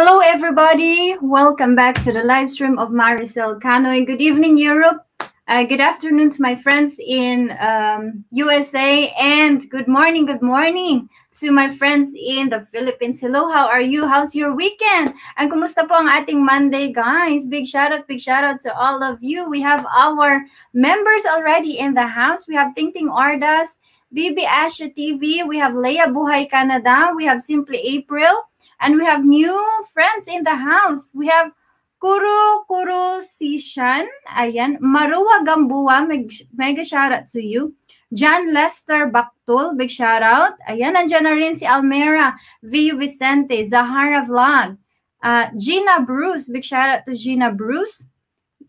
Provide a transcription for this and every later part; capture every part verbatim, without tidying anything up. Hello everybody, welcome back to the live stream of Maricel Canoy. Good evening Europe, uh, good afternoon to my friends in um, U S A, and good morning, good morning to my friends in the Philippines. Hello, how are you? How's your weekend? And kumusta po ang ating Monday, guys? Big shout out, big shout out to all of you. We have our members already in the house. We have Ting Ting Ordas, B B Asha T V, we have Leah Buhay Canada, we have Simply April, and we have new friends in the house. We have Kuro Kuro Sishan. Ayan. Marua Gambuwa. Mega shout out to you. John Lester Baktul. Big shout out. Ayan. Nandiyan na rin si Almera V. Vicente. Zahara Vlog. Uh, Gina Bruce. Big shout out to Gina Bruce.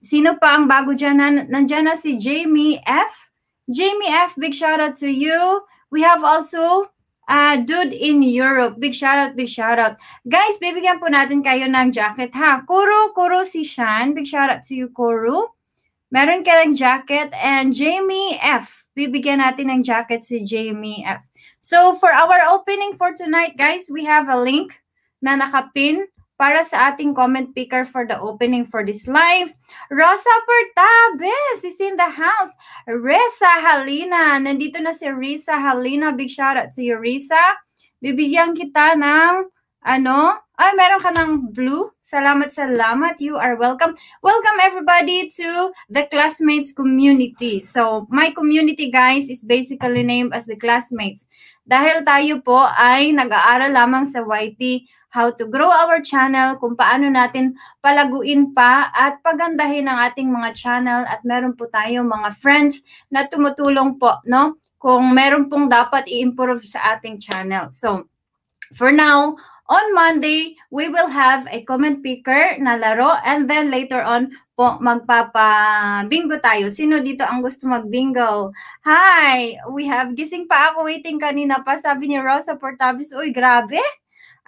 Sino pa ang bago dyan? Nandiyan na si Jamie F. Jamie F. Big shout out to you. We have also... Uh, dude in Europe. Big shout out, big shout out. Guys, bibigyan po natin kayo ng jacket, ha? Kuro, Kuro si Shan. Big shout out to you, Kuro. Meron ka ng jacket. And Jamie F. Bibigyan natin ng jacket si Jamie F. So, for our opening for tonight, guys, we have a link na nakapin para sa ating comment picker for the opening for this live. Rosa Portabes is in the house. Risa Halina. Nandito na si Risa Halina. Big shout out to you, Risa. Bibigyan kita ng ano? Ay, meron ka ng blue. Salamat, salamat. You are welcome. Welcome everybody to the Classmates community. So, my community, guys, is basically named as the Classmates. Dahil tayo po ay nag-aaral lamang sa Y T how to grow our channel, kung paano natin palaguin pa at pagandahin ang ating mga channel, at meron po tayong mga friends na tumutulong po, no? Kung meron pong dapat i-improve sa ating channel. So, for now, on Monday, we will have a comment picker na laro, and then later on po magpapa-bingo tayo. Sino dito ang gusto mag-bingo? Hi! We have gising pa ako, waiting kanina pa, sabi ni Rosa Portabis, uy, grabe!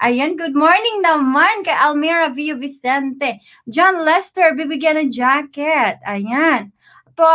Ayan, good morning naman kay Almira Villa Vicente. John Lester, bibigyan ng jacket. Ayan. Po,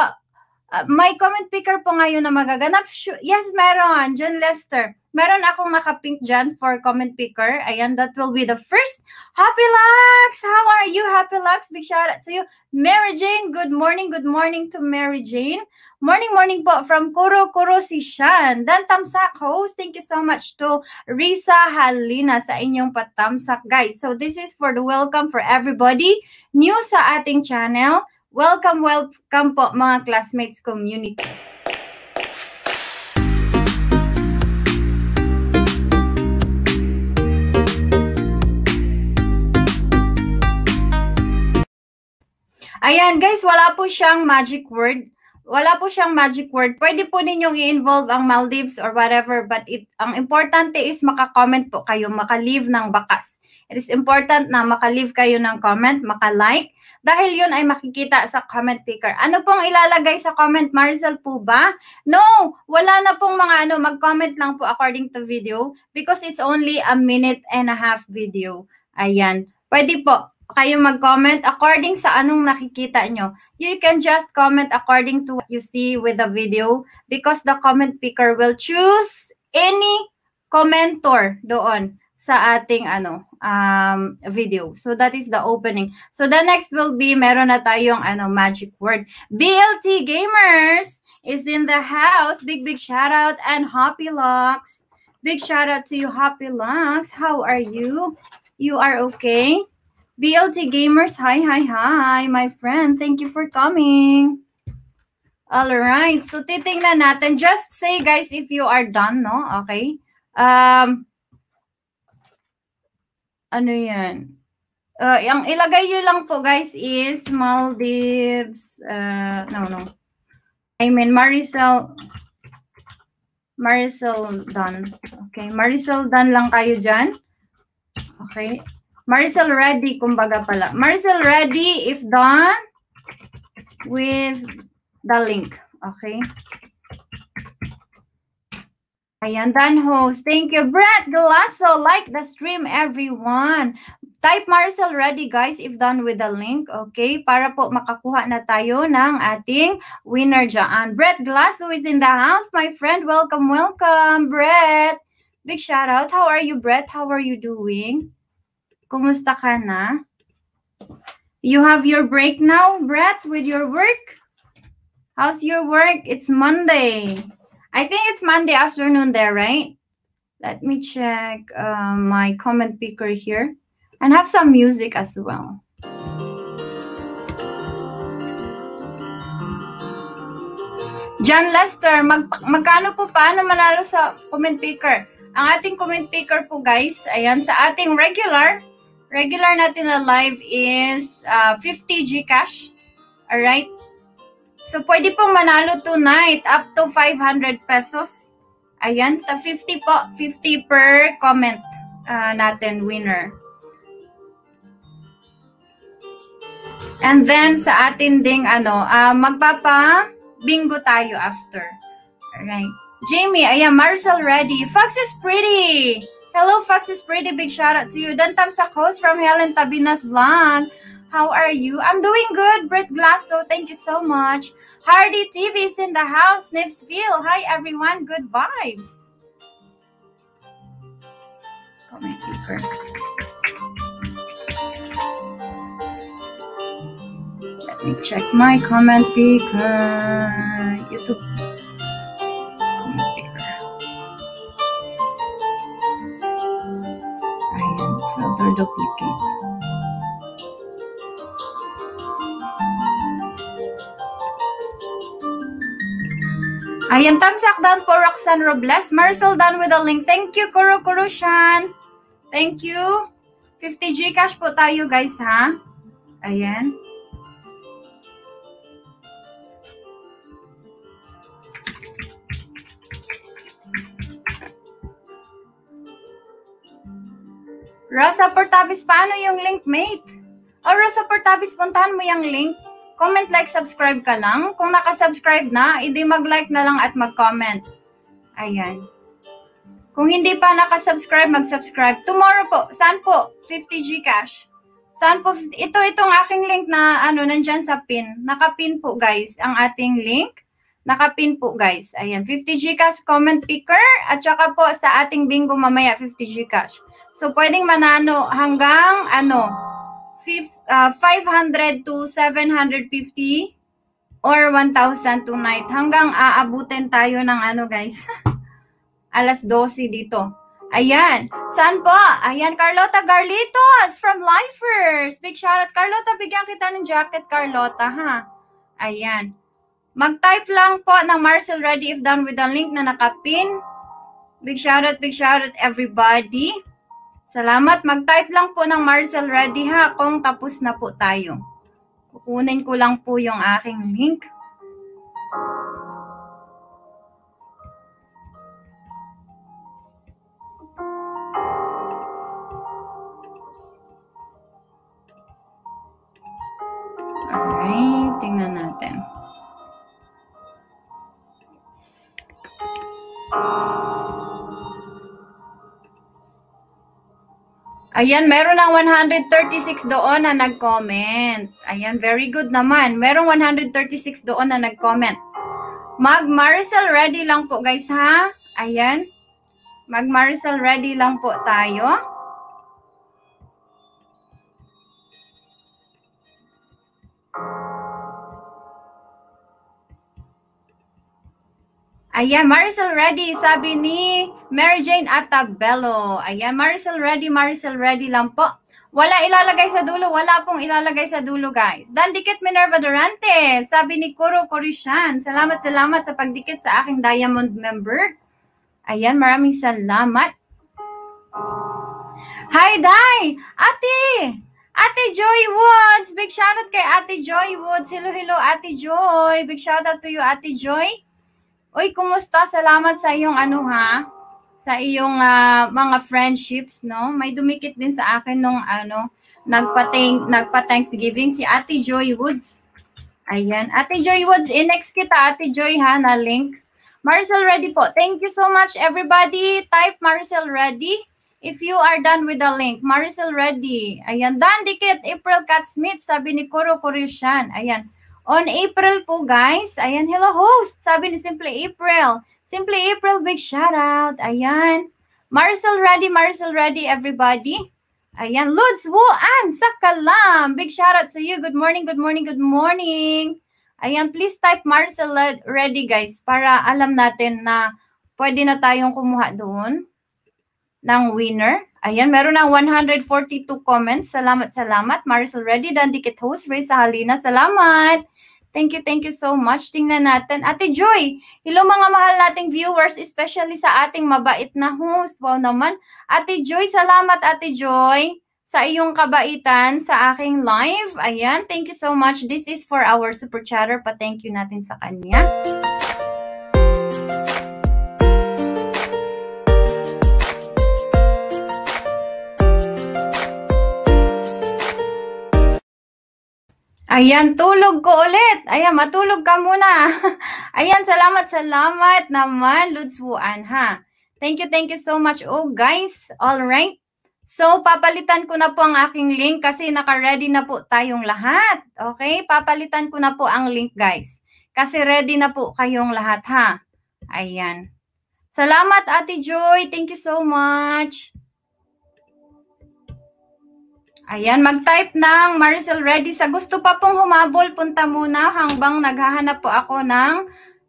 uh, may comment picker po ngayon na magaganap. Yes, meron. John Lester. Meron akong naka-pink dyan for comment picker. Ayan, that will be the first. Happy Lux! How are you, Happy Lux? Big shout out to you. Mary Jane, good morning. Good morning to Mary Jane. Morning, morning po from Kuro Kuro Sishan. Dan Tamsak host, thank you so much to Risa Halina sa inyong patamsak, guys. So this is for the welcome for everybody new sa ating channel. Welcome, welcome po mga Classmates community. Ayan, guys, wala po siyang magic word. Wala po siyang magic word. Pwede po ninyong i-involve ang Maldives or whatever, but it, ang importante is maka-comment po kayo, maka-leave ng bakas. It is important na maka-leave kayo ng comment, maka-like, dahil yun ay makikita sa comment picker. Ano pong ilalagay sa comment, Maricel po ba? No! Wala na pong mga ano, mag-comment lang po according to video, because it's only a minute and a half video. Ayan. Pwede po kayo mag-comment according sa anong nakikita nyo. You can just comment according to what you see with the video, because the comment picker will choose any commentor doon sa ating ano um, video. So that is the opening. So the next will be, meron na tayong ano, magic word. B L T Gamers is in the house. Big, big shout out, and Happy Lux. Big shout out to you, Happy Lux. How are you? You are okay? B L T Gamers, hi, hi, hi, my friend. Thank you for coming. All right. So, titingnan natin. Just say, guys, if you are done, no? Okay. Um, ano yan? Uh, ang ilagay nyo lang po, guys, is Maldives. Uh, no, no. I mean, Maricel. Maricel done. Okay. Maricel done lang kayo dyan. Okay. Maricel ready, kumbaga pala. Maricel ready if done with the link. Okay. Ayan, done host. Thank you, Brett Glasso. Like the stream, everyone. Type Maricel ready, guys, if done with the link. Okay, para po makakuha na tayo ng ating winner dyan. Brett Glasso is in the house, my friend. Welcome, welcome, Brett. Big shout out. How are you, Brett? How are you doing? Kumusta ka na? You have your break now, Brett, with your work? How's your work? It's Monday. I think it's Monday afternoon there, right? Let me check uh, my comment picker here. And have some music as well. John Lester, mag magkano po paano manalo sa comment picker? Ang ating comment picker po, guys, ayan, sa ating regular, regular natin na live is uh, fifty GCash. Alright? So, pwede pong manalo tonight up to five hundred pesos. Ayan, ta fifty po, fifty per comment uh, natin, winner. And then, sa atin ding, ano, uh, magpapa... bingo tayo after. Alright. Jamie, ayan, Maricel ready. Fox is pretty. Hello, Fox is pretty. Big shout out to you. Dantam Sakos from Helen Tabina's vlog. How are you? I'm doing good. Brett Glasso, thank you so much. Hardy T V is in the house. Nipsville. Hi, everyone. Good vibes. Comment picker. Let me check my comment picker. YouTube comment picker. Ayan, filter duplicate. Ayan, tamsak down po Roxanne Robles. Maricel down with the link. Thank you, Kuro Kurushan. Thank you. fifty G cash po tayo, guys, ha? Ayan. Rosa Portavis, paano yung link, mate? O, Rosa Portavis, puntahan mo yung link. Comment, like, subscribe ka lang. Kung nakasubscribe na, edi mag-like na lang at mag-comment. Ayan. Kung hindi pa nakasubscribe, mag-subscribe. Tomorrow po, saan po? fifty G cash. Saan po? Ito, itong aking link na, ano, nandyan sa pin. Nakapin po, guys, ang ating link. Nakapin po, guys. Ayan, fifty G cash comment picker. At saka po, sa ating bingo mamaya, fifty G cash. So, pwedeng manano hanggang, ano, five hundred to seven hundred fifty or one thousand tonight. Hanggang aabutin tayo ng, ano, guys, alas dose dito. Ayan. Saan po? Ayan, Carlota Garlitos from Lifers. Big shoutout. Carlota, bigyan kita ng jacket, Carlota, ha? Ayan. Mag-type lang po ng Maricel ready if done with the link na nakapin. Big shoutout, big shoutout, everybody. Salamat. Mag-type lang po ng Maricel ready, ha, kung tapos na po tayo. Kukunin ko lang po yung aking link. Alright, tingnan natin. Ayan, meron ng one hundred thirty-six doon na nag-comment. Ayan, very good naman. Merong one hundred thirty-six doon na nag-comment. Mag Maricel ready lang po, guys, ha? Ayan. Mag Maricel ready lang po tayo. Ayan, Maricel ready, sabi ni Mary Jane Atabello. Ayan, Maricel ready, Maricel ready lang po. Wala ilalagay sa dulo, wala pong ilalagay sa dulo, guys. Dandikit Menierva Durante, sabi ni Kuro Korishan. Salamat, salamat sa pagdikit sa aking Diamond member. Ayan, maraming salamat. Hi, Dai! Ate! Ate Joy Woods! Big shoutout kay Ate Joy Woods. Hello, hello, Ate Joy. Big shoutout to you, Ate Joy. Uy, kumusta? Salamat sa iyong ano, ha? Sa iyong uh, mga friendships, no? May dumikit din sa akin nung ano, nagpa-thank, nagpa-Thanksgiving si Ate Joy Woods. Ayan. Ate Joy Woods, inex kita, Ate Joy, ha, na link. Maricel ready po. Thank you so much, everybody. Type Maricel ready if you are done with the link. Maricel ready. Ayan. Dandikit, April Cat Smith, sabi ni Kuro Korishan. Ayan. On April po, guys. Ayan, hello host. Sabi ni Simply April. Simply April, big shout out. Ayan. Maricel ready, Maricel ready, everybody. Ayan, Lods Wuan sa Kalam. Big shout out to you. Good morning, good morning, good morning. Ayan, please type Marcel ready guys para alam natin na pwede na tayong kumuha doon ng winner. Ayan, meron ng one hundred forty-two comments. Salamat, salamat. Marcel ready, Dandikit host, Reza Halina. Salamat. Thank you, thank you so much. Tingnan natin. Ate Joy, hello mga mahal nating viewers, especially sa ating mabait na host. Wow naman. Ate Joy, salamat Ate Joy sa iyong kabaitan sa aking live. Ayan, thank you so much. This is for our super chatter. Pa-thank you natin sa kanya. Ayan, tulog ko ulit. Ayan, matulog ka muna. Ayan, salamat, salamat naman, Lods Wuan, ha? Thank you, thank you so much. Oh, guys, all right. So, papalitan ko na po ang aking link kasi naka-ready na po tayong lahat. Okay? Papalitan ko na po ang link, guys. Kasi ready na po kayong lahat, ha? Ayan. Salamat, Ate Joy. Thank you so much. Ayan, mag-type ng Maricel ready. Sa gusto pa pong humabol, punta muna hangbang naghahanap po ako ng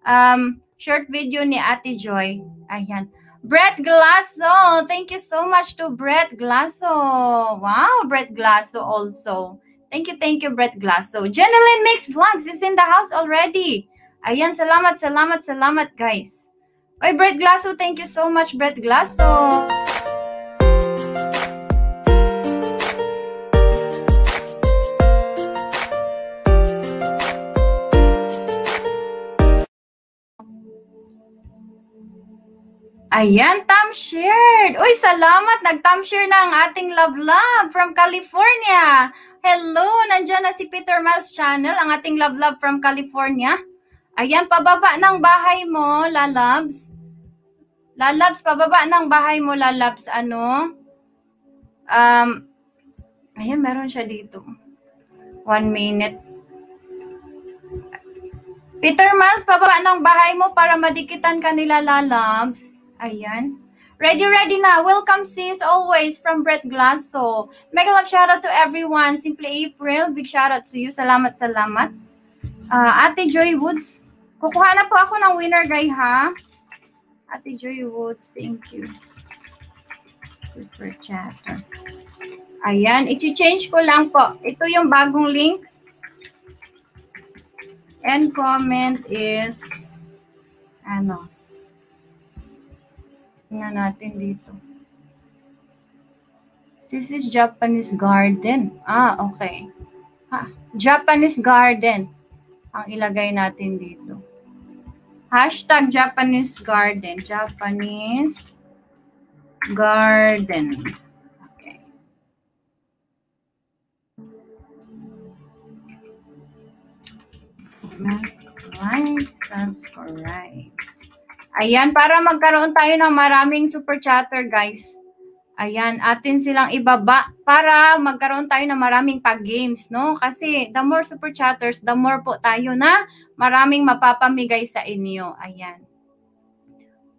um, short video ni Ate Joy. Ayan. Brett Glasso. Thank you so much to Brett Glasso. Wow, Brett Glasso also. Thank you, thank you, Brett Glasso. Jeneline Mix Vlogs is in the house already. Ayan, salamat, salamat, salamat, guys. Oy, Brett Glasso, thank you so much, Brett Glasso. Ayan, Tom shared. Uy, salamat. Nag-Tom share na ang ating Love Love from California. Hello, nandiyan na si Peter Miles Channel, ang ating Love Love from California. Ayan, pababa ng bahay mo, Lalabs. Lalabs, pababa ng bahay mo, Lalabs. Ano? Um, ayan, meron siya dito. One minute. Peter Miles, pababa ng bahay mo para madikitan ka nila, Lalabs. Ayan. Ready, ready na. Welcome, sis, always from Brett Glasso. Mega love shout out to everyone. Simply April, big shout out to you. Salamat, salamat. Uh, Ate Joy Woods. Kukuha na po ako ng winner, guys, ha? Ate Joy Woods, thank you. Super chat. Ayan. I-change ko lang po. Ito yung bagong link. And comment is ano? Nga natin dito. This is Japanese garden. Ah, okay. Ha, Japanese garden. Ang ilagay natin dito. Hashtag Japanese garden. Japanese garden. Okay. Like, subscribe. Ayan, para magkaroon tayo ng maraming super chatter, guys. Ayan, atin silang ibaba para magkaroon tayo ng maraming pag-games, no? Kasi the more super chatters, the more po tayo na maraming mapapamigay sa inyo. Ayan.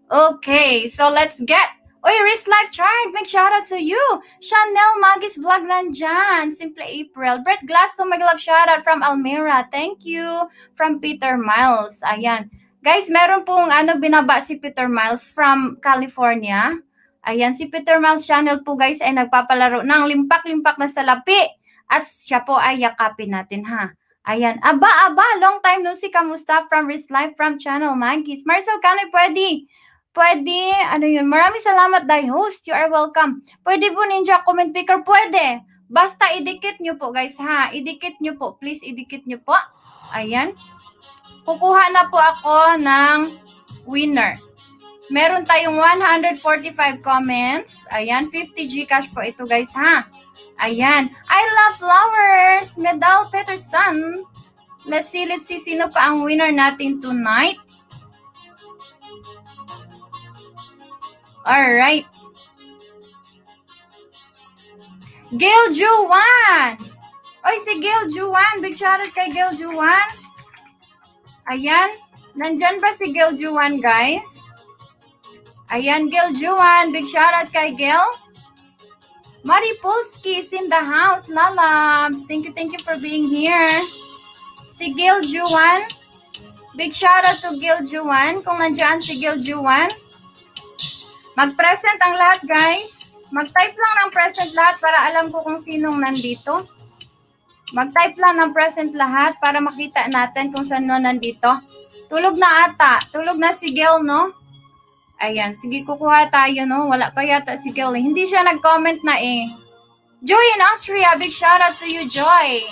Okay, so let's get. Oy, Riz Life Chart, big shout out to you. Chanel Magis Vlog nandyan. Simply April. Brett Glasso, mag love shout out from Almira. Thank you. From Peter Miles. Ayan. Guys, meron pong ano, binaba si Peter Miles from California. Ayan, si Peter Miles Channel po guys ay nagpapalaro ng limpak-limpak na salapi. At siya po ay yakapin natin, ha. Ayan, aba, aba, long time no see, kamusta from Riz Life from Channel Magis. Maricel Canoy, pwede. Pwede, ano yun, maraming salamat day host, you are welcome. Pwede po ninja comment picker, pwede. Basta idikit nyo po guys, ha. Idikit nyo po, please idikit nyo po. Ayan. Kukuha na po ako ng winner. Meron tayong one hundred forty-five comments. Ayan, fifty Gcash po ito guys, ha. Ayan. I love flowers. Medal Peterson. Let's see, let's see sino pa ang winner natin tonight. Alright. Gil Juwan. Oy, si Gil Juwan. Big shout out kay Gil Juwan. Ayan, nandyan ba si Gil Juwan, guys? Ayan, Gil Juwan. Big shoutout kay Gil. Mari Polski is in the house, lalabs. Thank you, thank you for being here. Si Gil Juan. Big shout out to Gil Juan. Kung nandyan si Gil Juan. Mag-present ang lahat, guys. Mag-type lang ng present lahat para alam ko kung sinong nandito. Mag-type lang ng present lahat para makita natin kung saan nandito. Tulog na ata. Tulog na si Gil, no? Ayan. Sige, kukuha tayo, no? Wala pa yata si Gil. Eh. Hindi siya nag-comment na eh. Joy in Austria. Big shout out to you, Joy.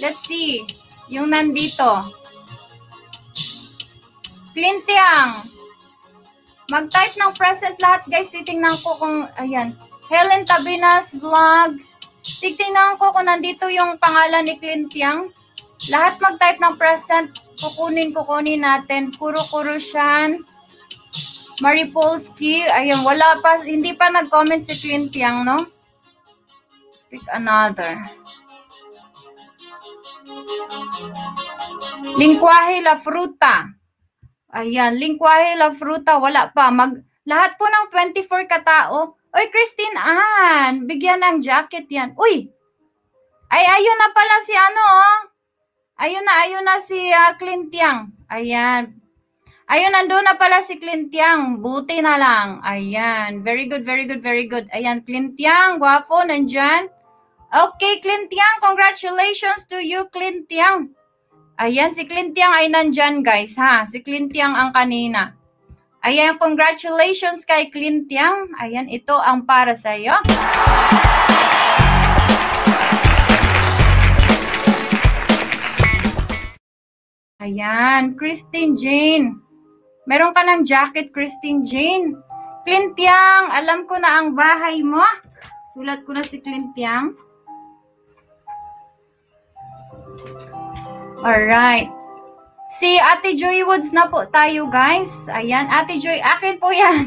Let's see. Yung nandito. Clintiang. Mag-type ng present lahat, guys. Titingnan ko kung, ayan. Helen Tabinas Vlog. Titingnan ko kung nandito yung pangalan ni Clintiang. Lahat mag-type ng present. Kukunin, kukunin natin. Kuro-kuro siyan. Mari Polski. Ayan, wala pa. Hindi pa nag-comment si Clintiang, no? Pick another. Lingwahe la fruta. Ayan, Lingwahe La Fruta, wala pa. Mag, lahat po ng twenty-four katao. Uy, Christine Ann, bigyan ng jacket yan. Uy! Ay, ayun na pala si ano, oh. Ayun na, ayun na si uh, Clintiang. Ayan. Ayun, nandoon na pala si Clintiang. Buti na lang. Ayan. Very good, very good, very good. Ayan, Clintiang, guwapo, nandyan. Okay, Clintiang, congratulations to you, Clintiang. Ayan, si Clintiang ay nandyan, guys, ha? Si Clintiang ang kanina. Ayan, congratulations kay Clintiang. Ayan, ito ang para sa'yo. Ayan, Christine Jane. Meron ka ng jacket, Christine Jane. Clintiang, alam ko na ang bahay mo. Sulat ko na si Clintiang. Alright. Si Ate Joy Woods na po tayo, guys. Ayan, Ate Joy, akin po yan.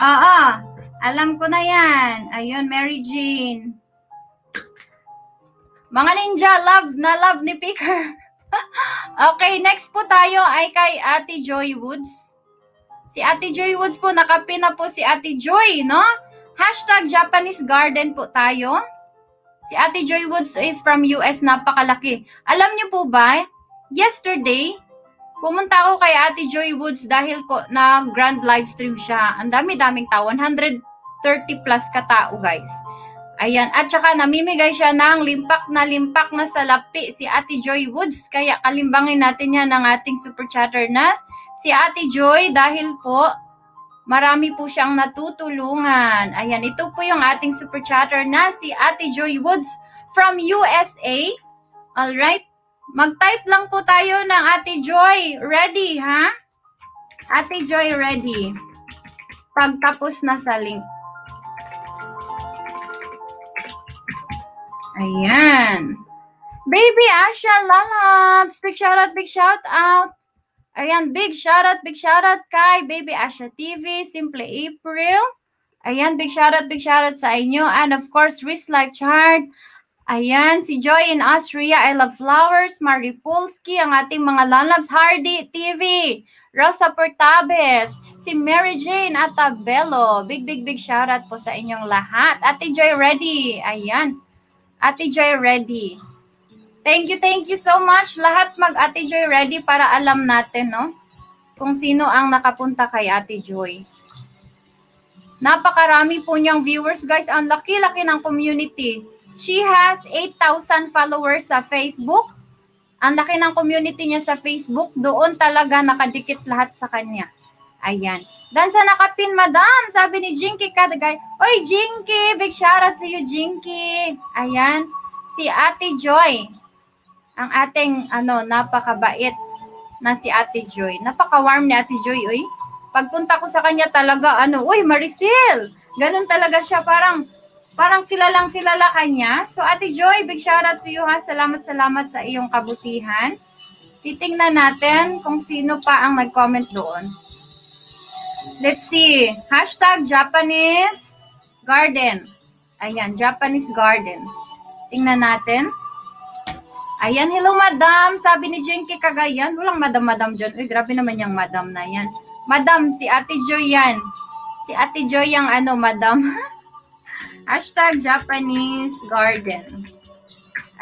Oo, alam ko na yan. Ayun, Mary Jane. Mga ninja, love na love ni Picker. Okay, next po tayo ay kay Ate Joy Woods. Si Ate Joy Woods po, nakapin na po si Ate Joy, no? Hashtag Japanese Garden po tayo. Si Ate Joy Woods is from U S. Napakalaki. Alam niyo po ba, yesterday, pumunta ako kay Ate Joy Woods dahil po na grand live stream siya. Ang dami-daming tao. one hundred thirty plus katao, guys. Ayan. At saka namimigay siya ng limpak na limpak na salapi si Ate Joy Woods. Kaya kalimbangin natin yan ng ating super chatter na si Ate Joy dahil po marami po siyang natutulungan. Ayan, ito po yung ating super chatter na si Ate Joy Woods from U S A. Alright, mag-type lang po tayo ng Ate Joy. Ready, ha? Ate Joy, ready. Pagtapos na sa link. Ayan. Baby Asha, lalabs. Big shout out, big shout out. Ayan, big shoutout, big shoutout kay Baby Asha T V, Simply April. Ayan, big shoutout, big shoutout sa inyo. And of course, Riz Life Chart. Ayan, si Joy in Austria, I Love Flowers, Mari Polski, ang ating mga lalabs, Hardy T V, Rosa Portabes, si Mary Jane Atabello. Big, big, big shoutout po sa inyong lahat. Ate Joy ready. Ayan, Ate Joy ready. Thank you, thank you so much. Lahat mag-Ate Joy ready para alam natin, no? Kung sino ang nakapunta kay Ate Joy. Napakarami po niyang viewers, guys. Ang laki-laki ng community. She has eight thousand followers sa Facebook. Ang laki ng community niya sa Facebook. Doon talaga nakadikit lahat sa kanya. Ayan. Dansa nakapin, madam. Sabi ni Jinky Kadagay. Oy, Jinky! Big shoutout to you, Jinky! Ayan. Si Ate Joy. Ang ating, ano, napakabait na si Ate Joy. Napaka-warm ni Ate Joy, uy. Pagpunta ko sa kanya talaga, ano, uy, Maricel! Ganun talaga siya, parang, parang kilalang kilala kanya. So, Ate Joy, big shout out to you, ha. Salamat, salamat sa iyong kabutihan. Titingnan natin kung sino pa ang nag-comment doon. Let's see. Hashtag Japanese Garden. Ayan, Japanese Garden. Tingnan natin. Ayan, hello madam, sabi ni Jinky Kagayan. Walang madam-madam dyan. Uy, grabe naman yung madam na yan. Madam, si Ate Joy yan. Si Ate Joy yung ano, madam. Hashtag Japanese Garden.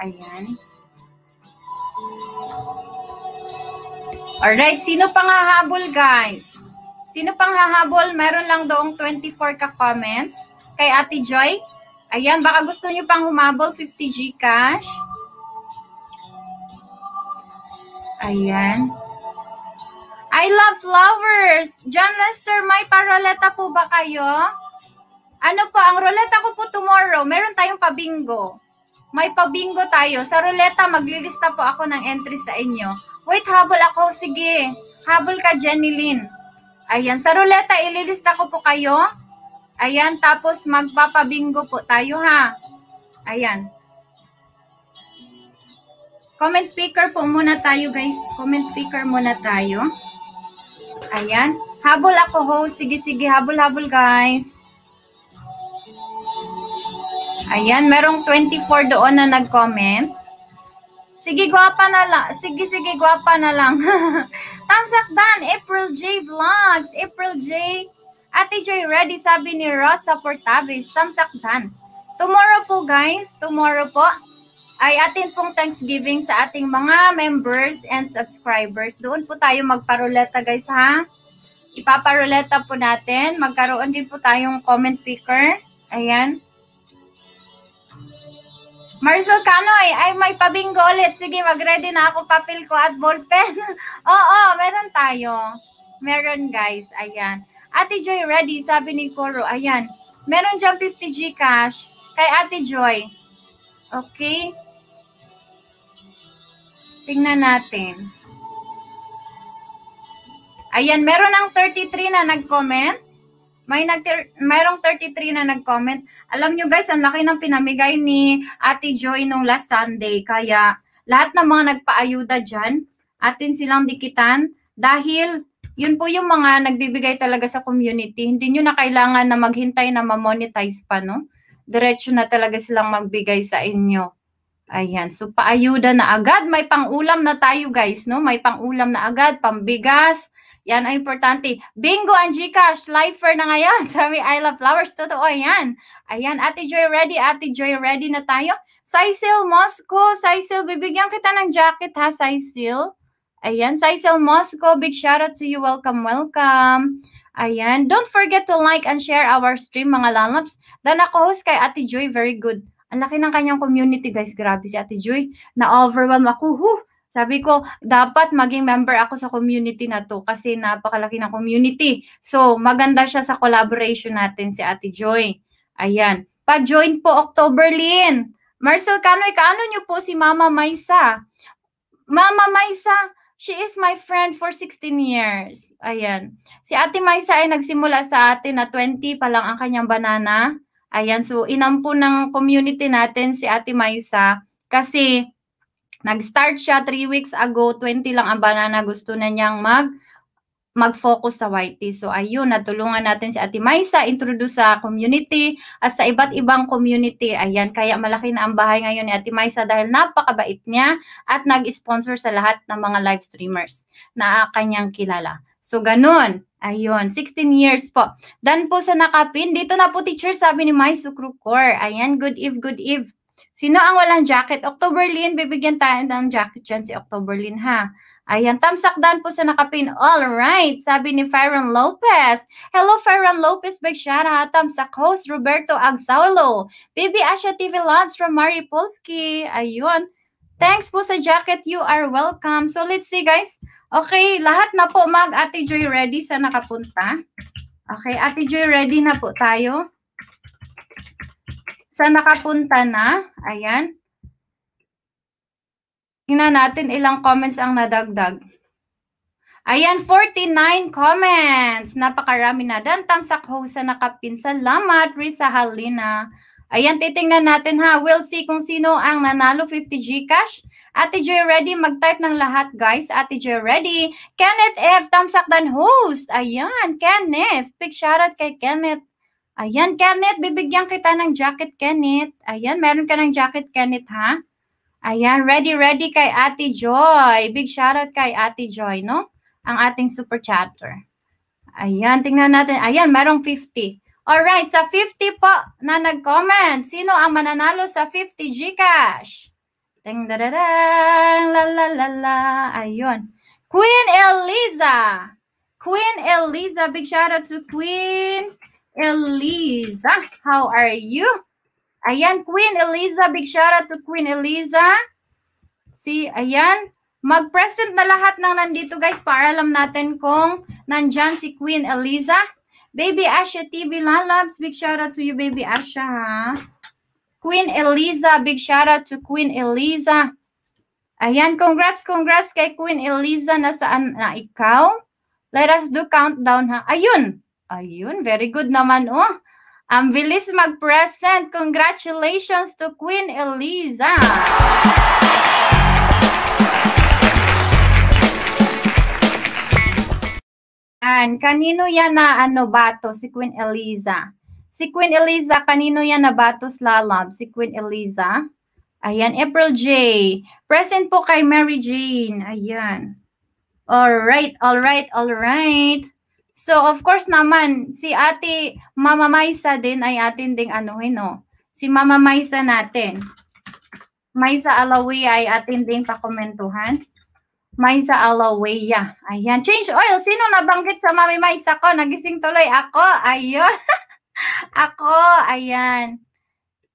Ayan. Alright, sino pang hahabol, guys? Sino pang hahabol? Meron lang doong twenty-four ka-comments. Kay Ate Joy. Ayan, baka gusto nyo pang humabol, fifty G cash. Ayan. I love flowers. John Lester, may paroleta po ba kayo? Ano po, ang roleta ko po tomorrow, meron tayong pabingo. May pabingo tayo. Sa roleta, maglilista po ako ng entry sa inyo. Wait, habol ako. Sige, habol ka, Jeneline. Ayan, sa roleta, ililista ko po kayo. Ayan, tapos magpapabingo po tayo, ha? Ayan. Comment picker po muna tayo, guys. Comment picker muna tayo. Ayan. Habol ako, ho. Sige, sige. Habol-habol, guys. Ayan, merong twenty-four doon na nag-comment. Sige, guwapa na lang. Sige, sige, guwapa na lang. Thumbs up dan, April J Vlogs. April J. Ate Joy ready, sabi ni Rosa Portavis. Thumbs up dan. Tomorrow po, guys. Tomorrow po ay atin pong Thanksgiving sa ating mga members and subscribers. Doon po tayo magparuleta, guys, ha? Ipaparuleta po natin. Magkaroon din po tayong comment picker. Ayan. Maricel Canoy, ay may pabingo ulit. Sige, mag-ready na ako, papel ko at ballpen. Oo, meron tayo. Meron, guys. Ayan. Ate Joy ready, sabi ni Coro. Ayan. Meron dyan fifty G cash kay Ate Joy. Okay. Tingnan natin. Ayan, meron ng thirty-three na nag-comment. May nag- mayroong thirty-three na nag-comment. Alam nyo, guys, ang laki ng pinamigay ni Ate Joy nung last Sunday. Kaya lahat ng mga nagpaayuda dyan, atin silang dikitan. Dahil yun po yung mga nagbibigay talaga sa community. Hindi nyo na kailangan na maghintay na ma-monetize pa, no? Diretso na talaga silang magbigay sa inyo. Ayan. So, paayuda na agad. May pang-ulam na tayo, guys, no? May pang-ulam na agad, pambigas. Yan ang importante. Bingo ang Gcash. Lifer na ngayon. Sabi, I love flowers. Totoo, yan. Ayan, Ate Joy ready. Ate Joy ready na tayo. Saisel Moscow. Saisel, bibigyan kita ng jacket, ha, Saisel. Ayan, Saisel Moscow. Big shout out to you. Welcome, welcome. Ayan. Don't forget to like and share our stream, mga lalaps. Dan ako host kay Ate Joy. Very good. Ang laki ng kanyang community, guys. Grabe si Ate Joy. Na-overwhelm ako. Huh. Sabi ko, dapat maging member ako sa community na to kasi napakalaki ng community. So, maganda siya sa collaboration natin si Ate Joy. Ayan. Pa-join po October, Lynn. Maricel Canoy, kaano niyo po si Mama Maisa? Mama Maisa, she is my friend for sixteen years. Ayan. Si Ate Maisa ay nagsimula sa atin na twenty pa lang ang kanyang banana. Ayan. So, inampo ng community natin si Ate Maisa kasi nag-start siya three weeks ago, twenty lang ang banana, gusto na niyang mag, mag-focus sa Y T. So ayun, natulungan natin si Ate Maisa, introduce sa community at sa iba't ibang community. Ayan, kaya malaki na ang bahay ngayon ni Ate Maisa dahil napakabait niya at nag-sponsor sa lahat ng mga live streamers na kanyang kilala. So ganun, ayun, sixteen years po. Dan po sa nakapin, dito na po teacher, sabi ni May Sukrukor. Ayan, good eve, good eve. Sino ang walang jacket? Octoberlin, bibigyan tayo ng jacket dyan si Octoberlin, ha? Ayan, tamsakdan po sa nakapin. All right, sabi ni Fyron Lopez. Hello, Fyron Lopez, big shout out. Tamsak host, Roberto Agsaulo. Baby Asha T V Launch from Mari Polski. Ayun. Thanks po sa jacket. You are welcome. So, let's see, guys. Okay, lahat na po mag-Ate Joy ready sa nakapunta. Okay, Ate Joy ready na po tayo. Sa nakapunta na, ayan. Tingnan natin ilang comments ang nadagdag. Ayan, forty-nine comments. Napakarami na. Dan tamsak ho sa nakapin. Salamat, Risa Halina. Ayan, titingnan natin, ha. We'll see kung sino ang nanalo fifty G cash. Ate Joy ready, mag-type ng lahat, guys. Ate Joy ready. Kenneth F, tamsak dan host. Ayan, Kenneth. Big shoutout kay Kenneth. Ayan, Kenneth, bibigyan kita ng jacket, Kenneth. Ayan, meron ka ng jacket, Kenneth, ha? Ayan, ready, ready kay Ate Joy. Big shoutout kay Ate Joy, no? Ang ating super chatter. Ayan, tingnan natin. Ayan, merong fifty. Alright, sa fifty po na nag-comment, sino ang mananalo sa fifty Gcash? Ding dararang, la la la la, ayun. Queen Eliza. Queen Eliza, big shout out to Queen Eliza. How are you? Ayan, Queen Eliza, big shout out to Queen Eliza. See, ayan. Mag-present na lahat ng nandito guys para alam natin kung nandyan si Queen Eliza. Baby Asha T V Lalabs, big shout out to you, Baby Asha, ha? Queen Eliza, big shout out to Queen Eliza. Ayan, congrats, congrats kay Queen Eliza. Nasaan na ikaw? Let us do countdown, ha? Ayun, ayun, very good naman, oh. Ang bilis mag-present. Congratulations to Queen Eliza. Yan, kanino yan na ano bato si Queen Eliza? Si Queen Eliza, kanino yan na batos lalab? Si Queen Eliza. Ayan, April J. Present po kay Mary Jane. Ayan. Alright, alright, alright. So, of course naman, si ate Mama Maisa din ay atin ding anuhin, no? Si Mama Maisa natin. Maiza Alawia ay atin ding pakomentuhan. Maiza Alawia. Ayan. Change oil. Sino nabanggit sa Mami Maisa ko? Nagising tuloy ako. Ayun. Ako. Ayan.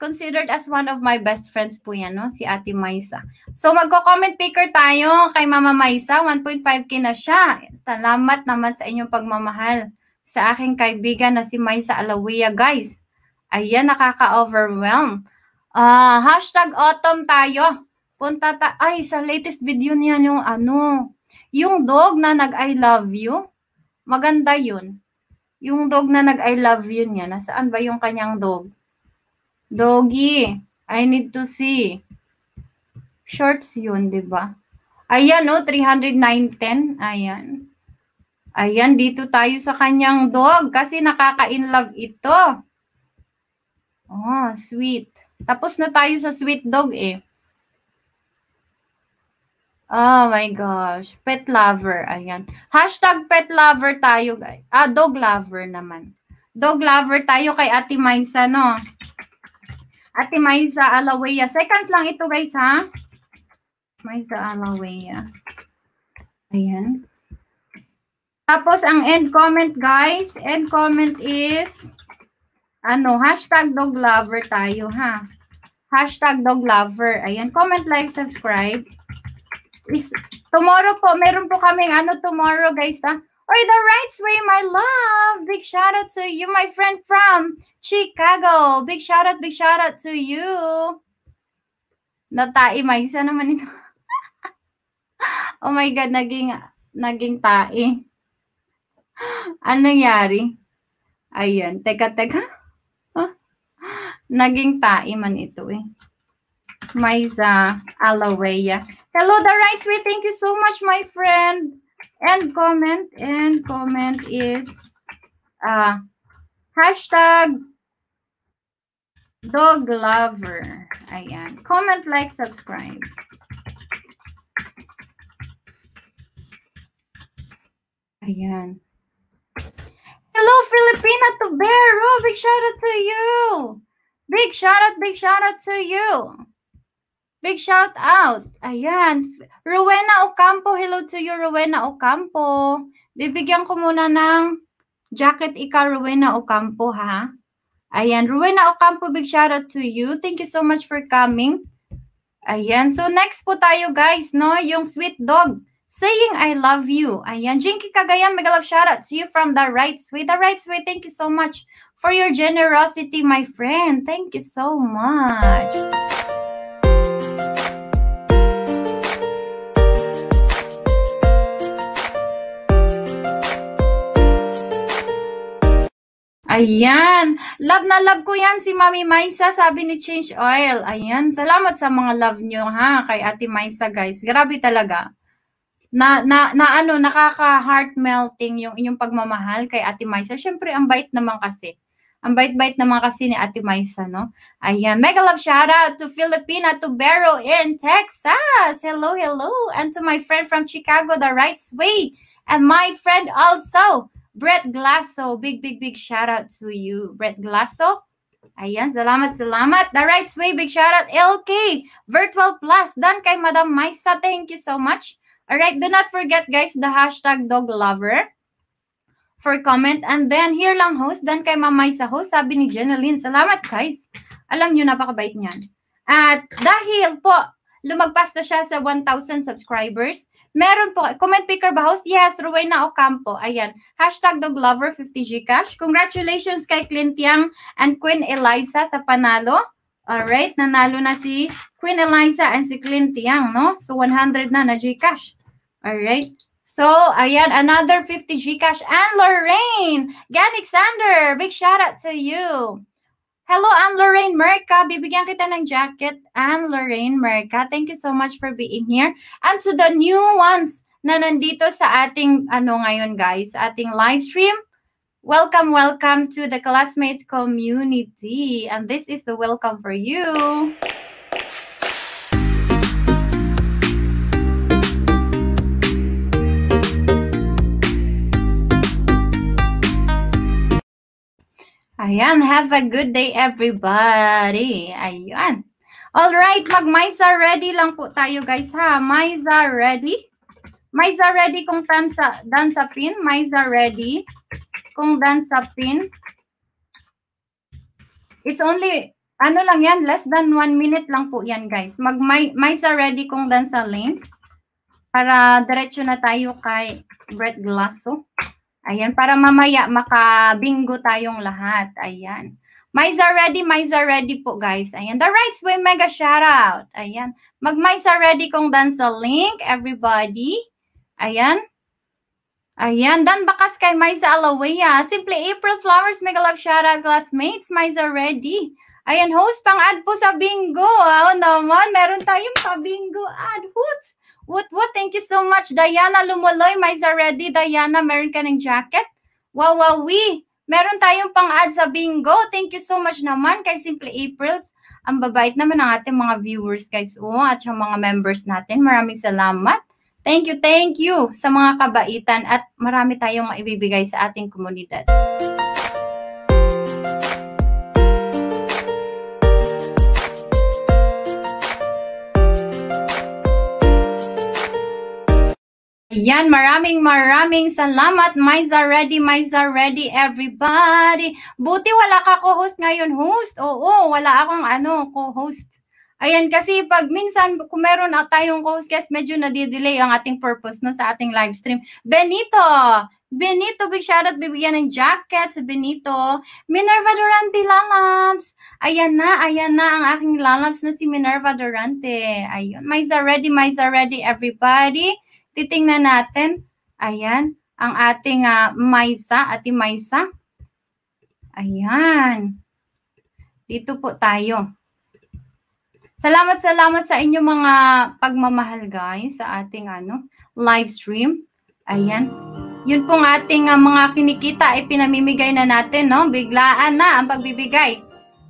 Considered as one of my best friends po yan, no? Si Ate Maisa. So, magko-comment picker tayo kay Mama Maisa. one point five K na siya. Salamat naman sa inyong pagmamahal sa aking kaibigan na si Maiza Alawia, guys. Ayan. Nakaka-overwhelm. Uh, hashtag autumn tayo. Punta ta ay sa latest video niyan yung ano, yung dog na nag I love you. Maganda yun. Yung dog na nag I love you niya. Nasaan ba yung kanyang dog? Doggy, I need to see. Shorts yun, di ba? Ayan, oh, three hundred nine ten. Ayan. Ayan, dito tayo sa kanyang dog kasi nakaka-inlove ito. Oh, sweet. Tapos na tayo sa sweet dog eh. Oh my gosh. Pet lover. Ayan. Hashtag pet lover tayo, guys. Ah, dog lover naman. Dog lover tayo kay Ate Maisa, no? Ate Maiza Alawia. Seconds lang ito, guys, ha? Maiza Alawia. Ayan. Tapos, ang end comment, guys. End comment is, ano, hashtag dog lover tayo, ha? Hashtag dog lover. Ayan. Comment, like, subscribe. Is, tomorrow po, meron po kaming ano tomorrow, guys, ah. Or The Right Way, my love. Big shout out to you, my friend from Chicago. Big shout out, big shout out to you. Natai, Maisa naman ito. Oh my God, naging, naging tae. Anong nangyari? Ayan, teka, teka. Huh? Naging tae man ito, eh. Maiza Alawia. Hello, The Right Way. Thank you so much, my friend. And comment, and comment is uh, hashtag dog lover. Ayan. Comment, like, subscribe. Ayan. Hello, Filipina Tubero. Big shout out to you. Big shout out, big shout out to you. Big shout out. Ayan. Rowena Ocampo. Hello to you, Rowena Ocampo. Bibigyan ko muna ng jacket ika, Rowena Ocampo, ha? Ayan. Rowena Ocampo, big shout out to you. Thank you so much for coming. Ayan. So, next po tayo, guys, no? Yung sweet dog saying I love you. Ayan. Jinky Cagayan, mega love shout out to you from The Right Way. The Right Way, thank you so much for your generosity, my friend. Thank you so much. Ayan. Love na love ko yan si Mami Maisa, sabi ni Change Oil. Ayan. Salamat sa mga love nyo, ha, kay Ate Maisa, guys. Grabe talaga. Na, na, na ano, nakaka-heart melting yung inyong pagmamahal kay Ate Maisa. Siyempre, ang bait naman kasi. Ang bait-bait naman kasi ni Ate Maisa, no? Ayan. Mega love shout out to Filipina Tubero in Texas. Hello, hello. And to my friend from Chicago, The Right Way. And my friend also. Brett Glasso, big, big, big shout out to you, Brett Glasso. Ayan, salamat, salamat. The Right Way, big shout out. L K, Virtual Plus, done kay Madam Maisa. Thank you so much. All right, do not forget, guys, the hashtag dog lover for comment. And then, here lang host, done kay Mama Maisa host, sabi ni Jeneline. Salamat, guys. Alam nyo, napakabait niyan. At dahil po, lumagpas na siya sa one thousand subscribers. Meron po, comment picker ba host? Yes, Rowena Ocampo. Ayan, hashtag doglover fifty G cash. Congratulations kay Clint Yang and Queen Eliza sa panalo. Alright, nanalo na si Queen Eliza and si Clint Yang, no? So, one hundred na na G cash. Alright. So, ayan, another fifty G cash. And Lorraine Ganixander, big shout out to you. Hello, Anne Lorraine Merca. Bibigyan kita ng jacket, Anne Lorraine Merca. Thank you so much for being here. And to the new ones na nandito sa ating, ano ngayon guys, ating live stream, welcome, welcome to the classmate community. And this is the welcome for you. Ayan, have a good day everybody. Ayan. Alright, mag-Maiza ready lang po tayo guys ha. Maiza ready. Maiza ready kung dansa, dansa pin. Maiza ready kung dansa pin. It's only, ano lang yan, less than one minute lang po yan guys. Mag-Maiza ready kung dansa lane. Para diretso na tayo kay Brett Glasso. Ayan, para mamaya makabingo tayong lahat. Ayan. Maiza ready, Maiza ready po guys. Ayan, The Right Way, mega shout out. Ayan. Mag-Maiza ready kung dan sa link, everybody. Ayan. Ayan, dan bakas kay Maiza Alawia. Simply April Flowers, mega love shout out classmates. Maiza ready. Ayan, host, pang-add po sa bingo. Ano naman, meron tayong pa-bingo ad. Hoot! Woot, woot, thank you so much. Diana Lumuloy, Maiza ready. Diana, meron ka ng jacket. Wow, wow, we. Meron tayong pang-add sa bingo. Thank you so much naman kay Simple Aprils. Ang babait naman ng ating mga viewers, guys. Oo, at yung mga members natin. Maraming salamat. Thank you, thank you sa mga kabaitan. At marami tayong maibibigay sa ating komunidad. Yan, maraming maraming salamat. Maiza ready, Maiza ready everybody. Buti wala ka co-host ngayon, host. Oo, wala akong ano, co-host. Ayan, kasi pag minsan kung meron tayong co-host, guys, medyo nadidelay ang ating purpose no, sa ating live stream. Benito, Benito, big shoutout, bibigyan ng jacket sa Benito. Menierva Durante lalabs. Ayan na, ayan na ang aking lalabs na si Menierva Durante. Ayun, Maiza ready, Maiza ready everybody. Titingnan natin, ayan, ang ating uh, Maiza, Ate Maiza. Ayan. Dito po tayo. Salamat, salamat sa inyong mga pagmamahal, guys, sa ating ano, live stream. Ayan. Yun pong ating uh, mga kinikita ay pinamimigay na natin, no? Biglaan na ang pagbibigay.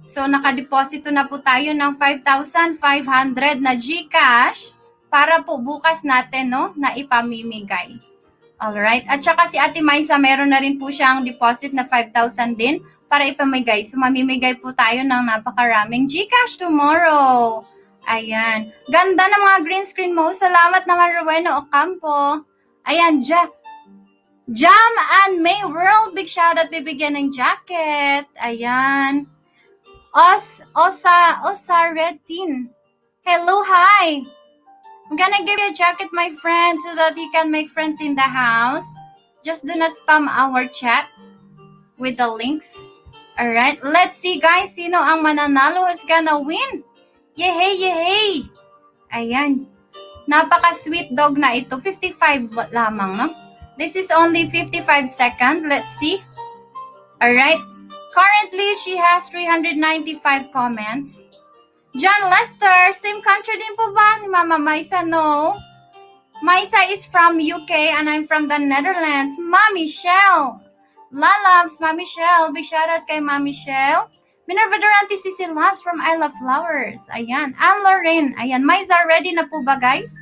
So, nakadeposito na po tayo ng five thousand five hundred na GCash. Para po bukas natin, no, na ipamimigay. Alright. At saka si Ate Maiza, meron na rin po siyang deposit na five thousand din para ipamigay. So, mamimigay po tayo ng napakaraming GCash tomorrow. Ayan. Ganda ng mga green screen mo. Salamat naman, Rowena Ocampo. Ayan, ja Jam and May World. Big shoutout, bibigyan ng jacket. Ayan. Os, Osa, Osa Retin. Hello, hi. I'm gonna give you a jacket, my friend, so that you can make friends in the house. Just do not spam our chat with the links. Alright, let's see guys, sino ang mananalo is gonna win. Yehey, yehey. Ayan. Napaka-sweet dog na ito. fifty-five lamang, no? This is only fifty-five seconds. Let's see. Alright. Currently, she has three hundred ninety-five comments. John Lester, same country din po ba ni Mama Maisa? No. Maisa is from U K and I'm from the Netherlands. Mami Shell. Lalabs, Mami Shell. Big shout out kay Mami Shell. Minerva Durante Sisi Loves from I Love Flowers. Ayan. And Lorraine. Ayan. Maisa ready na po ba guys?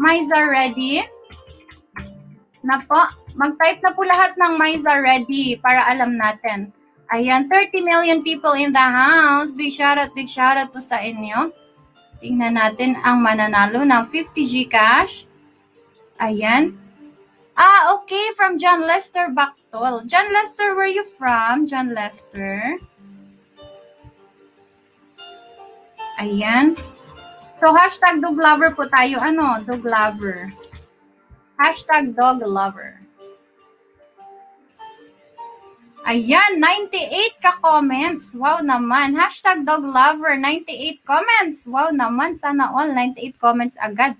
Maisa ready. na po. Mag-type na po lahat ng Maiza ready para alam natin. Ayan, thirty million people in the house. Big shoutout, big shoutout po sa inyo. Tingnan natin ang mananalo ng fifty G cash. Ayan. Ah, okay. From John Lester Bactol. John Lester, where are you from? John Lester. Ayan. So, hashtag dog lover po tayo. Ano? Dog lover. Hashtag dog lover. Ayan. ninety-eight ka-comments. Wow naman. Hashtag dog lover. ninety-eight comments. Wow naman. Sana all. ninety-eight comments agad.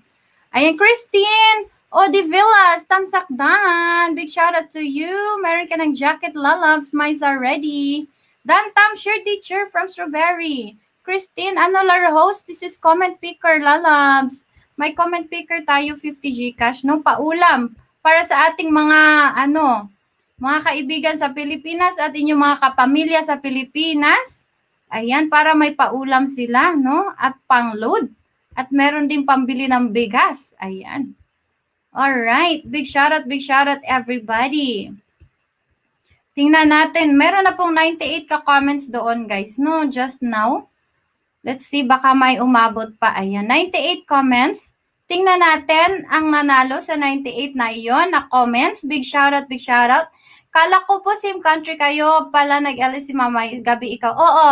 Ayan. Christine. Odi Villas, Tamsakdan, big shout out to you. Meron ka ng jacket, lalabs, Maiza ready. Dan Tam, sure teacher from Strawberry. Christine, ano laro host? This is comment picker, lalabs. May comment picker tayo, fifty G cash, no? Paulam para sa ating mga, ano, mga kaibigan sa Pilipinas at inyong mga kapamilya sa Pilipinas. Ayan, para may paulam sila, no? At pang-load. At meron din pambili ng bigas. Ayan. Alright, big shoutout, big shoutout everybody. Tingnan natin, meron na pong ninety-eight ka-comments doon guys, no? Just now. Let's see, baka may umabot pa. Ayan, ninety-eight comments. Tingnan natin ang nanalo sa ninety-eight na iyon na comments. Big shoutout, big shoutout. Kala ko po same country kayo, pala nag-alis si Mama Gabi ikaw. Oo,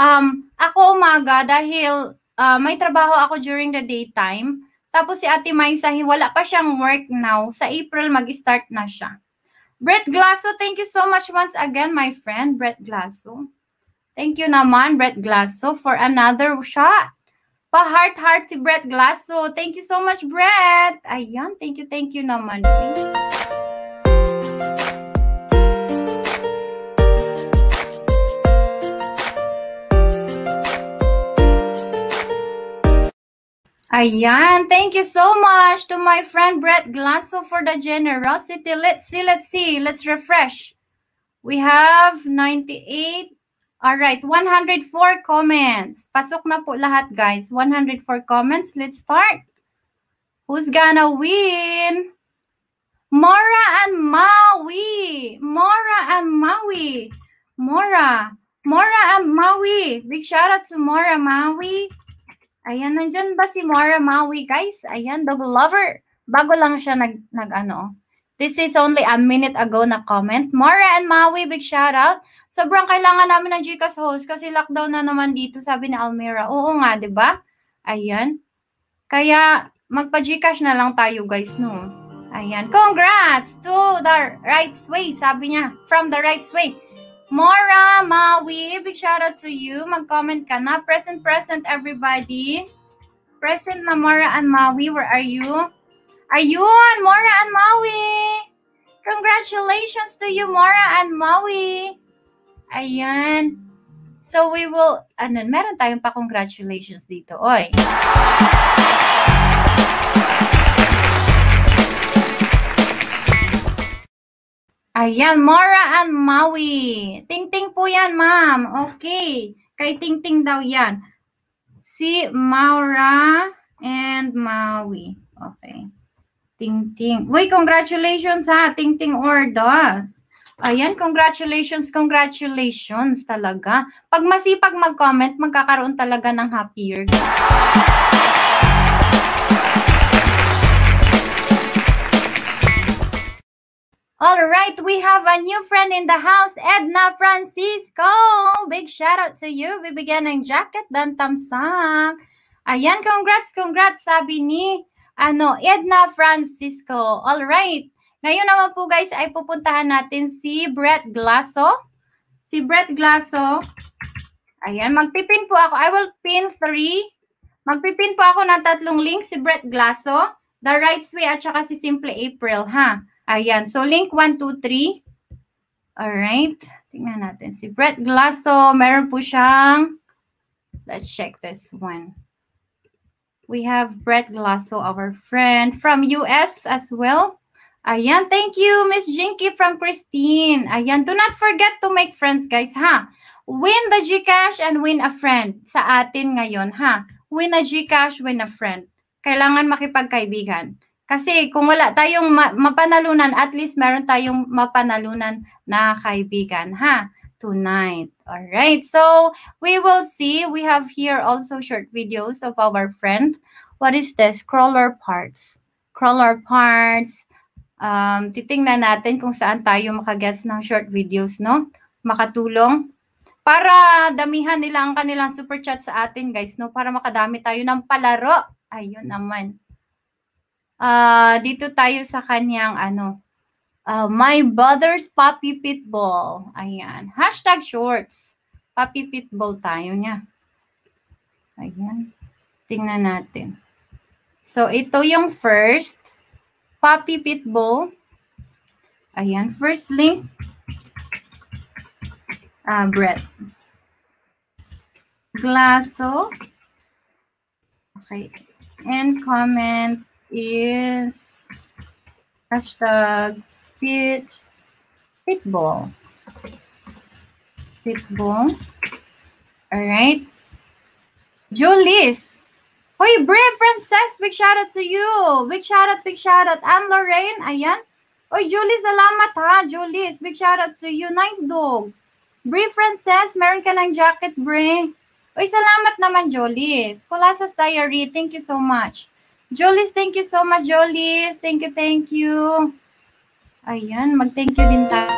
um, ako umaga dahil uh, may trabaho ako during the daytime. Tapos si Ate Maisa, wala pa siyang work now. Sa April, mag-start na siya. Brett Glasso, thank you so much once again, my friend, Brett Glasso. Thank you naman, Brett Glasso, for another shot. Pa-heart-heart si Brett Glasso. Thank you so much, Brett. Ayan, thank you, thank you naman. Please. Ayan, thank you so much to my friend Brett Glasso for the generosity. Let's see, let's see, let's refresh. We have ninety-eight. All right, one hundred four comments. Pasok na po lahat, guys. one hundred four comments. Let's start. Who's gonna win? Mora and Maui. Mora and Maui. Mora. Mora and Maui. Big shout out to Mora Maui. Ayan, nandiyan ba si Mora Maui, guys? Ayan, dog lover. Bago lang siya nag, nag ano. This is only a minute ago na comment. Mora and Maui, big shout out. Sobrang kailangan namin ng Gcash host kasi lockdown na naman dito, sabi ni Almira. Oo nga, di ba? Ayan. Kaya, magpa-Gcash na lang tayo, guys, no? Ayan. Congrats to the right way, sabi niya. From the right way. Mora Maui, big shout out to you. Mag-comment ka na. Present, present, everybody. Present na Mora and Maui. Where are you? Ayun, Mora and Maui. Congratulations to you, Mora and Maui. Ayan. So we will, ano, meron tayong pa congratulations dito. Oy. Ayan, Mora and Maui. Ting-ting po yan, ma'am. Okay. Kay Ting-ting daw yan. Si Mora and Maui. Okay. Ting-ting. Uy, congratulations ha. Ting-ting orders. Ayan, congratulations, congratulations talaga. Pag masipag mag-comment, magkakaroon talaga ng happier. All right, we have a new friend in the house, Edna Francisco. Big shout out to you. Bibigyan ng jacket, Dan Tamsak. Ayan, congrats, congrats, sabi ni ano, Edna Francisco. All right. Ngayon naman po guys, ay pupuntahan natin si Brett Glasso. Si Brett Glasso. Ayan, magpipin po ako. I will pin three. Magpipin po ako ng tatlong links, si Brett Glasso, The Right Way, at saka si Simply April, ha? Ayan. So, link one, two, three. Alright. Tingnan natin. Si Brett Glasso. Meron po siyang... Let's check this one. We have Brett Glasso, our friend. From U S as well. Ayan. Thank you, Miss Jinky from Christine. Ayan. Do not forget to make friends, guys, ha? Win the Gcash and win a friend. Sa atin ngayon, ha? Win a Gcash, win a friend. Kailangan makipagkaibigan. Kasi kung wala tayong ma mapanalunan, at least meron tayong mapanalunan na kaibigan, ha? Tonight. Alright, so we will see. We have here also short videos of our friend. What is this? Crawler parts. Crawler parts. Um, titingnan natin kung saan tayo makagets ng short videos, no? Makatulong. Para damihan nila ang kanilang super chat sa atin, guys, no? Para makadami tayo ng palaro. Ayun naman. Uh, dito tayo sa kanyang ano, uh, my brother's puppy pitbull. Ayan. Hashtag shorts. Puppy pitbull tayo niya. Ayan. Tingnan natin. So, ito yung first. Puppy pitbull. Ayan. First link. Uh, Brett Glasso. Okay. And comment is hashtag pit pitbull pitbull. All right, Julius. Hoy, Brave Frances, big shout out to you. Big shout out, big shout out. Anne Lorraine, ayan. Hoy, Julius, salamat ha, Julius. Big shout out to you. Nice dog. Brave Frances, meron ka ng jacket, Brave. Hoy, salamat naman, Julius. Colasas Diary, thank you so much. Jolies, thank you so much, Jolies. Thank you, thank you. Ayan, mag-thank you din tayo.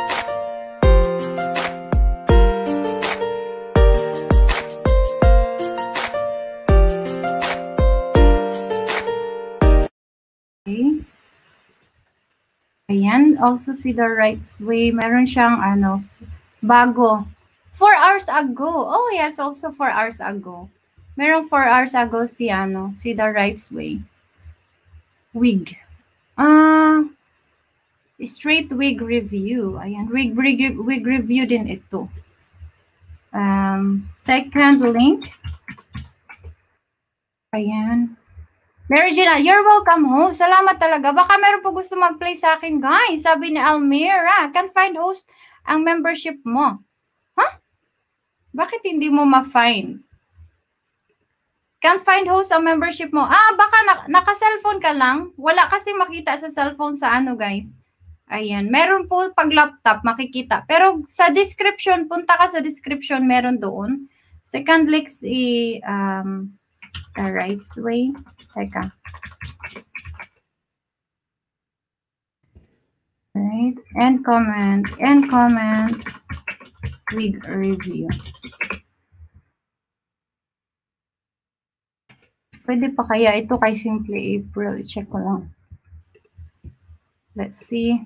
Okay. Ayan, also see The Right Way. Meron siyang, ano, bago. Four hours ago. Oh, yes, also four hours ago. Meron four hours ago si, ano, si The Right Way. Wig. Ah, uh, straight wig review. Ayan, wig, wig, wig review din ito. Um, second link. Ayan. Regina, you're welcome host. Salamat talaga. Baka meron po gusto mag-play sa akin, guys. Sabi ni Almira, can find host ang membership mo. Huh? Bakit hindi mo ma-find? Can't find host ang membership mo. Ah, baka na, naka-cellphone ka lang. Wala kasi makita sa cellphone sa ano, guys. Ayan. Meron po pag laptop, makikita. Pero sa description, punta ka sa description, meron doon. Second link si um, The Right Way. Teka. Right. And comment. And comment. Wig review. Pwede pa kaya ito kay Simply April? I-check ko lang. Let's see.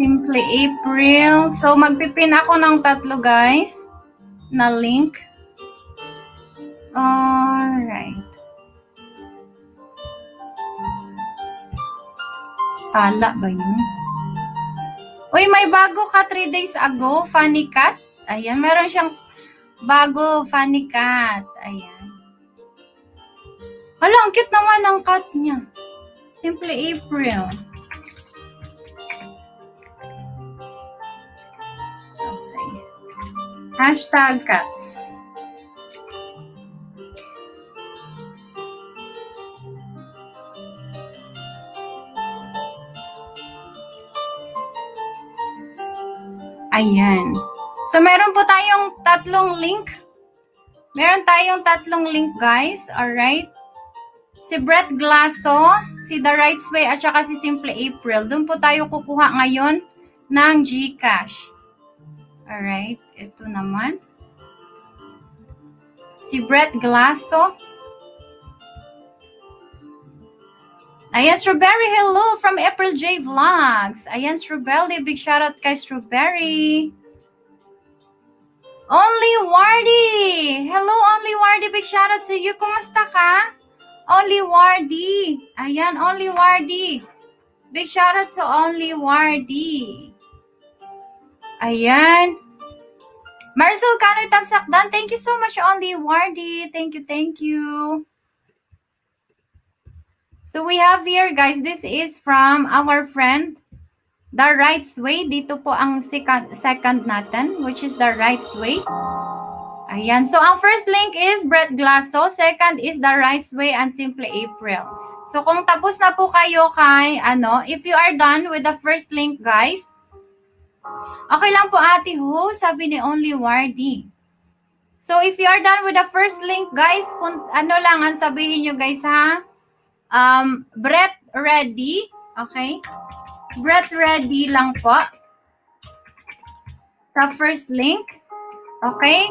Simply April. So, magpipin ako ng tatlo, guys, na link. Alright. Tala ba yun? Uy, may bago ka three days ago, funny cat. Ayan, meron siyang bago, funny cat. Ayan. Hala, ang cute naman ang cat niya. Simply April. Okay. Hashtag cats. Ayan. So, meron po tayong tatlong link. Meron tayong tatlong link, guys. Alright? Si Brett Glasso, si The Right Way, at saka si Simple April. Doon po tayo kukuha ngayon ng GCash. Alright? Ito naman. Si Brett Glasso. Ayan, Strawberry, hello from April J Vlogs. Ayan, Strawberry, big shout out kay Strawberry. Only Wardy. Hello, Only Wardy, big shout out to you. Kumusta ka? Only Wardy. Ayan, Only Wardy. Big shout out to Only Wardy. Ayan. Maricel Canoy, Tamsakdan. Thank you so much, Only Wardy. Thank you, thank you. So we have here, guys, this is from our friend The Right Way. Dito po ang second, second natin, which is The Right Way. Ayan. So, ang first link is Brett Glasso. Second is The Right Way and Simply April. So, kung tapos na po kayo kay, ano, if you are done with the first link, guys, okay lang po, Ate Ho, sabi ni Only Wardy. So, if you are done with the first link, guys, kung ano lang ang sabihin nyo, guys, ha? Um, Brett ready. Okay. Brett ready lang po sa first link. Okay.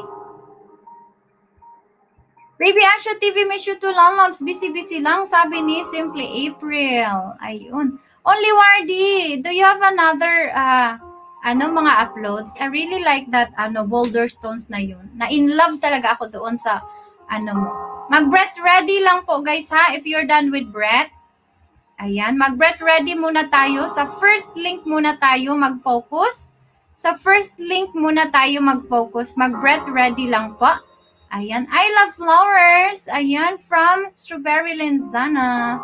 Baby Asha T V, miss you too, long loves. Busy-busy lang, sabi ni Simply April. Ayun. Only Wardy, do you have another, uh, ano, mga uploads? I really like that, ano, boulder stones na yun. Na-in love talaga ako doon sa, ano mo. Mag-Brett ready lang po, guys, ha? If you're done with Brett. Ayan. Mag-Brett ready muna tayo. Sa first link muna tayo mag-focus. Sa first link muna tayo mag-focus. Mag-Brett ready lang po. Ayan, I love flowers. Ayan, from Strawberry Linsana.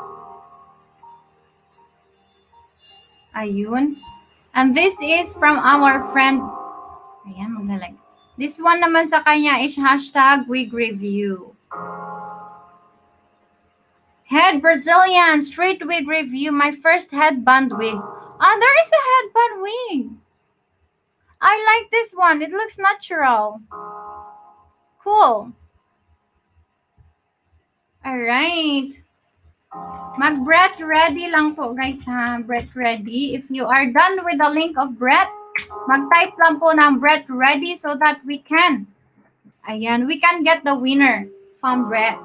Ayun. And this is from our friend. Ayan, maglalag. This one naman sa kanya is hashtag wig review. Head Brazilian, straight wig review. My first headband wig. Ah, there is a headband wig. I like this one. It looks natural. Cool. All right. Mag-Brett ready lang po, guys, ha? Brett ready. If you are done with the link of Brett, mag-type lang po ng Brett ready so that we can. Ayan, we can get the winner from Brett.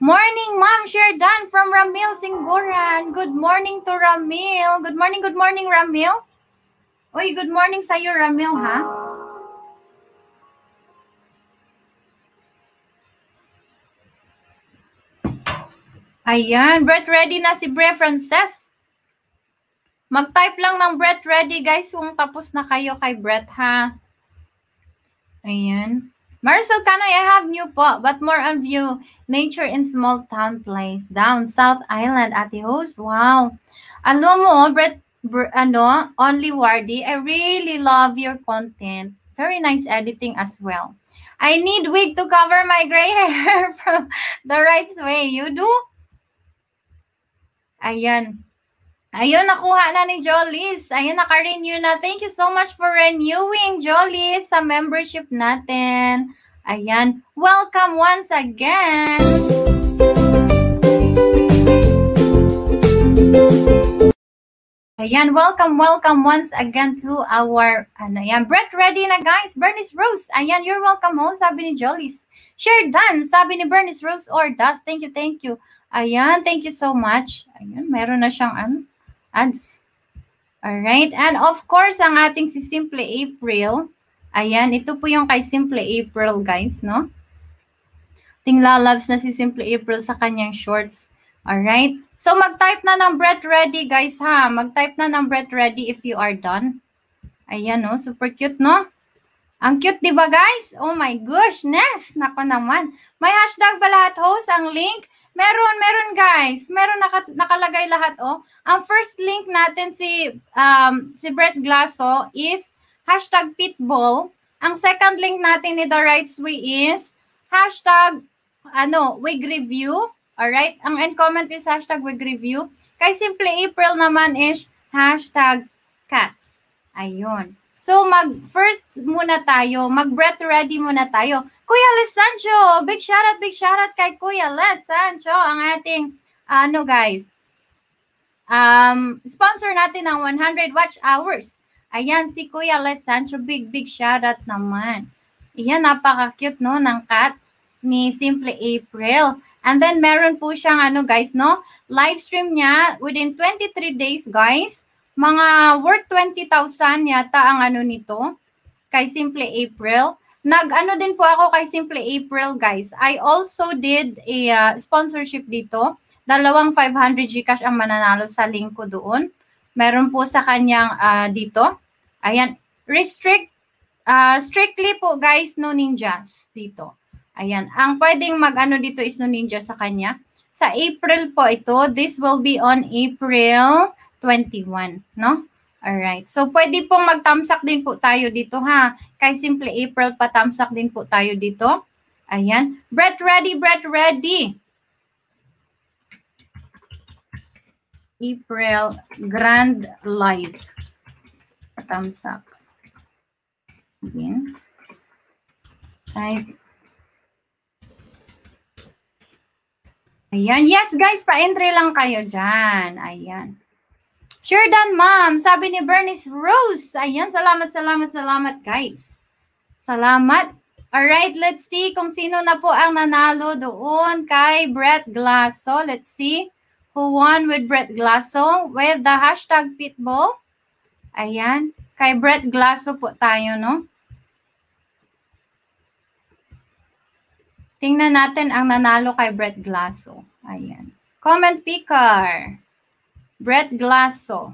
Morning, Ma'am Sherdan from Ramil Singgoran. Good morning to Ramil. Good morning, good morning, Ramil. Oy, good morning sa'yo, Ramil, ha? Ayan, Brett ready na si Bre Frances. Mag-type lang ng Brett ready, guys, kung tapos na kayo kay Brett, ha? Ayan. Maricel Canoy, I have new po, but more on view. Nature in small town place. Down, South Island, Ate Host. Wow. Ano mo, Brett, Bre, ano, Only Wardy, I really love your content. Very nice editing as well. I need wig to cover my gray hair from The Right Way. You do? Ayan. Ayun, nakuha na ni Jolies. Ayun, naka-renew na. Thank you so much for renewing, Jolies, sa membership natin. Ayan. Welcome once again. Ayan, welcome, welcome once again to our, ano yan, Brett ready na, guys. Bernice Rose, ayan, you're welcome home, sabi ni Jolies. Share done, sabi ni Bernice Rose or Das. Thank you, thank you. Ayan, thank you so much. Ayan, meron na siyang an ads. Alright, and of course, ang ating si Simply April. Ayan, ito po yung kay Simply April, guys, no? Tingla loves na si Simply April sa kanyang shorts. Alright, so mag-type na ng Brett ready, guys, ha? Mag-type na ng Brett ready if you are done. Ayan, no? Super cute, no? Ang cute, di ba, guys? Oh my gosh, Ness! Nako naman. May hashtag ba lahat, host? Ang link? Meron, meron, guys. Meron, naka, nakalagay lahat, oh. Ang first link natin si, um, si Brett Glasso is hashtag pitbull. Ang second link natin ni The Right Way is hashtag, ano, wig review. Alright? Ang end comment is hashtag wig review. Kay Simply April naman is hashtag cats. Ayun. So, mag-first muna tayo. Mag-Brett ready muna tayo. Kuya Le Sancho! Big shoutout, big shoutout kay Kuya Le Sancho. Ang ating, ano guys, um, sponsor natin ng one hundred watch hours. Ayan, si Kuya Le Sancho. Big, big shoutout naman. Ayan, napaka-cute, no, ng cat ni Simply April. And then, meron po siyang, ano guys, no, live stream niya within twenty-three days, guys. Mga worth twenty thousand yata ang ano nito kay Simply April. Nag-ano din po ako kay Simply April, guys. I also did a uh, sponsorship dito. Dalawang five hundred GCash ang mananalo sa link ko doon. Meron po sa kanyang uh, dito. Ayan. Restrict, uh, strictly po, guys, no ninjas dito. Ayan. Ang pwedeng mag-ano dito is no ninja sa kanya. Sa April po ito. This will be on April twenty-first, no? Alright. So, pwede pong mag-thumbsuck din po tayo dito, ha? Kay Simply April, pa-thumbsuck din po tayo dito. Ayan. Brett ready, Brett ready. April Grand Live. Pa-thumbsuck. Again. Type. Ayan. Yes, guys. Pa-entry lang kayo dyan. Ayan. Sure done, ma'am. Sabi ni Bernice Rose. Ayan, salamat, salamat, salamat, guys. Salamat. Alright, let's see kung sino na po ang nanalo doon kay Brett Glasso. Let's see who won with Brett Glasso with the hashtag Pitbull. Ayan, kay Brett Glasso po tayo, no? Tingnan natin ang nanalo kay Brett Glasso. Ayan. Comment picker. Brett Glasso.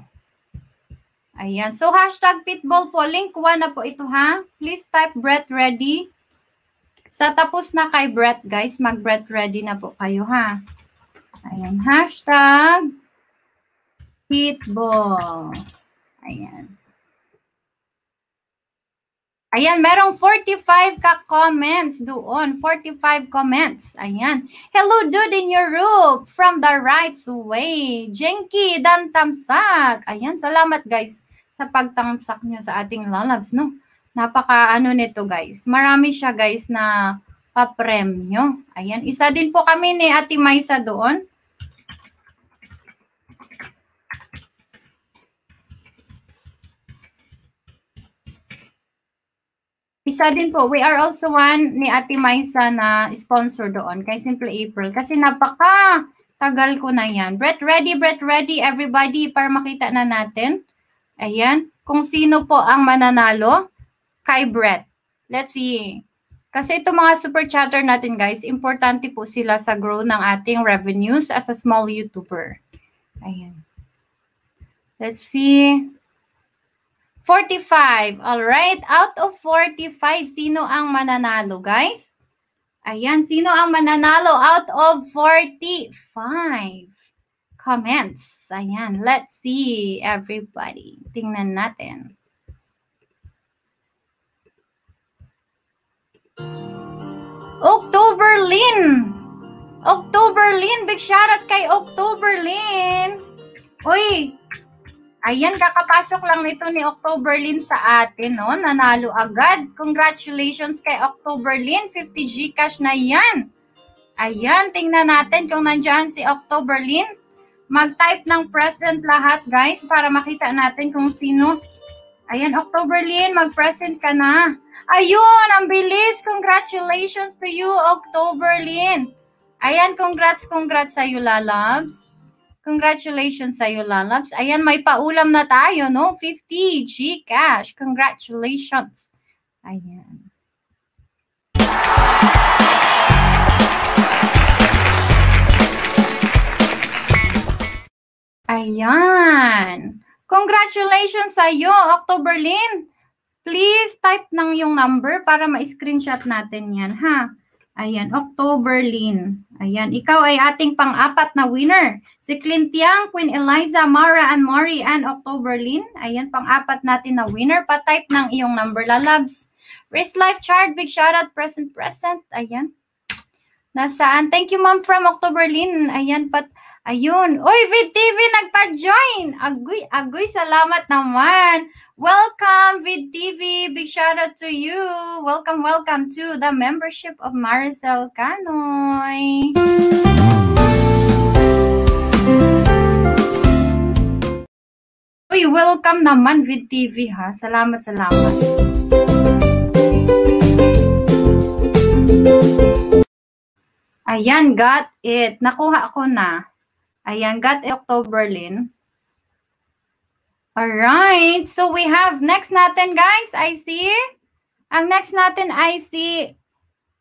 Ayan. So, hashtag Pitbull po. link one na po ito, ha? Please type Brett ready. Sa tapos na kay Brett, guys. Mag-Brett ready na po kayo, ha? Ayan. Hashtag Pitbull. Ayan. Ayan, merong forty-five ka-comments doon. forty-five comments. Ayan. Hello, dude in your room from the right way. Jenky, dan tamsak. Ayan, salamat guys sa pagtamsak nyo sa ating lalabs, no? Napaka ano nito guys. Marami siya guys na papremyo. Ayan, isa din po kami ni Ate Maisa doon. Isa din po, we are also one ni Ate Maisa na sponsor doon kay Simply April. Kasi napaka tagal ko na yan. Brett ready, Brett ready everybody para makita na natin. Ayan. Kung sino po ang mananalo kay Brett. Let's see. Kasi itong mga super chatter natin guys, importante po sila sa growth ng ating revenues as a small YouTuber. Ayan. Let's see. forty-five. All right. Out of forty-five, sino ang mananalo, guys? Ayan, sino ang mananalo out of forty-five comments? Ayan, let's see everybody. Tingnan natin. October Lynn. October Lynn, big shout out kay October Lynn. Uy. Ayan, kakapasok lang nito ni October Lynn sa atin, no? Nanalo agad. Congratulations kay October Lynn. fifty G cash na yan. Ayan, tingnan natin kung nandyan si October Lynn. Mag-type ng present lahat, guys, para makita natin kung sino. Ayan, October Lynn, mag-present ka na. Ayun, ang bilis. Congratulations to you, October Lynn. Ayan, congrats, congrats sa'yo, lalabs. Congratulations sa'yo, lalabs. Ayan, may paulam na tayo, no? fifty G cash. Congratulations. Ayan. Ayan. Congratulations sa'yo, October Lynn. Please type ng yung number para ma-screenshot natin yan, ha? Ayan, October Lynn. Ayan, ikaw ay ating pang-apat na winner. Si Clint Yang, Queen Eliza, Mara, and Mari, and October Lynn. Ayan, pang-apat natin na winner. Pa-type ng iyong number, lalabs. Wrist Life Chart, big shoutout, present, present. Ayan. Nasaan? Thank you, ma'am, from October Lynn. Ayan, pat... Ayun. Uy, VidTV, nagpa-join. Agoy, agoy, salamat naman. Welcome, VidTV. Big shout out to you. Welcome, welcome to the membership of Maricel Canoy. Uy, welcome naman, VidTV, ha. Salamat, salamat. Ayan, got it. Nakuha ako na. Ayan, got October Lynn. Alright, so we have next natin, guys. I see. Ang next natin, I see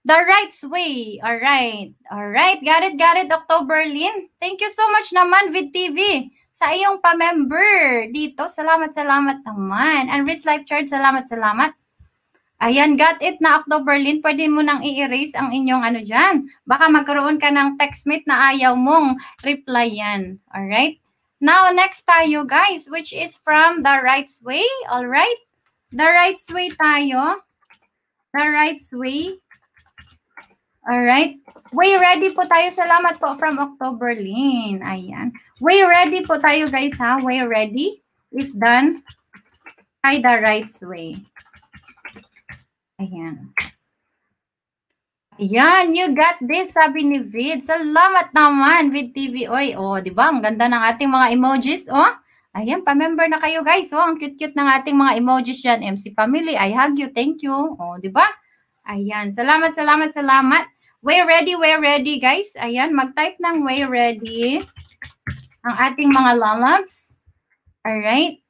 The Right Way. Alright, alright. Got it, got it, October Lynn. Thank you so much naman, VidTV, sa iyong pa-member dito. Salamat, salamat naman. And Risk Life Chart, salamat, salamat. Ayan, got it na Octoberlin. Pwede mo nang i-erase ang inyong ano dyan. Baka magkaroon ka ng textmate na ayaw mong reply yan. Alright? Now, next tayo guys, which is from The Right Way. Alright? The Right Way tayo. The Right Way. Alright? Way ready po tayo. Salamat po from Octoberlin. Ayan. Way ready po tayo guys ha. Way ready. If done, kay The Right Way. Ayan. Ayan, you got this, sabi ni Vid. Salamat naman, Vid T V. Oy, oh, di ba? Ang ganda ng ating mga emojis, oh. Ayan, pa-member na kayo, guys. Oh, ang cute-cute ng ating mga emojis yan. M C Family, I hug you, thank you. Oh, di ba? Ayan, salamat, salamat, salamat. Way ready, way ready, guys. Ayan, mag-type ng way ready ang ating mga lalabs. Alright.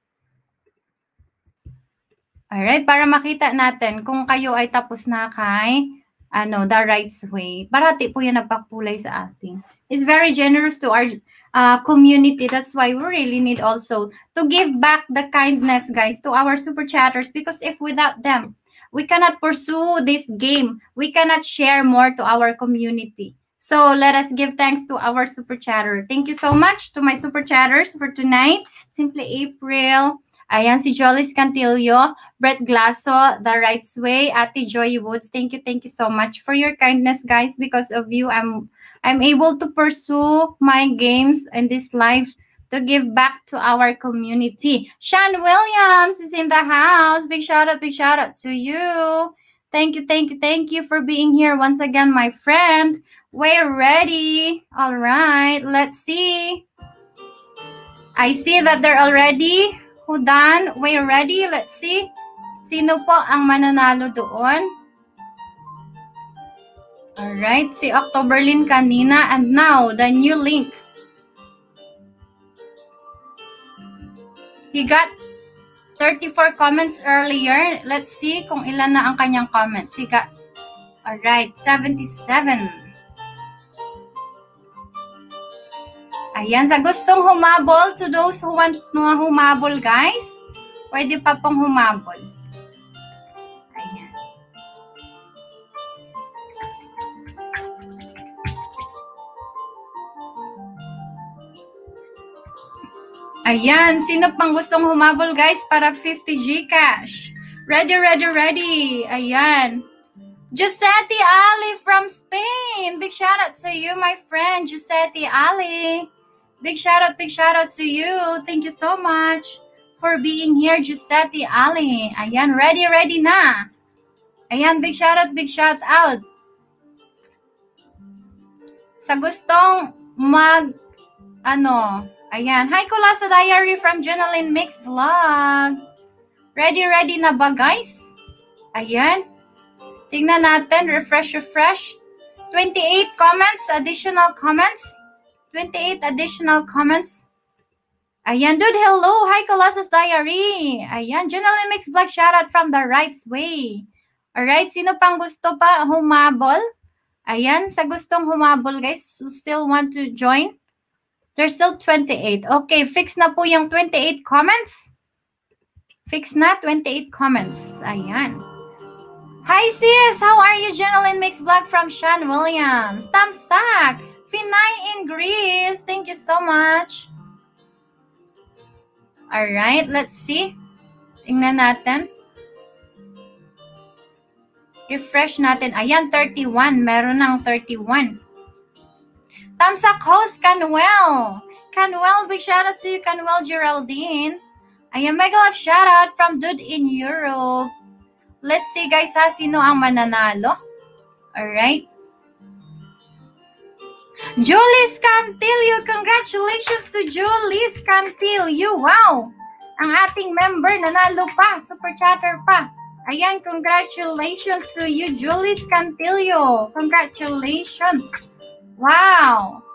Alright, para makita natin kung kayo ay tapos na kay ano, The Right Way. Parati po yan nagpakulay sa atin. It's very generous to our uh, community. That's why we really need also to give back the kindness, guys, to our super chatters. Because if without them, we cannot pursue this game. We cannot share more to our community. So let us give thanks to our super chatter. Thank you so much to my super chatters for tonight. Simply April. Ayan, si Jolis Cantillo, Brett Glasso, The Right Way, Ate Joy Woods. Thank you, thank you so much for your kindness, guys. Because of you, I'm I'm able to pursue my games in this life to give back to our community. Sean Williams is in the house. Big shout out, big shout out to you. Thank you, thank you, thank you for being here once again, my friend. We're ready. All right, let's see. I see that they're already... Hold on. We're ready. Let's see. Sino po ang mananalo doon? Alright. Si Octoberlin kanina. And now, the new link. He got thirty-four comments earlier. Let's see kung ilan na ang kanyang comments. He got... Alright. seventy-seven. Ayan, sa gustong humabol, to those who want na humabol, guys, pwede pa pong humabol. Ayan. Ayan, sino pang gustong humabol, guys, para fifty G cash? Ready, ready, ready. Ayan. Giuseppe Ali from Spain. Big shout out to you, my friend, Giuseppe Ali. Big shout out, big shout out to you. Thank you so much for being here, Giuseppe Ali. Ayan, ready, ready na. Ayan, big shout out, big shout out. Sa gustong mag, ano, ayan. Hi, Kula sa diary from Jeneline Mix Vlog. Ready, ready na ba, guys? Ayan. Tingnan natin, refresh, refresh. twenty-eight comments, additional comments. twenty-eight additional comments. Ayan, dude, hello. Hi, Colossus Diary. Ayan, Jeneline Mix Vlog, shoutout from The Right Way. Alright, sino pang gusto pa humabol? Ayan, sa gustong humabol, guys, who still want to join? There's still twenty-eight. Okay, fix na po yung twenty-eight comments. Fix na, twenty-eight comments. Ayan. Hi, sis. How are you, Jeneline Mix Vlog from Sean Williams? Tamsak. Pinay in Greece. Thank you so much. All right, let's see. Tingnan natin. Refresh natin. Ayan, thirty-one. Meron ng thirty-one. Tamsak host, Canuel. Canuel, big shout out to you, Canuel Geraldine. Ayan, mega love shout out from Dude in Europe. Let's see, guys, ha, sino ang mananalo. All right. Julie Cantillo, congratulations to Julie Cantillo. Wow! Ang ating member, nanalo pa, super chatter pa. Ayan, congratulations to you, Julie Cantillo. Congratulations. Wow!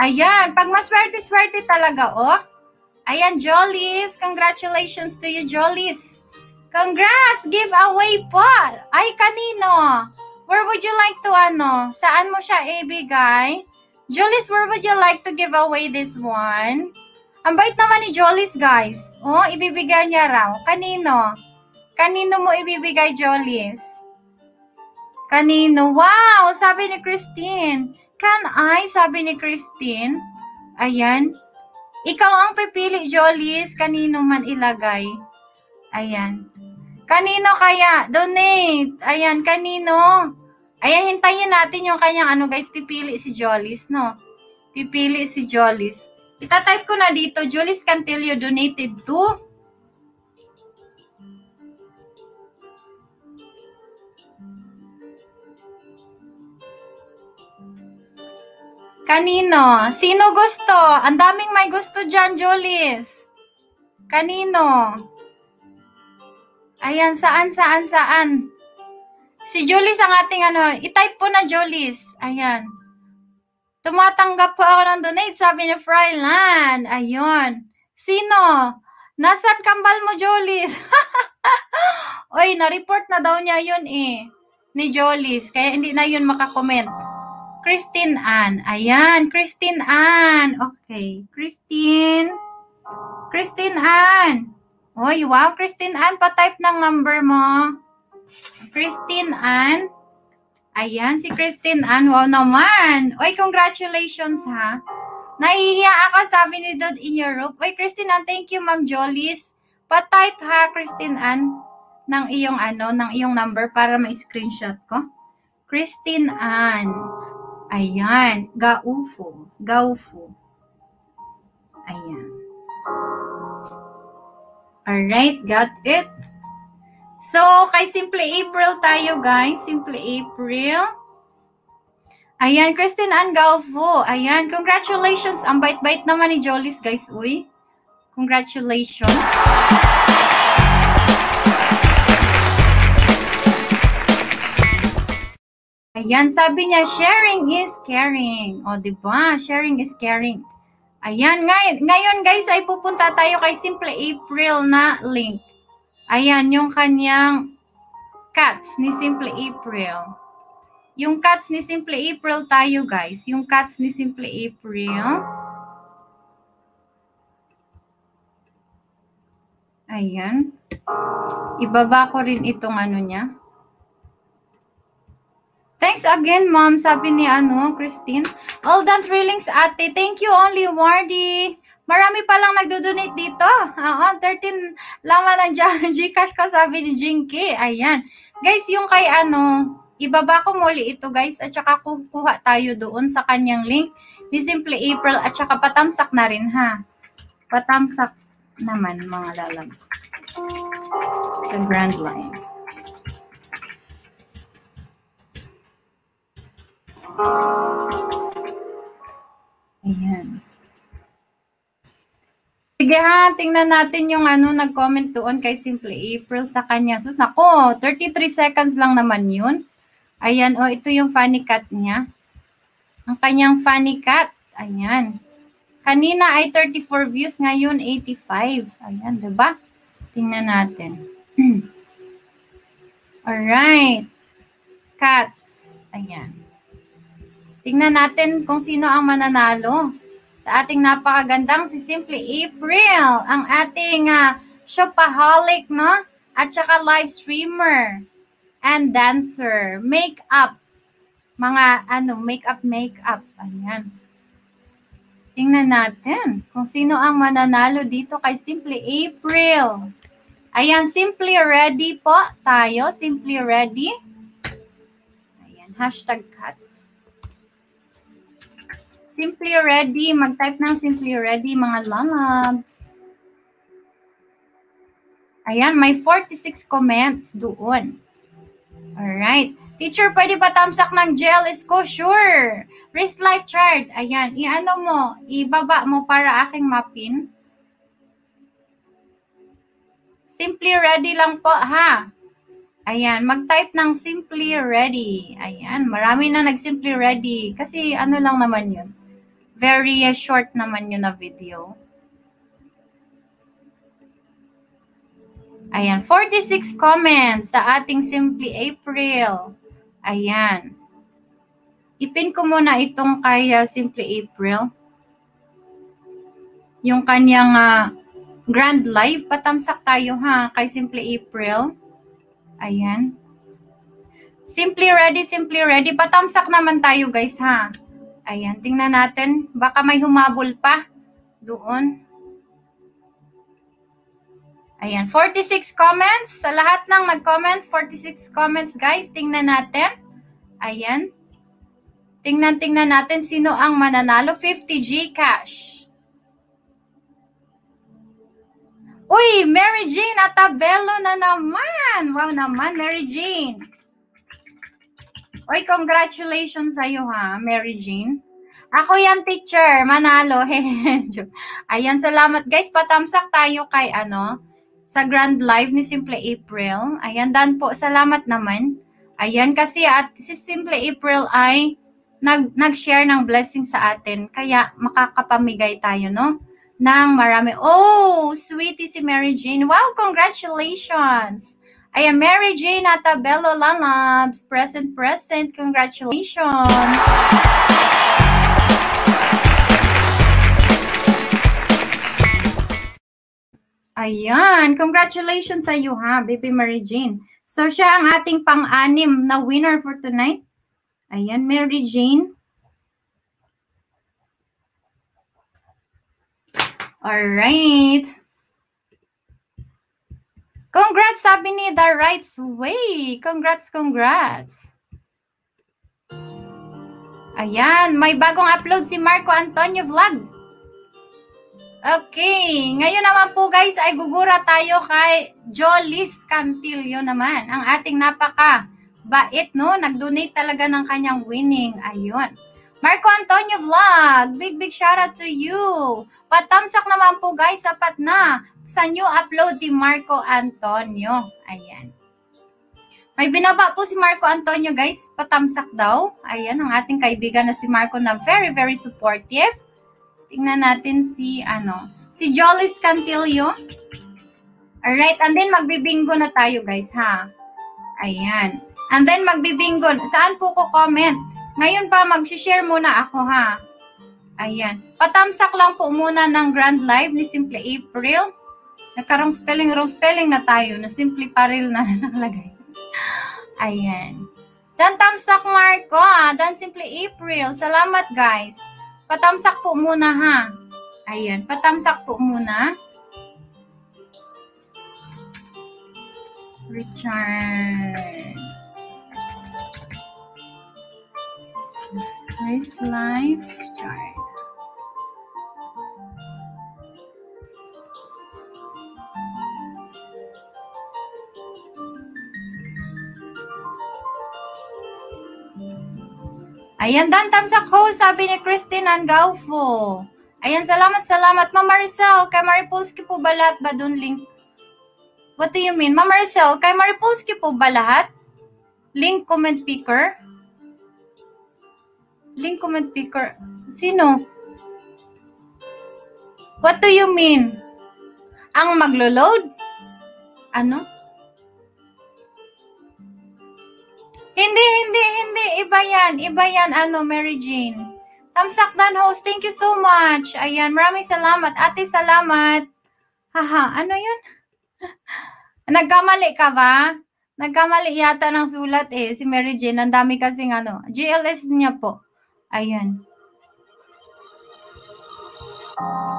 Ayan, pag maswerte-swerte talaga, oh. Ayan, Jolies, congratulations to you, Jolies. Congrats! Giveaway po! Ay, kanino? Where would you like to, ano? Saan mo siya ibigay? Jolies, where would you like to give away this one? Ang bait naman ni Jolies, guys. Oh, ibibigay niya raw. Kanino? Kanino mo ibibigay, Jollies? Kanino? Wow! Sabi ni Christine. Can I? Sabi ni Christine. Ayan. Ikaw ang pipili, Jollies. Kanino man ilagay. Ayan. Kanino kaya? Donate. Ayan, kanino? Ayan, hintayin natin yung kanyang ano, guys. Pipili si Jollies, no? Pipili si Jollies. Itatype ko na dito, Jollies Cantillo donated to... Kanino? Sino gusto? Ang daming may gusto dyan, Jollies. Kanino? Ayan, saan, saan, saan? Si Jollies ang ating ano. I-type po na, Jollies. Ayan. Tumatanggap po ako ng donate, sabi ni Fryland. Ayun. Sino? Nasaan kambal mo, Jollies? Oy, na-report na daw niya yun eh. Ni Jollies. Kaya hindi na yun makakomment. Christine Ann. Ayan, Christine Ann. Okay, Christine. Christine Ann. Oy, wow, Christine Ann. Pa-type ng number mo. Christine Ann. Ayan, si Christine Ann. Wow naman. Oy, congratulations ha. Nahihiya ako, sabi ni Dude in Europe. Oy, Christine Ann, thank you, Ma'am Jollies. Pa-type ha, Christine Ann, ng iyong ano, ng iyong number para ma-screenshot ko. Christine Ann. Ayan. Gaufo. Gaufo. Ayan. Alright. Got it. So, kay Simply April tayo, guys. Simply April. Ayan. Christine Ann Gaufo. Ayan. Congratulations. Ang bait-bait naman ni Jollies, guys. Uy. Congratulations. Ayan, sabi niya, sharing is caring. O, diba? Sharing is caring. Ayan, ngay ngayon guys ay pupunta tayo kay Simple April na link. Ayan, yung kanyang cats ni Simple April. Yung cats ni Simple April tayo guys. Yung cats ni Simple April. Ayan. Ibaba ko rin itong ano niya. Thanks again, Mom. Sabi ni ano, Christine. All done feelings, ate. Thank you only, Wardy. Marami palang nagdodonate dito. Oo, thirteen laman ng Gcash ko, sabi ni Jinky. Ayan. Guys, yung kay ano, ibaba ko muli ito, guys. At saka kukuha tayo doon sa kanyang link ni Simply April. At saka patamsak na rin, ha? Patamsak naman, mga lalabs. Sa Grand Line. Ayan. Sige ha, tingnan natin yung ano nag-comment doon kay Simply April sa kanya. Sus, nako, thirty-three seconds lang naman yun. Ayan, oh, ito yung funny cat niya. Ang kanyang funny cat. Ayan. Kanina ay thirty-four views, ngayon eighty-five. Ayan, diba? Tingnan natin. Alright. Cats. Ayan. Tingnan natin kung sino ang mananalo sa ating napakagandang si Simply April, ang ating uh, shopaholic, no? At saka live streamer and dancer, makeup, mga ano, makeup, makeup. Ayan. Tingnan natin kung sino ang mananalo dito kay Simply April. Ayan, Simply Ready po tayo, Simply Ready. Ayan, hashtag cats. Simply Ready. Mag-type ng Simply Ready, mga lalabs. Ayan, may forty-six comments doon. Alright. Teacher, pwede ba tamsak ng G L S ko? Sure. Wrist life chart. Ayan. I-ano mo? Ibaba mo para aking mapin. Simply Ready lang po, ha? Ayan, mag-type ng Simply Ready. Ayan, marami na nag-Simply Ready. Kasi ano lang naman yun. Very uh, short naman yun na video. Ayan, forty-six comments sa ating Simply April. Ayan. Ipin ko muna itong kay uh, Simply April. Yung kanyang uh, Grand Live. Patamsak tayo ha, kay Simply April. Ayan. Simply ready, simply ready. Patamsak naman tayo guys ha. Ayan, tingnan natin. Baka may humabol pa doon. Ayan, forty-six comments. Sa lahat ng nag-comment, forty-six comments guys. Tingnan natin. Ayan. Tingnan, tingnan natin sino ang mananalo. fifty G cash. Uy, Mary Jane at Abello na naman. Wow naman, Mary Jane. Uy, congratulations sa'yo ha, Mary Jane. Ako yan, teacher. Manalo. Ayan, salamat guys. Patamsak tayo kay ano, sa Grand Live ni Simply April. Ayan, dan po. Salamat naman. Ayan, kasi at si Simply April ay nag nag-share ng blessing sa atin kaya makakapamigay tayo no ng marami. Oh, sweetie si Mary Jane. Wow, congratulations. Ayan, Mary Jane at Abello Lalabs, present present. Congratulations. Ayan, congratulations sa iyo ha, baby Mary Jane. So siya ang ating pang-anim na winner for tonight. Ayan, Mary Jane. Alright. Congrats, sabi ni The Right Way. Congrats, congrats. Ayan, may bagong upload si Marco Antonio Vlog. Okay, ngayon naman po guys ay gugura tayo kay Jolis Cantillo naman. Ang ating napaka bait, no? Nag-donate talaga ng kanyang winning. Ayun. Marco Antonio Vlog, big big shout out to you. Patamsak naman po guys, sapat na sa new upload ni Marco Antonio. Ayan. May binaba po si Marco Antonio guys, patamsak daw. Ayan, ang ating kaibigan na si Marco na very very supportive. Tingnan natin si ano, si Jolis Cantillo. Alright, and then magbibingo na tayo guys ha. Ayan. And then magbibingo. Saan po ko comment? Ngayon pa mag-share muna ako ha. Ayan. Patamsak lang po muna ng Grand Live ni Simply April. Nagkarong spelling wrong spelling na tayo. Na Simply Paril na nakalagay. Ayan. Dan tamsak Marco. Dan Simply April. Salamat guys. Patamsak po muna ha. Ayan. Patamsak po muna. Richard. Nice life chart. Ayan, dan tamsak ho, sabi ni Christine Angaufo. Ayan, salamat, salamat. Ma'am Maricel, kay Mari Polski po ba lahat ba dun link? What do you mean? Ma'am Maricel, kay Mari Polski po ba lahat? Link comment picker? Link comment picker. Sino? What do you mean? Ang maglo-load? Ano? Hindi, hindi, hindi. Iba yan. Iba yan. Ano, Mary Jane. Tamsak dan host. Thank you so much. Ayan. Maraming salamat. Ate, salamat. Haha. Ano yun? Nagkamali ka ba? Nagkamali yata ng sulat eh. Si Mary Jane. Ang dami kasing ano. G L S niya po. Ayan.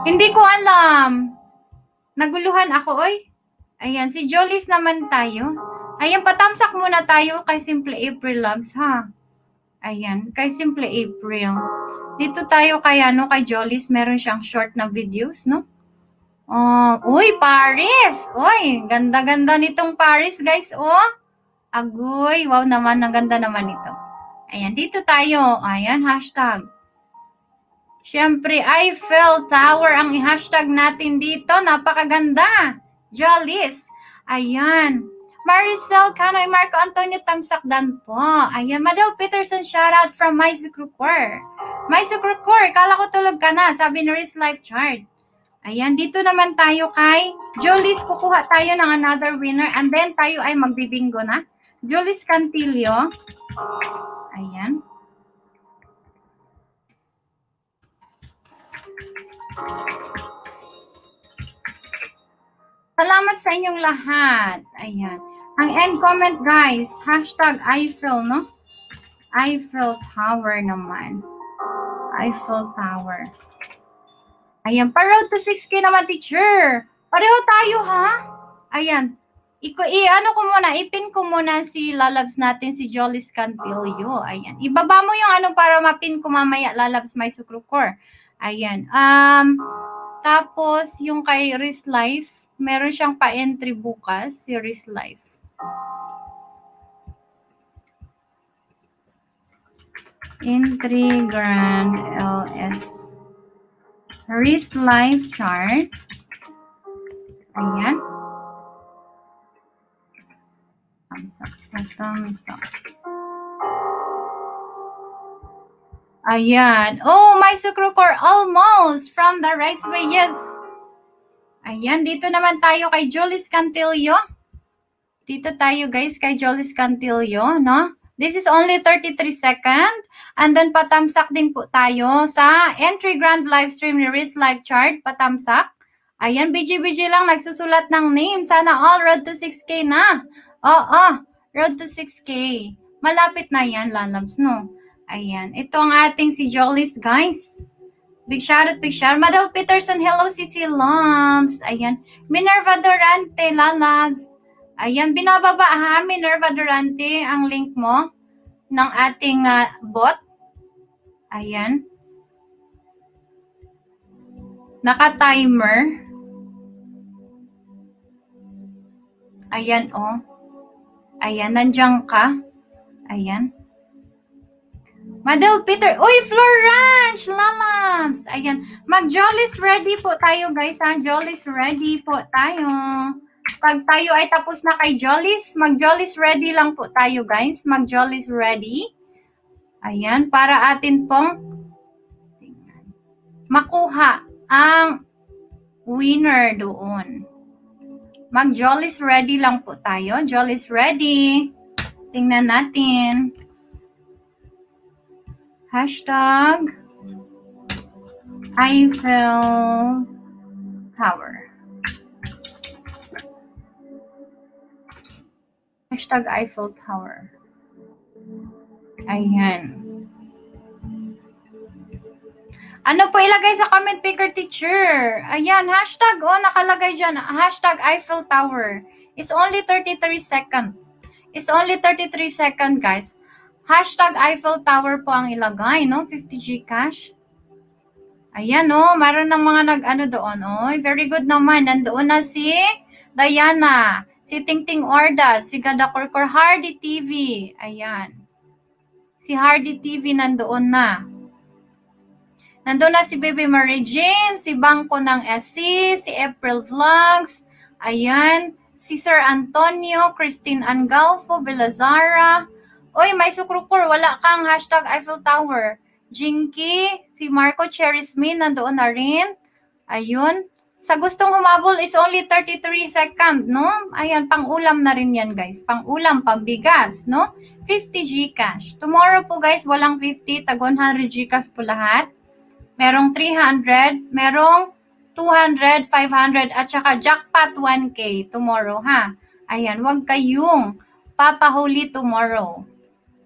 Hindi ko alam. Naguluhan ako, oy. Ayan, si Jolis naman tayo. Ayan, patamsak muna tayo kay Simply April Loves, ha? Ayan, kay Simply April. Dito tayo kay, ano, kay Jolis. Meron siyang short na videos, no? Oh, uy, Paris! Uy, ganda-ganda nitong Paris, guys, oh. Agoy, wow naman, ang ganda naman nito. Ayan, dito tayo. Ayan, hashtag. Siyempre, Eiffel Tower ang i-hashtag natin dito. Napakaganda. Jolis. Ayan. Maricel Canoy, Marco Antonio, tamsakdan po. Ayan, Madel Peterson, shoutout from My Sukrukor. My Sukrukor, kala ko tulog ka na. Sabi ni Riz Life Chart. Ayan, dito naman tayo kay Jolis. Kukuha tayo ng another winner. And then tayo ay magbibingo na. Jolis Cantillo. Ayan. Salamat sa inyong lahat. Ayan. Ang end comment, guys, hashtag Eiffel, no? Eiffel Tower naman. Eiffel Tower. Ayan, pa road to six K naman, teacher. Pareho tayo, ha? Ayan. Iko, i ano ko muna, ipin ko muna si lalabs natin, si Jolis Cantillo. Ayan. Ibaba mo yung ano para mapin ko mamaya, lalabs may sukrukor. Ayan. Um, tapos, yung kay Riz Life, meron siyang pa-entry bukas, si Riz Life. Entry Grand L S. Riz Life chart. Ayan. Ayan. Oh, my sukrukor almost from the right way. Yes. Ayan. Dito naman tayo kay Jolis Cantillo. Dito tayo, guys, kay Jolis Cantillo, no? This is only thirty-three seconds. And then patamsak din po tayo sa entry grand live stream ni Riz Live Chart. Patamsak. Ayan, B G B G lang nagsusulat ng name. Sana all road to six K na. Oo, oh, road to six K. Malapit na yan, lalabs, no? Ayan. Ito ang ating si Jolis, guys. Big shout out, big shout out. Madel Peterson, hello, C C Lumps. Ayan. Menierva Durante, lalabs. Ayan, binababa, ha? Menierva Durante, ang link mo ng ating uh, bot. Ayan. Naka-timer. Ayan, oh. Ayan, nandiyan ka. Ayan. Madel Peter. Uy, Floor Ranch! Lalams! Ayan. Mag-Jolly's ready po tayo, guys, ha? Jolly's ready po tayo. Pag tayo ay tapos na kay Jolly's, mag-Jolly's ready lang po tayo, guys. Mag-Jolly's ready. Ayan. Para atin pong tingnan, makuha ang winner doon. Mag Jolly's ready lang po tayo. Jolly's ready. Tingnan natin. Hashtag Eiffel Tower. Hashtag Eiffel Tower. Ayan. Ano po ilagay sa comment picker, teacher? Ayan, hashtag, oh, nakalagay dyan. Hashtag Eiffel Tower. It's only thirty-three seconds. It's only thirty-three seconds, guys. Hashtag Eiffel Tower po ang ilagay, no? fifty G cash. Ayan, oh, mayroon ng mga nag-ano doon, oh. Very good naman. Nandoon na si Diana, si Tingting Orda, si Gadakorkor, Hardy T V. Ayan. Si Hardy T V nandoon na. Nandoon na si Baby Marie Jane, si Bangko ng S C, si April Vlogs, ayan, si Sir Antonio, Christine Angalfo, Belazara. Oy, may sukrukor, wala kang hashtag Eiffel Tower. Jinky, si Marco Cherismin, nandoon na rin. Ayun. Sa gustong humabol is only thirty-three seconds, no? Ayan, pang-ulam na rin yan, guys. Pang-ulam, pambigas, no? fifty G cash. Tomorrow po, guys, walang fifty, tag one hundred G cash po lahat. Merong three hundred, merong two hundred, five hundred, at saka jackpot one K tomorrow, ha? Ayan, huwag kayong papahuli tomorrow.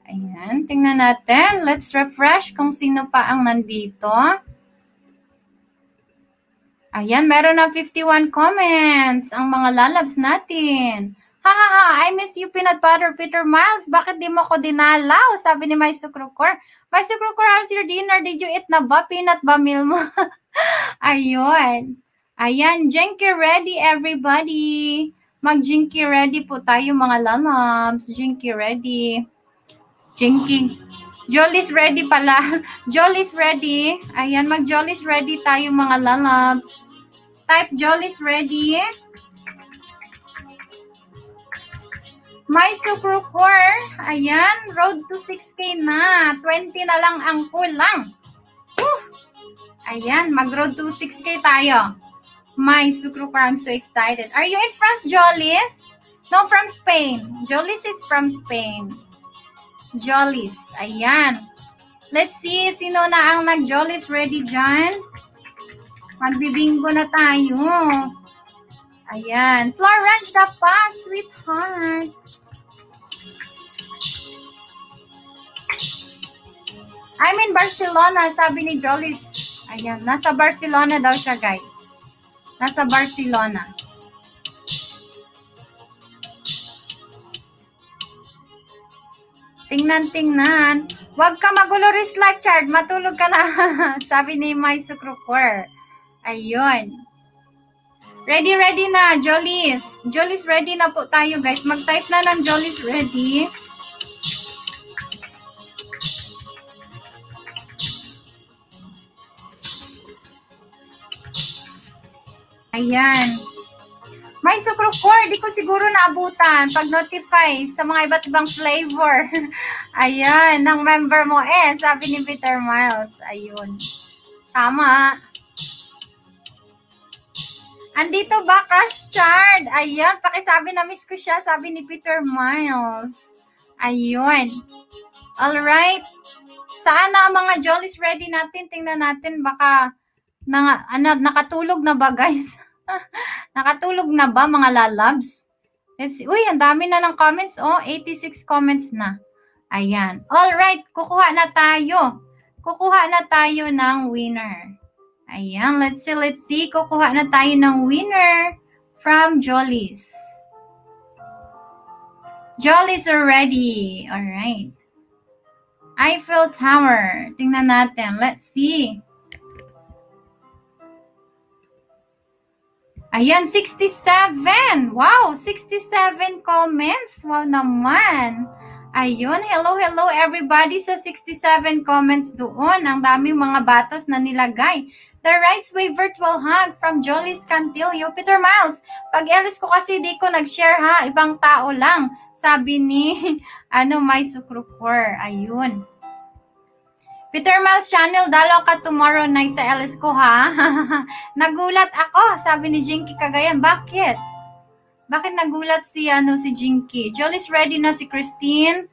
Ayan, tingnan natin. Let's refresh kung sino pa ang nandito. Ayan, meron na fifty-one comments ang mga lalabs natin. Ha, ha, ha, I miss you, Peanut Butter, Peter Miles. Bakit di mo ko dinalaw? Sabi ni May Sukrukor. May Sukrukor, how's your dinner? Did you eat na ba? Peanut ba meal mo? Ayun. Ayan, Jinky ready, everybody. Mag-Jinky ready po tayo, mga lalams. Jinky ready. Jinky. Jolly's ready pala. Jolly's ready. Ayan, mag-Jolly's ready tayo, mga lalams. Type Jolly's ready. My sukrukor, ayan, road to six K na. twenty na lang ang kulang. Woo! Ayan, mag-road to six K tayo. My sukrukor, I'm so excited. Are you in France, Jolis? No, from Spain. Jolis is from Spain. Jolis, ayan. Let's see, sino na ang nag-Jolis ready dyan? Magbibingo na tayo. Ayan. Florence da Paz, sweetheart. I'm in Barcelona, sabi ni Jolis. Ayan. Nasa Barcelona daw siya, guys. Nasa Barcelona. Tingnan, tingnan. Huwag ka magulo, Rizlife Chard. Matulog ka na. Sabi ni May Sukrupor. Ayun. Ready, ready na, Jolies. Jolies, ready na po tayo, guys. Mag-type na ng Jolies ready. Ayan. May Sucro Core, di ko siguro naabutan. Pag-notify sa mga iba't ibang flavor. Ayan, ng member mo eh, sabi ni Peter Miles. Ayun. Tama. Andito ba, Crush Chard? Ayan, pakisabi na miss ko siya, sabi ni Peter Miles. Ayun. Alright. Saan na ang mga Jollies ready natin? Tingnan natin, baka na, na, nakatulog na ba, guys? Nakatulog na ba, mga lalabs? Let's see. Uy, ang dami na ng comments. Oh, eighty-six comments na. Ayan. Alright, kukuha na tayo. Kukuha na tayo ng winner. Ayan, let's see, let's see. Kukuha na tayo ng winner from Jollies. Jollies already. Alright. Eiffel Tower. Tingnan natin. Let's see. Ayan, sixty-seven. Wow, sixty-seven comments. Wow naman. Ayun, hello, hello everybody sa sixty-seven comments doon. Ang daming mga batos na nilagay. The Right Way virtual hug from Jollies Cantillo. Peter Miles, pag-elis ko kasi di ko nag-share ha. Ibang tao lang. Sabi ni, ano, May Sukrupor. Ayun. Peter Miles Channel, dalaw ka tomorrow night sa Elis ko ha. Nagulat ako, sabi ni Jinky Cagayan. Bakit? Bakit nagulat si, ano, si Jinky? Jollies ready na si Christine.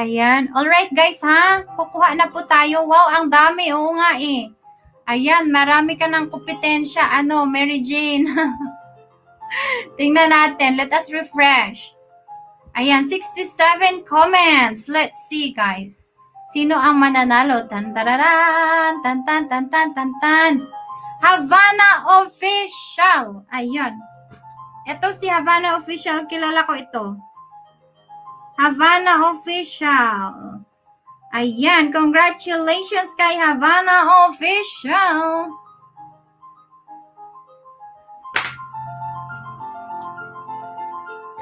Ayan. Alright, guys, ha? Kukuha na po tayo. Wow, ang dami. Oo nga, eh. Ayan, marami ka ng kompetensya. Ano, Mary Jane. Tingnan natin. Let us refresh. Ayan, sixty-seven comments. Let's see, guys. Sino ang mananalo? Tantararan. Tantan, tantan, tantan. Havana Official. Ayan. Ito si Havana Official. Kilala ko ito. Havana Official. Ayan. Congratulations kay Havana Official.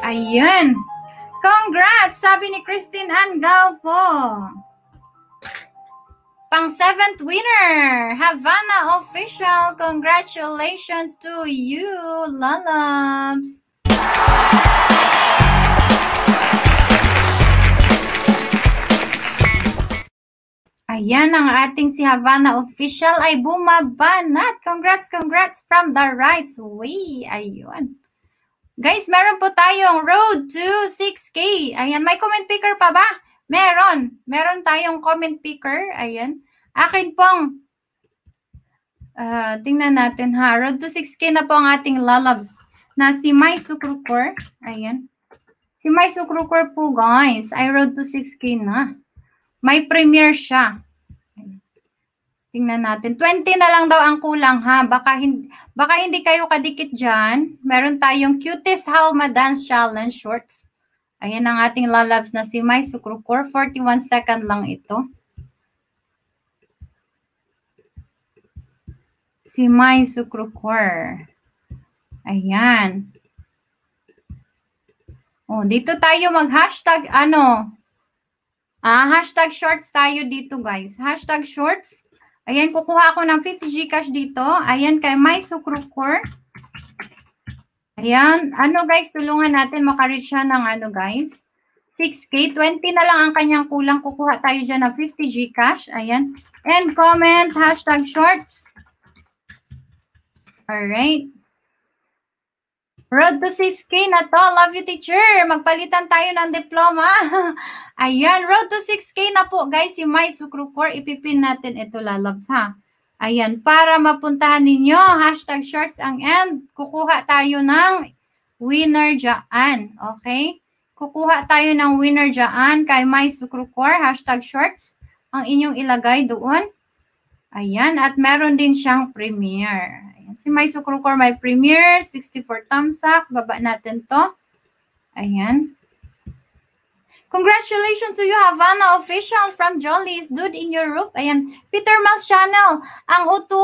Ayan. Congrats, sabi ni Christine Ann Galpo. Pang seventh winner, Havana Official. Congratulations to you, Lalabs. Ayan, ang ating si Havana Official ay bumabanat. Congrats, congrats from The Right Way. Ayun. Guys, meron po tayong road to six K. Ayan, may comment picker pa ba? Meron. Meron tayong comment picker. Ayan. Akin pong, uh, tingnan natin ha. Road to six K na po ang ating lalabs na si May Sukrukor. Ayan. Si May Sukrukor po, guys. Ay, road to six K na. May premiere siya. Ayan. Tingnan natin. twenty na lang daw ang kulang ha. Baka hindi, baka hindi kayo kadikit dyan. Meron tayong Cutest Halma Dance Challenge Shorts. Ayan ang ating lalabs na si May Sukrukor. forty-one second lang ito. Si May Sukrukor. Ayan. Oh, dito tayo mag-hashtag ano? Ah, hashtag shorts tayo dito, guys. Hashtag shorts. Ayan, kukuha ako ng fifty Gcash dito. Ayan, kay May Sukrukor. Ayan. Ano, guys, tulungan natin makareach siya ng ano, guys. six K. twenty na lang ang kanyang kulang. Kukuha tayo dyan ng fifty Gcash. Ayan. And comment, hashtag shorts. Alright. Road to six K na to. Love you, teacher. Magpalitan tayo ng diploma. Ayan. Road to six K na po, guys. Si May Sukrupor. Ipipin natin ito, lalabs, ha? Ayan, para mapuntahan ninyo, hashtag shorts ang end. Kukuha tayo ng winner dyan. Okay? Kukuha tayo ng winner dyan kay My Sukrukor, hashtag shorts. Ang inyong ilagay doon. Ayan, at meron din siyang premiere. Ayan, si My Sukrukor may premiere, sixty-four thumbs up. Baba natin to. Ayan. Congratulations to you, Havana Official from Jolly's Dude in Europe. Ayan, Peter Miles Channel. Ang uto,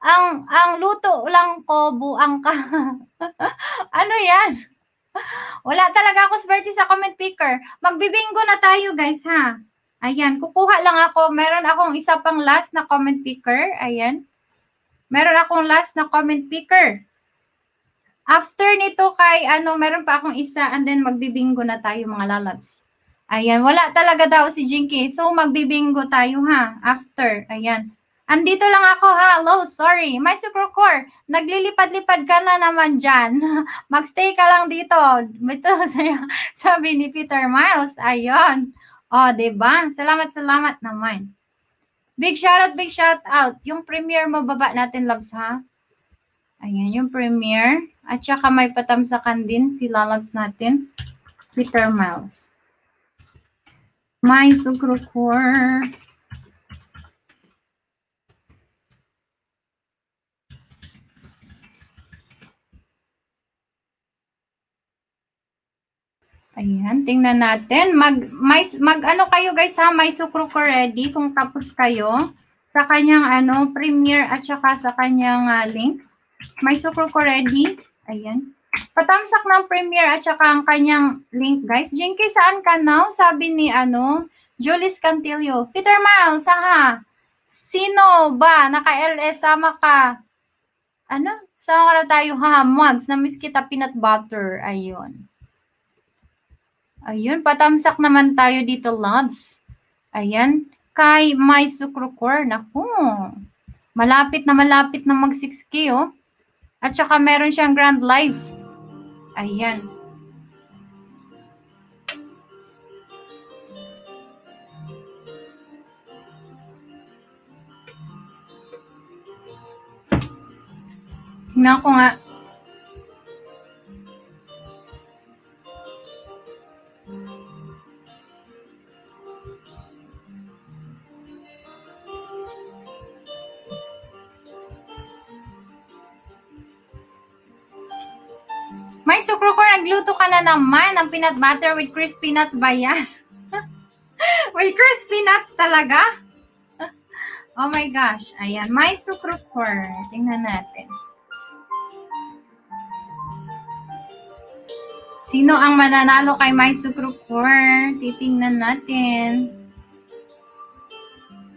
ang ang luto lang ko, buang ka. Ano yan? Wala talaga ako swerte sa comment picker. Magbibingo na tayo, guys, ha? Ayan, kukuha lang ako. Meron akong isa pang last na comment picker. Ayan. Meron akong last na comment picker. After nito kay, ano, meron pa akong isa and then magbibingo na tayo, mga lalabs. Ayan, wala talaga daw si Jinky. So, magbibingo tayo, ha? After, ayan. Andito lang ako, ha? Hello, sorry. My Sukrukor, naglilipad-lipad ka na naman dyan. Magstay ka lang dito. Ito, sabi ni Peter Miles. Ayan. O, diba? Salamat, salamat naman. Big shoutout, big shoutout. Yung premiere mo, baba natin, loves, ha? Ayan, yung premiere. At saka may patamsakan din si lalabs natin. Peter Miles. My Sukrukor. Ayan, tingnan natin. Mag, may, mag ano kayo guys ha, My Sukrukor ready kung tapos kayo sa kanyang ano, premiere at saka sa kanyang uh, link. My Sukrukor ready. Ayan. Patamsak ng premiere at saka ang kanyang link, guys. Jinky, saan ka now? Sabi ni, ano, Julius Cantillo. Peter Miles, ha? Sino ba? Naka-L S, sama ka. Ano? Sama ka tayo, ha? Mugs, namiss kita, peanut butter. Ayun. Ayun, patamsak naman tayo dito, loves. Ayan. Kay My Sukrukor. Naku. Malapit na malapit na mag six K, oh. At saka meron siyang grand live. Ayan. Tingnan ko nga. My Sukrukor, nagluto ka na naman ng peanut butter with crispy nuts ba yan? With crispy nuts talaga? Oh my gosh. Ayan. My Sukrukor. Tingnan natin. Sino ang mananalo kay My Sukrukor? Titingnan natin.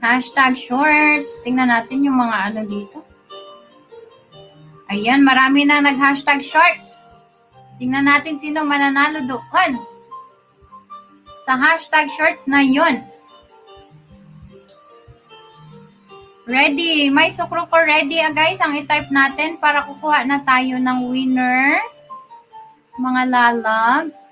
Hashtag shorts. Tingnan natin yung mga ano dito. Ayan. Marami na nag-hashtag shorts. Tingnan natin sino mananalo doon sa hashtag shorts na yun. Ready. My Sukrukor ready, ah, guys. Ang i-type natin para kukuha na tayo ng winner. Mga lalabs.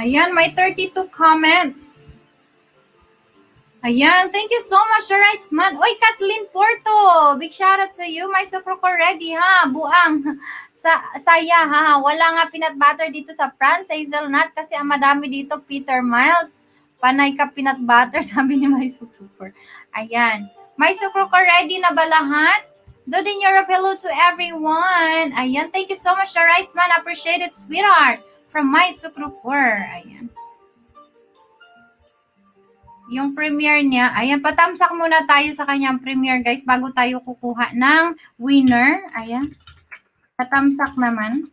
Ayan, may thirty-two comments. Ayan, thank you so much, the rights man. Oy, Kathleen Porto, big shoutout to you. My Sukrukor ready, ha? Buang. Sa, saya, ha? Wala nga peanut butter dito sa France, hazelnut, kasi ang madami dito, Peter Miles. Panay ka peanut butter, sabi ni My Sukrukor. Ayan. My Sukrukor ready na ba lahat? Dude in Europe, hello to everyone. Ayan, thank you so much, the rights man. Appreciate it, sweetheart. From My Sukrukor. Ayan. Yung premiere niya. Ayan, patamsak muna tayo sa kanyang premiere, guys, bago tayo kukuha ng winner. Ayan. Patamsak naman.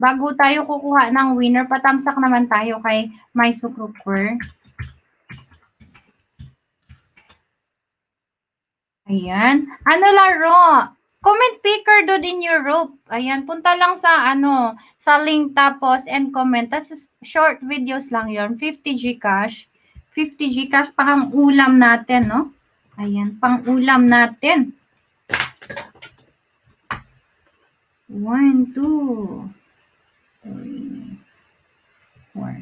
Bago tayo kukuha ng winner, patamsak naman tayo kay My Sukrukor. Ayan. Ano laro? Comment picker do in Europe. Ayan, punta lang sa ano, sa link tapos and comment. Tapos short videos lang 'yon. fifty Gcash. fifty Gcash pang ulam natin, no? Ayan, pang-ulam natin. One, two, three, four.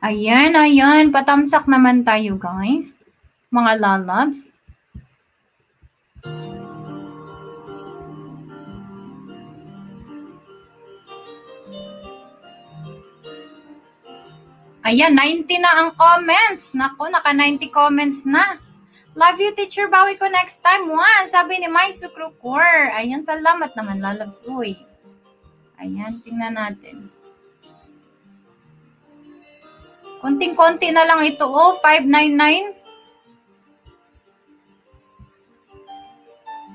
Ayan, ayan. Patamsak naman tayo, guys. Mga lalabs. Ayan, ninety na ang comments. Naku, naka ninety comments na. Love you, Teacher Bawi ko next time. One, sabi ni May Sukrukor. Ayan, salamat naman, lalabs. Uy. Ayan, tingnan natin. Konting-konti na lang ito. Oh, five ninety-nine.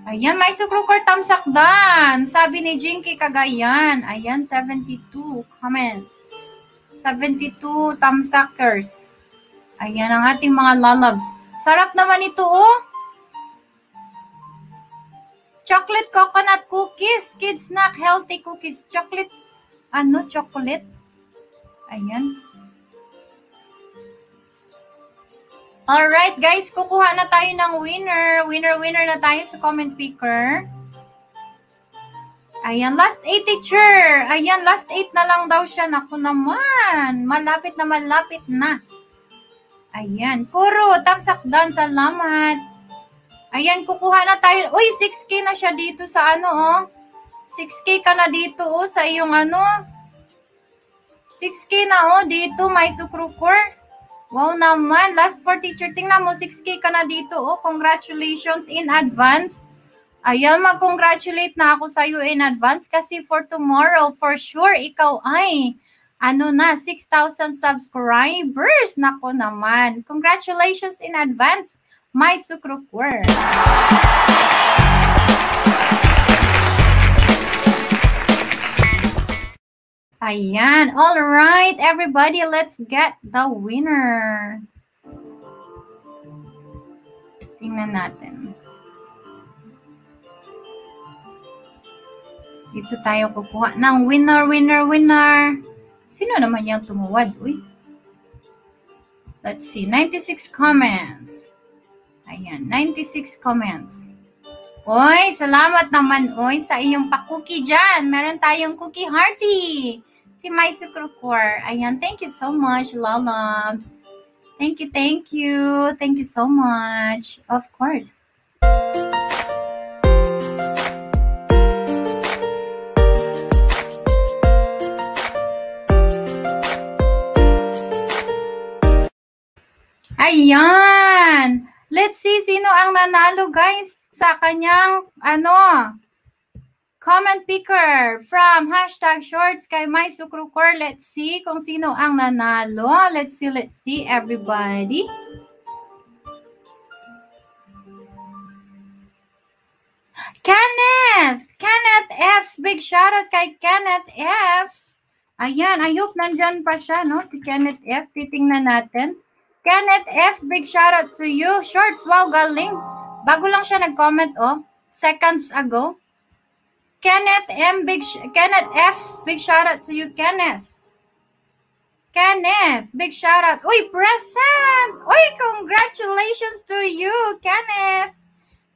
Ayan, May Sukrukor tamsakdan. Sabi ni Jinky Cagayan. Ayan, seventy-two comments. seventy-two thumbsuckers. Ayan ang ating mga lalabs. Sarap naman ito, oh. Chocolate coconut cookies. Kids snack healthy cookies. Chocolate, ano, chocolate. Ayan. Alright, guys. Kukuha na tayo ng winner. Winner, winner na tayo sa comment picker. Ayan, last eight, teacher. Ayan, last eight na lang daw siya. Naku naman. Malapit na, malapit na. Ayan. Kuro, tamsak dan. Salamat. Ayan, kukuha na tayo. Uy, six K na siya dito sa ano, oh. six K ka na dito, oh, sa iyong ano. six K na, oh, dito, May Sukrukor. Wow naman. Last four, teacher. Tingnan mo, six K ka na dito, oh. Congratulations in advance. Ayan, mag-congratulate na ako sa'yo in advance kasi for tomorrow, for sure, ikaw ay, ano na, six thousand subscribers. Nako naman. Congratulations in advance, May Sukrukor. Ayan. All right, everybody, let's get the winner. Tingnan natin. Dito tayo kukuha ng winner, winner, winner. Sino naman yung tumuwad? Uy. Let's see. ninety-six comments. Ayan. ninety-six comments. Uy, salamat naman, uy, sa iyong pa-cookie dyan. Meron tayong cookie hearty. Si May Sukrukor. Ayan. Thank you so much, lalabs. Thank you, thank you. Thank you so much. Of course. Ayan! Let's see sino ang nanalo, guys, sa kanyang, ano, comment picker from hashtag shorts kay May Sukrukor. Let's see kung sino ang nanalo. Let's see, let's see, everybody. Kenneth! Kenneth F. Big shoutout kay Kenneth F. Ayan, I hope nandyan pa siya, no? Si Kenneth F. Titingnan natin. Kenneth F, big shout out to you. Shorts, wow, galing. Bago lang siya nag-comment, oh. Seconds ago. Kenneth M, big Kenneth F, big shout out to you, Kenneth. Kenneth, big shout out. Uy, present! Uy, congratulations to you, Kenneth.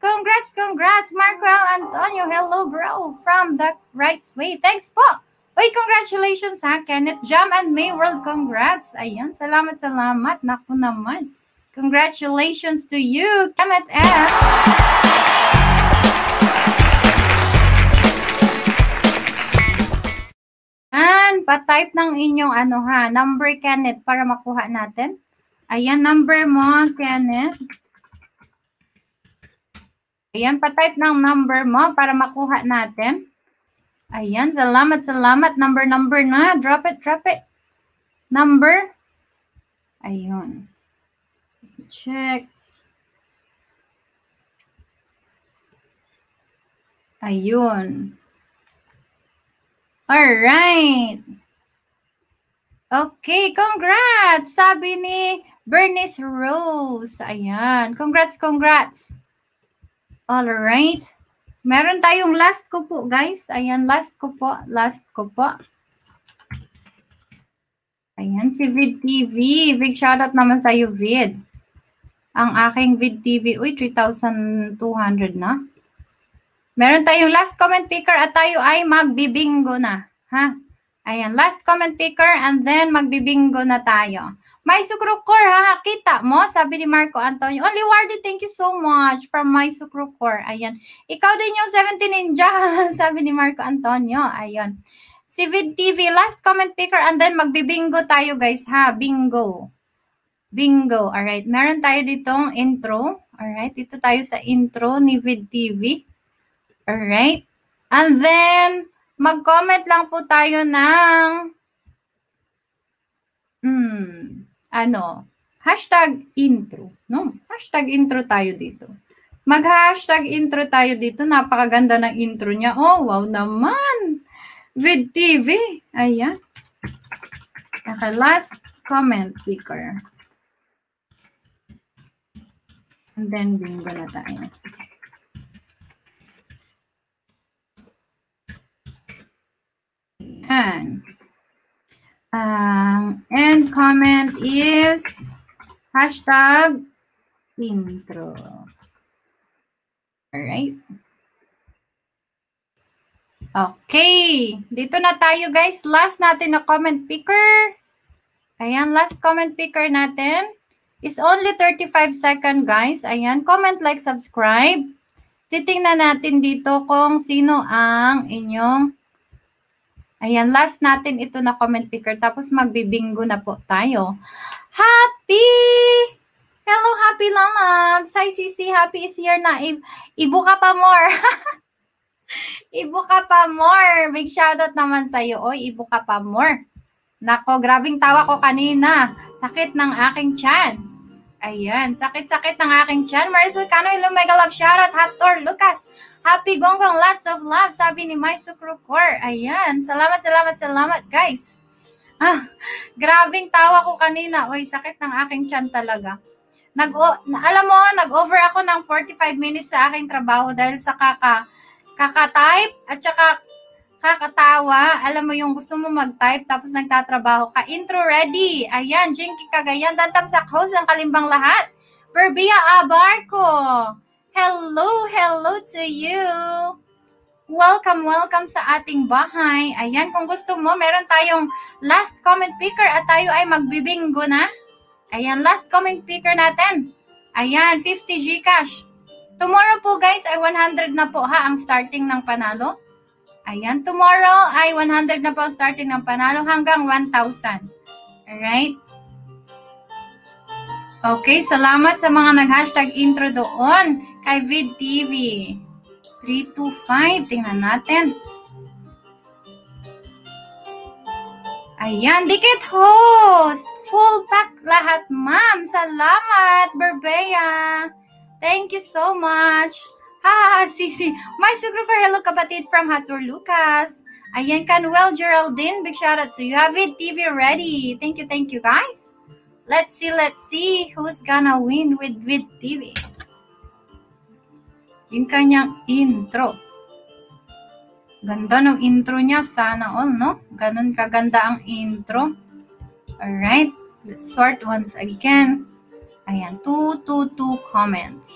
Congrats, congrats. Marco Antonio, hello, bro. From The Right Way. Thanks po. Uy, congratulations ha, Kenneth. Jam and May World, congrats. Ayan, salamat, salamat. Naku naman. Congratulations to you, Kenneth F. And patype ng inyong ano ha, number, Kenneth, para makuha natin. Ayan, number mo, Kenneth. Ayan, patype ng number mo para makuha natin. Ayan, salamat, salamat. Number, number na. Drop it, drop it. Number. Ayun. Check. Ayun. Alright. Okay, congrats. Sabi ni Bernice Rose. Ayan. Congrats, congrats. Alright. Meron tayong last ko po, guys. Ayan, last ko po. Last ko po. Ayan, si Vid T V. Big shoutout naman sa'yo, Vid. Ang aking Vid T V. Uy, three thousand two hundred na. Meron tayong last comment picker at tayo ay magbibingo na. Ha? Ayan, last comment picker and then magbibingo na tayo. My Sukrukor, ha? Kita mo? Sabi ni Marco Antonio. Only Wardy, thank you so much from My Sukrukor. Ayan. Ikaw din yung seventeen Ninja, sabi ni Marco Antonio. Ayan. Si Vid T V, last comment picker and then magbibingo tayo guys, ha? Bingo. Bingo. Alright. Meron tayo ditong intro. Alright. Dito tayo sa intro ni Vid T V. Alright. And then, mag-comment lang po tayo ng hmm, ano, hashtag intro. No? Hashtag intro tayo dito. Mag-hashtag intro tayo dito. Napakaganda ng intro niya. Oh, wow naman! Vid T V. Ayan. Okay, last comment picker. And then, bingo na tayo. Ayan. Um, and comment is hashtag intro. Alright. Okay, dito na tayo guys. Last natin na comment picker. Ayan, last comment picker natin. It's only thirty-five seconds guys. Ayan, comment, like, subscribe. Titingnan natin dito kung sino ang inyong... Ayan, last natin ito na comment picker. Tapos magbibingo na po tayo. Happy! Hello, Happy Lalabs! Hi, C C. Happy is here na. I Ibuka pa more. Ibuka pa more. Big shoutout naman sa'yo. Oy, ibuka pa more. Nako, grabing tawa ko kanina. Sakit ng aking tiyan. Ayan, sakit-sakit ng aking tiyan. Maricel Canoy, Lumega Love, shoutout. Hathor Lucas, Happy Gonggong, lots of love. Sabi ni My Sukrukor. Ayan, salamat, salamat, salamat, guys. Ah, grabing tawa ko kanina. Oy, sakit ng aking tiyan talaga. Nag alam mo, nag-over ako ng forty-five minutes sa aking trabaho dahil sa kaka... kaka-type at saka kakatawa. Alam mo yung gusto mo mag-type tapos nagtatrabaho ka. Intro ready. Ayan, Jinky Cagayan. Dantam sa host ng kalimbang lahat. Berbia Abarco. Hello, hello to you. Welcome, welcome sa ating bahay. Ayan, kung gusto mo, meron tayong last comment picker at tayo ay magbibingo na. Ayan, last comment picker natin. Ayan, fifty G cash. Tomorrow po guys ay one hundred na po ha ang starting ng panalo. Ayan, tomorrow ay one hundred na po ang starting ng panalo hanggang one thousand. Alright? Okay, salamat sa mga nag-hashtag intro doon kay Vid T V. three two five, tingnan natin. Ayan, dikit host! Full pack lahat, ma'am! Salamat, Berbea! Thank you so much. Ha, Sisi. My super hello kapatid from Hathor Lucas. Ayan, Canwell Geraldine. Big shout out to you. Have it T V ready. Thank you, thank you guys. Let's see, let's see who's gonna win with with T V. Yung kanyang intro. Ganda ng intro niya. Sana all, no? Ganun kaganda ang intro. Alright. Let's sort once again. Ayan, two two two comments.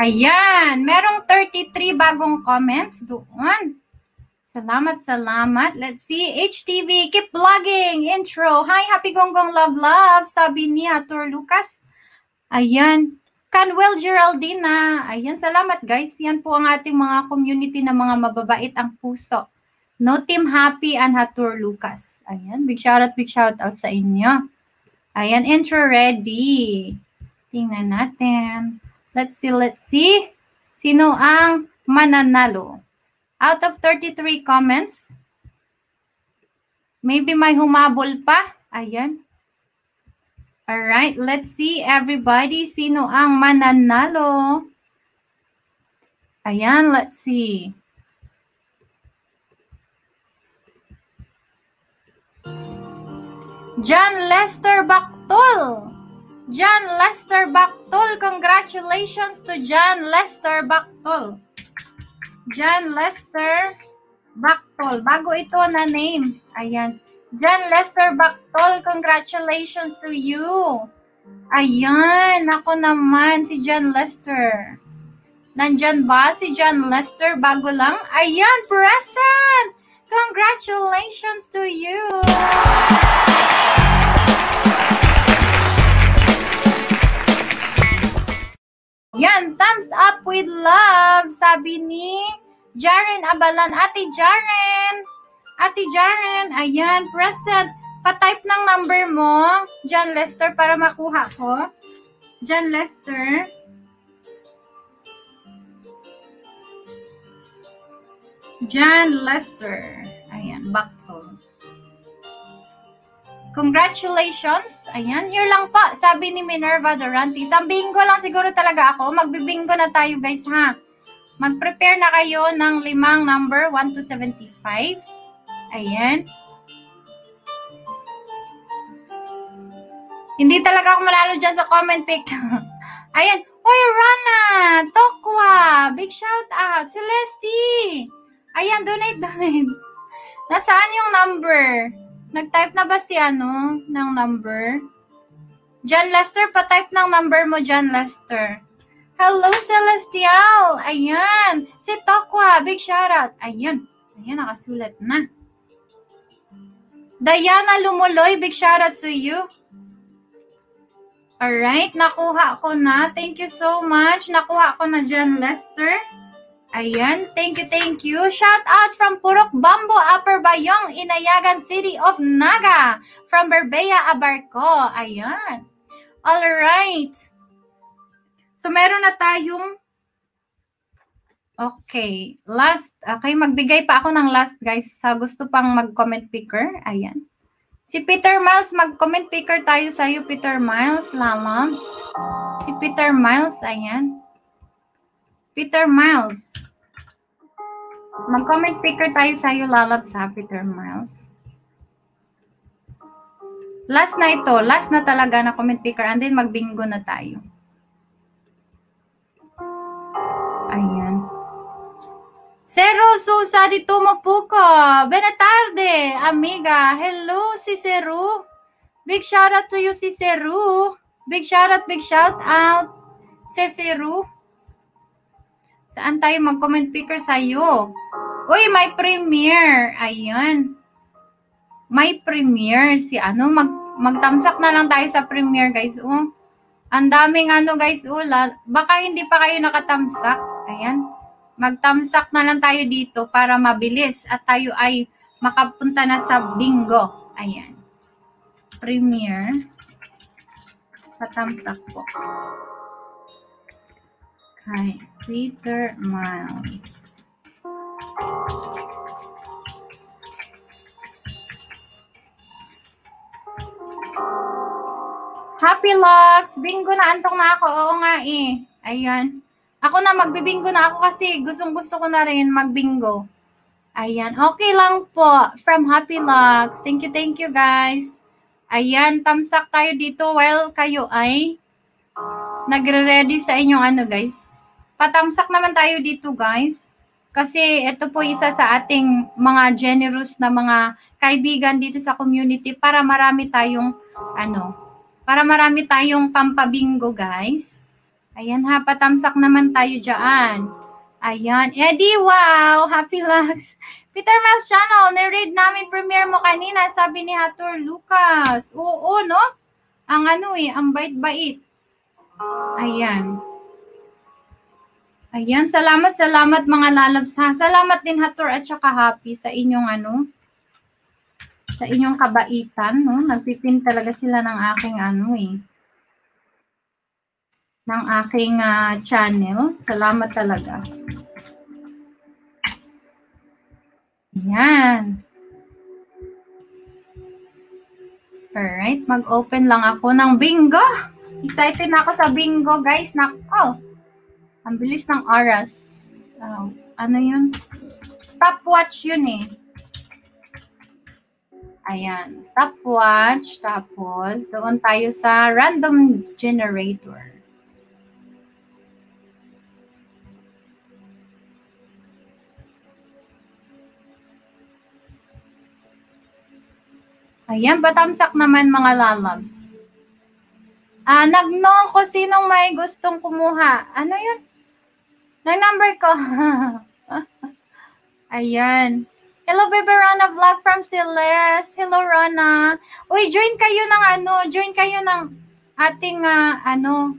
Ayan, merong thirty-three bagong comments doon. Salamat, salamat. Let's see. H T V, keep vlogging. Intro. Hi, Happy Gonggong Love Love. Sabi ni Hathor Lucas. Ayan. Canwell Geraldina. Ayan, salamat guys. Yan po ang ating mga community na mga mababait ang puso. No, Team Happy and Hathor Lucas. Ayan, big shout out, big shout out sa inyo. Ayan, intro ready. Tingnan natin. Let's see, let's see. Sino ang mananalo? Out of thirty-three comments, maybe may humabol pa. Ayan. Alright, let's see everybody. Sino ang mananalo? Ayan, let's see. John Lester Bactol. John Lester Bactol. Congratulations to John Lester Bactol. John Lester Bactol. Bago ito na name. Ayan. John Lester Bactol. Congratulations to you. Ayan. Ako naman si John Lester. Nandyan ba si John Lester? Bago lang. Ayan. Present. Congratulations to you. Yan, thumbs up with love, sabi ni Jaren Abalan. Ate Jaren, Ate Jaren, ayan, present. Patype ng number mo, John Lester, para makuha ko. John Lester. John Lester. Ayan, back to. Congratulations. Ayan, here lang po, sabi ni Menierva Durante. Sa bingo lang siguro talaga ako. Magbibingo na tayo, guys, ha? Mag-prepare na kayo ng limang number, one to seventy-five. Ayan. Hindi talaga ako malalo dyan sa comment pic. Ayan. Uy, Rana! Tokwa! Big shout out! Celesti! Ayan, donate, donate. Nasaan yung number? Nag-type na ba si ano ng number? John Lester, pa-type ng number mo, John Lester. Hello, Celestial! Ayan! Si Tokwa, big shoutout! Ayan, ayan, nakasulat na. Diana Lumuloy, big shoutout to you. Alright, nakuha ko na. Thank you so much. Nakuha ko na, John Lester. Ayan, thank you, thank you. Shout out from Purok Bambo, Upper Bayong, Inayagan City of Naga. From Berbea, Abarco. Ayan. Alright. So, meron na tayong... Okay. Last. Okay, magbigay pa ako ng last, guys. Sa gusto pang mag-comment picker. Ayan. Si Peter Miles, mag-comment picker tayo sa'yo, Peter Miles. Lamams. Si Peter Miles, ayan. Peter Miles. Mag-comment picker tayo sa'yo, lalabs, ha, Peter Miles. Last na ito. Last na talaga na comment picker. And then, mag-bingo na tayo. Ayan. Cero Susa di Tumapuco. Buena tarde, amiga. Hello, si Cero. Big shout-out to you, si Cero. Big shout-out, big shout-out. Si Cero. Saan tayo mag-comment picker sa'yo? Uy, may premiere. Ayan. May premiere. Si ano, mag magtamsak na lang tayo sa premiere, guys. Oh. Ang daming ano, guys. Oh, baka hindi pa kayo nakatamsak. Ayan. Magtamsak na lang tayo dito para mabilis at tayo ay makapunta na sa bingo. Ayan. Premiere. Patamsak po. Hi, Peter Miles. Happy Locks! Bingo na, antok na ako. Oo nga eh. Ayan. Ako na, magbibingo na ako kasi gustong-gusto ko na rin magbingo. Ayan. Okay lang po. From Happy Locks. Thank you, thank you guys. Ayan, tamsak tayo dito while kayo ay nagre-ready sa inyong ano, guys. Patamsak naman tayo dito, guys. Kasi ito po isa sa ating mga generous na mga kaibigan dito sa community para marami tayong, ano, para marami tayong pampabingo, guys. Ayan ha, patamsak naman tayo dyan. Ayan. Eddie, wow! Happy Lux! Peter Miles Channel, na-read namin premiere mo kanina, sabi ni Hathor Lucas. Oo, no? Ang ano eh, ang bait-bait. Ayan. Ayan, salamat, salamat mga lalabs, ha. Salamat din, Hathor at saka Happy, sa inyong ano, sa inyong kabaitan, no? Nagpipin talaga sila ng aking ano eh, ng aking uh, channel. Salamat talaga. Ayan. Alright, mag-open lang ako ng bingo. Excited na ako sa bingo, guys. Nako. Ang bilis ng oras. Uh, ano yun? Stopwatch yun eh. Ayan, stopwatch. Tapos, doon tayo sa random generator. Ayan, batamsak naman mga lalabs. Ah, nag-no ko sinong may gustong kumuha. Ano yun? Nang number ko. Ayan. Hello, Baby Rana Vlog from Celeste. Hello, Rana. Uy, join kayo ng ano, join kayo ng ating, uh, ano,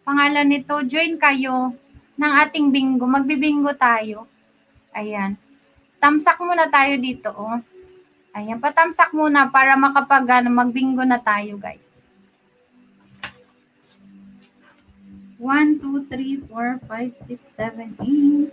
pangalan nito, join kayo ng ating bingo. Magbibingo tayo. Ayan. Tamsak muna tayo dito, oh. Ayan, patamsak muna para makapag, ano, magbingo na tayo, guys. one, two, three, four, five, six, seven, eight.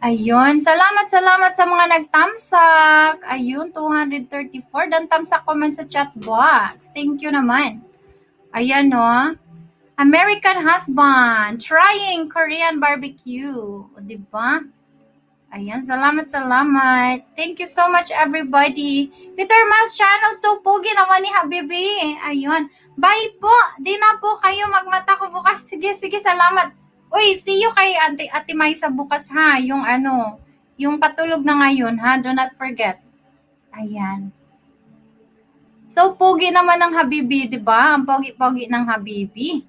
Ayun, salamat, salamat sa mga nagtamsak. Ayun, two hundred thirty-four. Dan tamsak comment sa chat box. Thank you naman. Ayan, no? American husband trying Korean barbecue. O, diba? Ayan, salamat, salamat. Thank you so much, everybody. Peter Miles channel, so pogi naman ni Habibi. Ayun. Bye po. Di na po kayo magmata ko bukas. Sige, sige, salamat. Uy, see you kay Ate, Ate Maisa bukas ha, yung ano, yung patulog na ngayon ha, do not forget. Ayan. So, pogi naman ng Habibi, di ba? Ang pogi-pogi ng Habibi.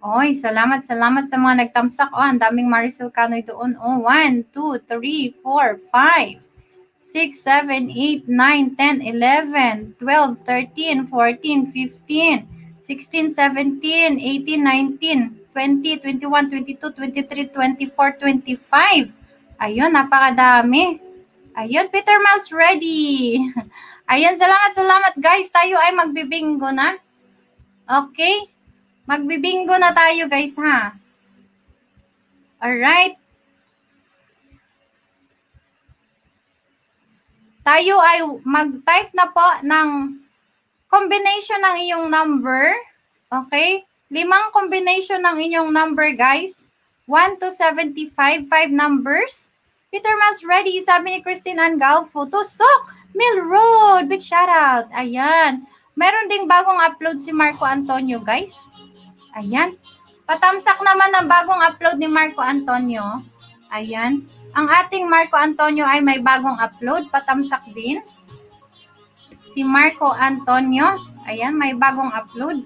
Oy, salamat, salamat sa mga nagtamsak. Oh, ang daming Maricel Canoy doon. Oh, one, two, three, four, five, six, seven, eight, nine, ten, eleven, twelve, thirteen, fourteen, fifteen, sixteen, seventeen, eighteen, nineteen, twenty, twenty-one, twenty-two, twenty-three, twenty-four, twenty-five. Ayun, napakadami. Ayun, Peter Miles ready. Ayun, salamat, salamat guys. Tayo ay magbibingo na. Okay? Magbibingo na tayo guys ha. Alright. Tayo ay mag-type na po ng combination ng iyong number. Okay? Limang combination ng inyong number, guys. one to seventy-five, five numbers. Peter Mas ready, sabi ni Christine Angaufo. Tusok! Mill Road! Big shoutout. Ayan. Meron ding bagong upload si Marco Antonio, guys. Ayan. Patamsak naman ang bagong upload ni Marco Antonio. Ayan. Ang ating Marco Antonio ay may bagong upload. Patamsak din. Si Marco Antonio. Ayan, may bagong upload.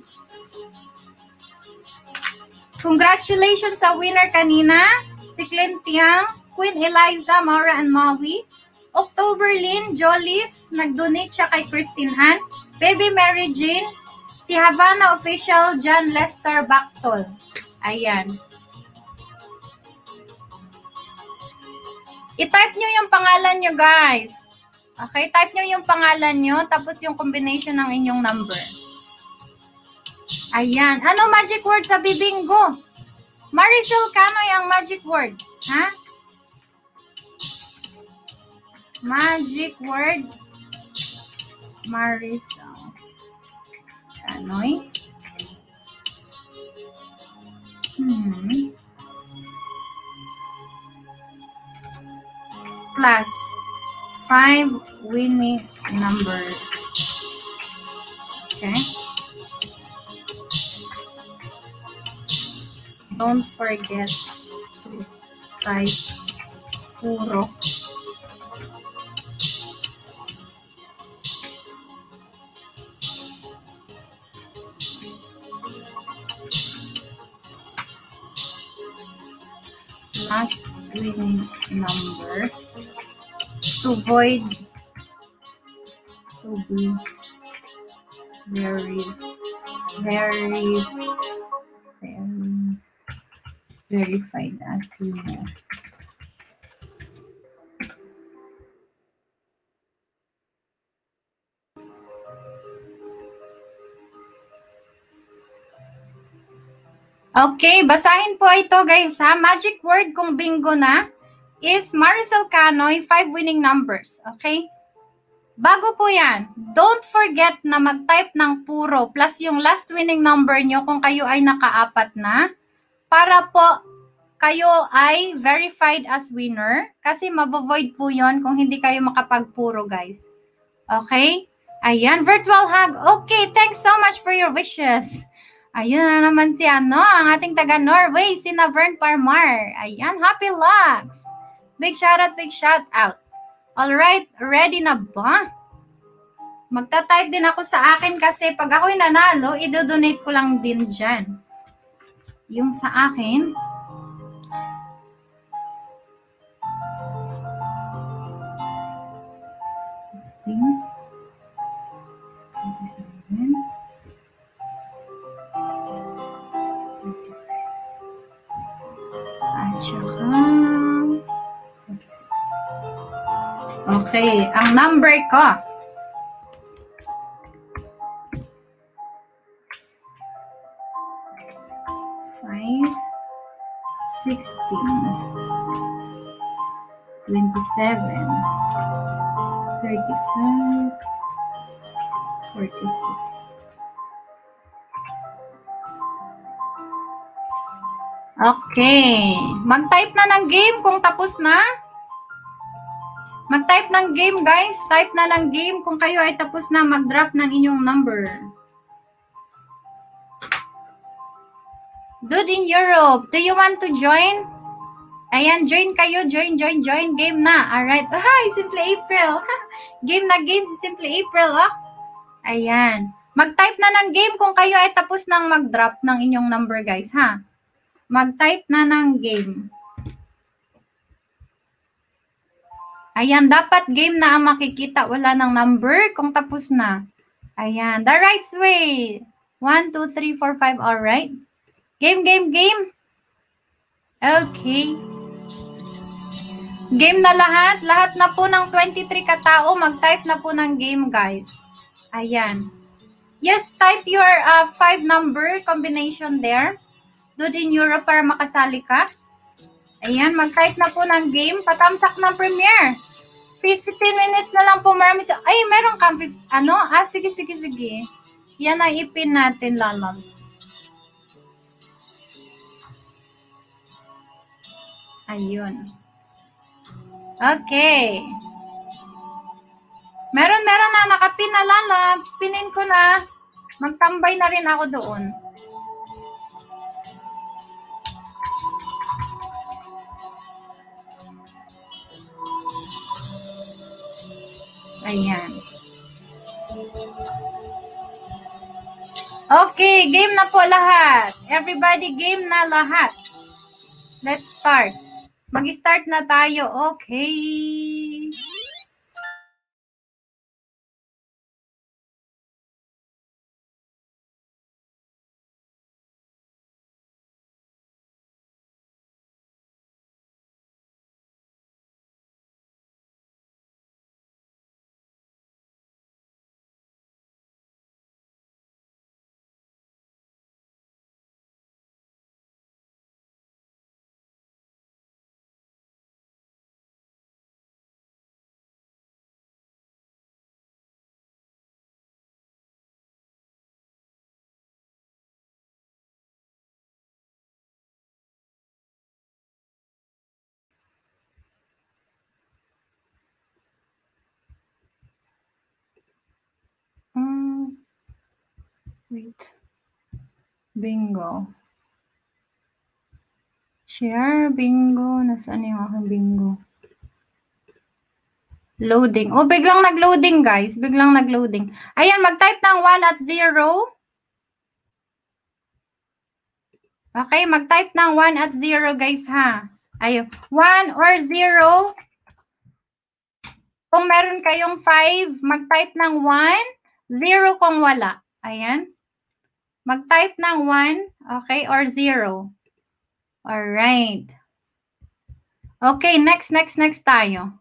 Congratulations sa winner kanina, si Clint Tiang, Queen Eliza, Maura and Maui, October Lynn, Jolies, nag-donate siya kay Christine Ann, Baby Mary Jean, si Havana Official, John Lester Bactol. Ayan. I-type nyo yung pangalan nyo, guys. Okay, type nyo yung pangalan nyo, tapos yung combination ng inyong number. Ayan. Ano magic word sa bibingo? Maricel Canoy ang magic word. Ha? Magic word. Maricel Canoy. Hmm. Plus five winning numbers. Okay. Don't forget to type puro. Last winning number to void to be very, very, very verified as you know. Okay, basahin po ito guys ha. Magic word kung bingo na is Maricel Canoy, five winning numbers. Okay? Bago po yan, don't forget na mag-type ng puro plus yung last winning number nyo kung kayo ay nakaapat na para po kayo ay verified as winner kasi mabovoid po yon kung hindi kayo makapagpuro, guys. Okay? Ayan, virtual hug. Okay, thanks so much for your wishes. Ayan na naman si ano, ang ating taga-Norway, si Navern Parmar. Ayan, happy locks. Big shout out, big shout out. Alright, ready na ba? Magta-type din ako sa akin kasi pag ako'y nanalo, idodonate ko lang din dyan. Yung sa akin. At saka okay, ang number ko. Five, sixteen, twenty-seven, thirty-five, forty-six. Okay. Mag-type na ng game kung tapos na. Mag-type ng game, guys. Type na ng game kung kayo ay tapos na mag-drop ng inyong number. Dude in Europe, do you want to join? Ayan, join kayo. Join, join, join. Game na. Alright. Hi, Simply April. Game na game si Simply April, oh. Ayan. Mag-type na ng game kung kayo ay tapos nang mag-drop ng inyong number, guys, ha? Mag-type na ng game. Ayan, dapat game na ang makikita. Wala ng number kung tapos na. Ayan, the right way. one, two, three, four, five, alright. Game, game, game. Okay. Game na lahat. Lahat na po ng twenty-three katao, mag-type na po ng game, guys. Ayan. Yes, type your uh, five number combination there. Dude in Europe para makasali ka. Ayan, mag-type na po ng game. Patamsak ng premiere. fifteen minutes na lang po. Marami sa... Ay, meron kang... Ano? Ah, sige, sige, sige. Yan ang ipin natin, lalabs. Ayun. Okay. Meron, meron na. Nakapin na, lalabs. Pinin ko na. Magtambay na rin ako doon. Ayan. Okay, game na po lahat. Everybody, game na lahat. Let's start. Mag-start na tayo. Okay. Wait. Bingo. Share. Bingo. Nasaan yung aking bingo? Loading. Oh, biglang nag-loading, guys. Biglang nag-loading. Ayan, mag-type ng one at zero. Okay, mag-type ng one at zero, guys, ha? Ayun. one or zero. Kung meron kayong five, mag-type ng one. zero kung wala. Ayan. Mag-type ng one, okay, or zero. Alright. Okay, next, next, next tayo.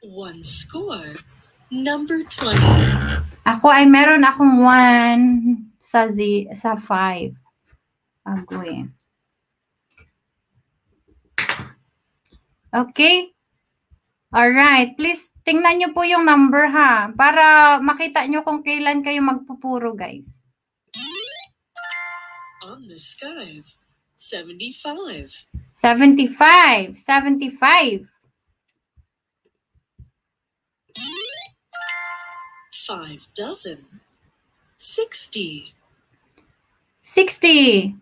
One score, number twenty. Ako ay meron akong one sa z sa five. Agwe. Okay. Alright, please Tingnan nyo po yung number ha, para makita nyo kung kailan kayo magpupuro, guys. On the sky, seventy-five. seventy-five. seventy-five. Five dozen. Sixty. Sixty.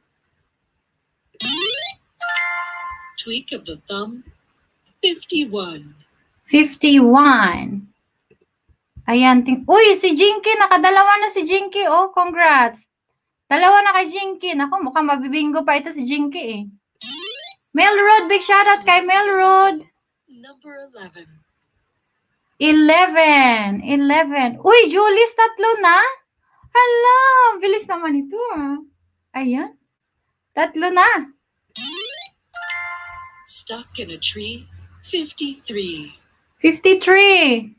Tweak of the thumb. Fifty-one. Fifty-one. Ayan. Ting Uy, si Jinky. Nakadalawa na si Jinky. Oh, congrats. Dalawa na kay Jinky. Naku, mukhang mabibingo pa ito si Jinky eh. Melrod, big shoutout kay Melrod. Number eleven. eleven. eleven. Uy, Julius, tatlo na? Hala, bilis naman ito ah. Ayan. Tatlo na. Stuck in a tree, fifty-three. fifty-three.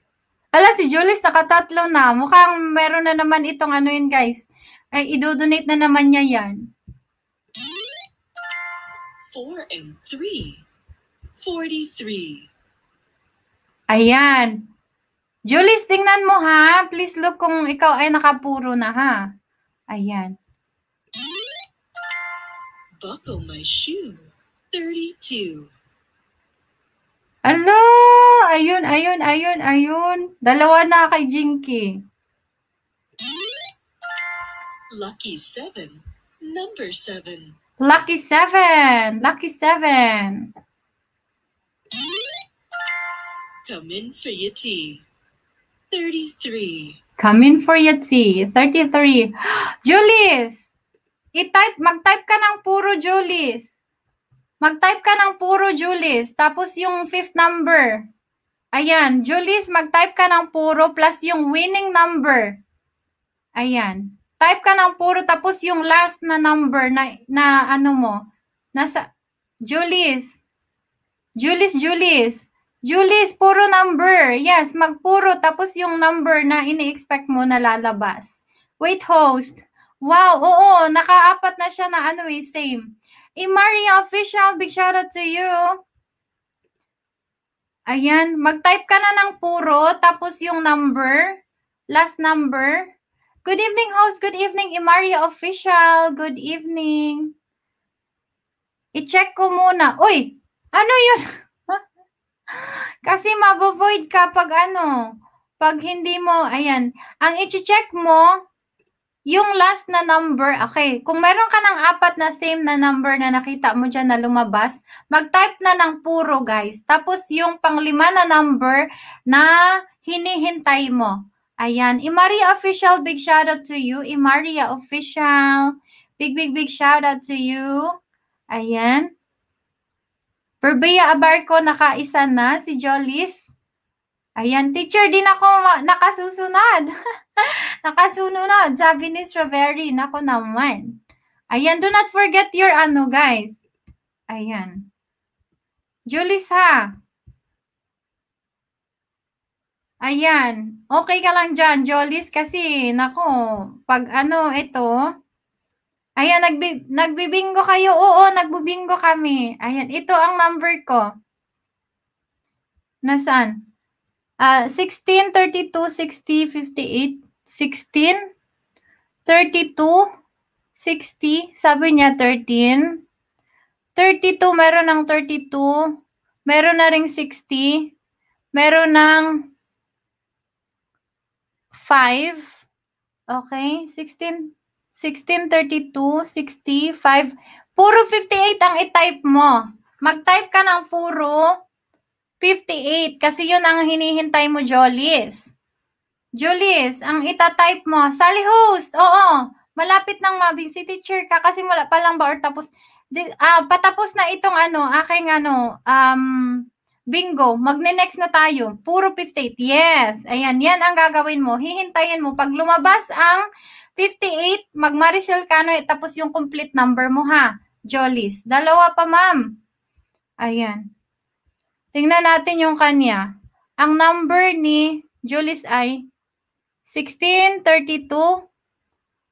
Ala, si Julius nakatatlo na. Mukhang meron na naman itong ano yun, guys. Ay, idodonate na naman niya yan. Four and three. Forty-three. Ayan. Julius, tingnan mo ha. Please look kung ikaw ay nakapuro na ha. Ayan. Buckle my shoe. thirty-two. Ano? Ayun, ayun, ayun, ayun. Dalawa na kay Jinky. Lucky seven. Number seven. Lucky seven. Lucky seven. Come in for your tea. thirty-three. Come in for your tea. thirty-three. Julius! I-type, mag-type ka ng puro, Julius. Mag-type ka ng puro, Julius. Tapos yung fifth number. Ayan. Julius, mag-type ka ng puro plus yung winning number. Ayan. Type ka ng puro tapos yung last na number na, na ano mo. Nasa, Julius. Julius, Julius. Julius, puro number. Yes, magpuro tapos yung number na ini-expect mo na lalabas. Wait, host. Wow, oo. Nakaapat na siya na ano eh, same. Imaria Official, big shout out to you. Ayan, mag-type ka na ng puro, tapos yung number, last number. Good evening, host. Good evening, Imaria Official. Good evening. I-check ko muna. Uy, ano yun? Kasi mabovoid ka pag ano, pag hindi mo, ayan. Ang i-check mo, yung last na number, okay, kung meron ka ng apat na same na number na nakita mo dyan na lumabas, mag-type na ng puro, guys. Tapos yung panglima na number na hinihintay mo. Ayan, Imaria Official, big shoutout to you. Imaria Official, big, big, big shoutout to you. Ayan. Perbea Abarco, nakaisa na si Jolis. Ayan, teacher, din ako nakasusunod. Nakasunod, sabi ni Strawberry. Nako naman. Ayan, do not forget your ano, guys. Ayan. Julius, ha? Ayan. Okay ka lang dyan, Julius, kasi, nako, pag ano, ito. Ayan, nagbi nagbibingo kayo. Oo, nagbibingo kami. Ayan, ito ang number ko. Nasaan? Uh, sixteen, thirty-two, sixty, fifty-eight, sixteen, thirty-two, sixty, sabi niya thirteen, thirty-two, meron ng thirty-two, meron na ring sixty, meron ng five, okay, sixteen, sixteen, thirty-two, sixty, five, puro fifty-eight ang i-type mo, mag-type ka ng puro fifty-eight kasi yun ang hinihintay mo, Jolis. Jolis, ang itatype mo. Sally host, oo. Malapit ng mabing si teacher ka kasi wala pa lang ba or tapos. Ah, patapos na itong ano, aking ano, um, bingo. Magne-next na tayo. Puro fifty-eight. Yes. Ayan, yan ang gagawin mo. Hihintayin mo. Pag lumabas ang fifty-eight, mag-Maricel Canoy, tapos yung complete number mo ha, Jolis. Dalawa pa, ma'am. Ayan. Tingnan natin yung kanya. Ang number ni Julius ay sixteen, thirty-two.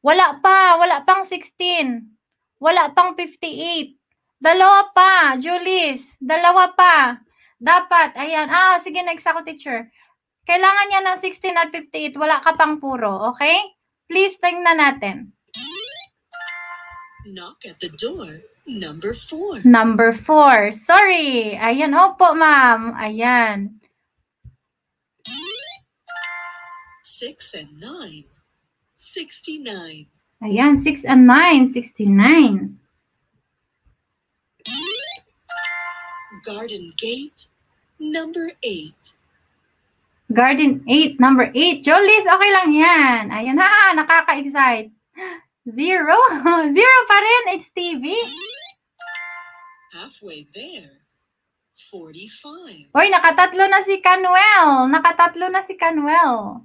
Wala pa. Wala pang sixteen. Wala pang fifty-eight. Dalawa pa, Julius. Dalawa pa. Dapat. Ayan. Ah, sige, next ako, teacher. Kailangan niya ng sixteen at fifty-eight. Wala ka pang puro, okay? Please, tingnan natin. Knock at the door. Number four. Number four. Sorry. Ayan. Opo, ma'am. Ayan. Six and nine. Sixty-nine. Ayan. Six and nine. Sixty-nine. Garden gate. Number eight. Garden eight. Number eight. Jolies, okay lang yan. Ayan ha. Nakaka-excite. Zero. Zero pa rin. It's T V. Halfway there. forty-five. Hoy, nakatatlo na si Canuel. Nakatatlo na si Canuel.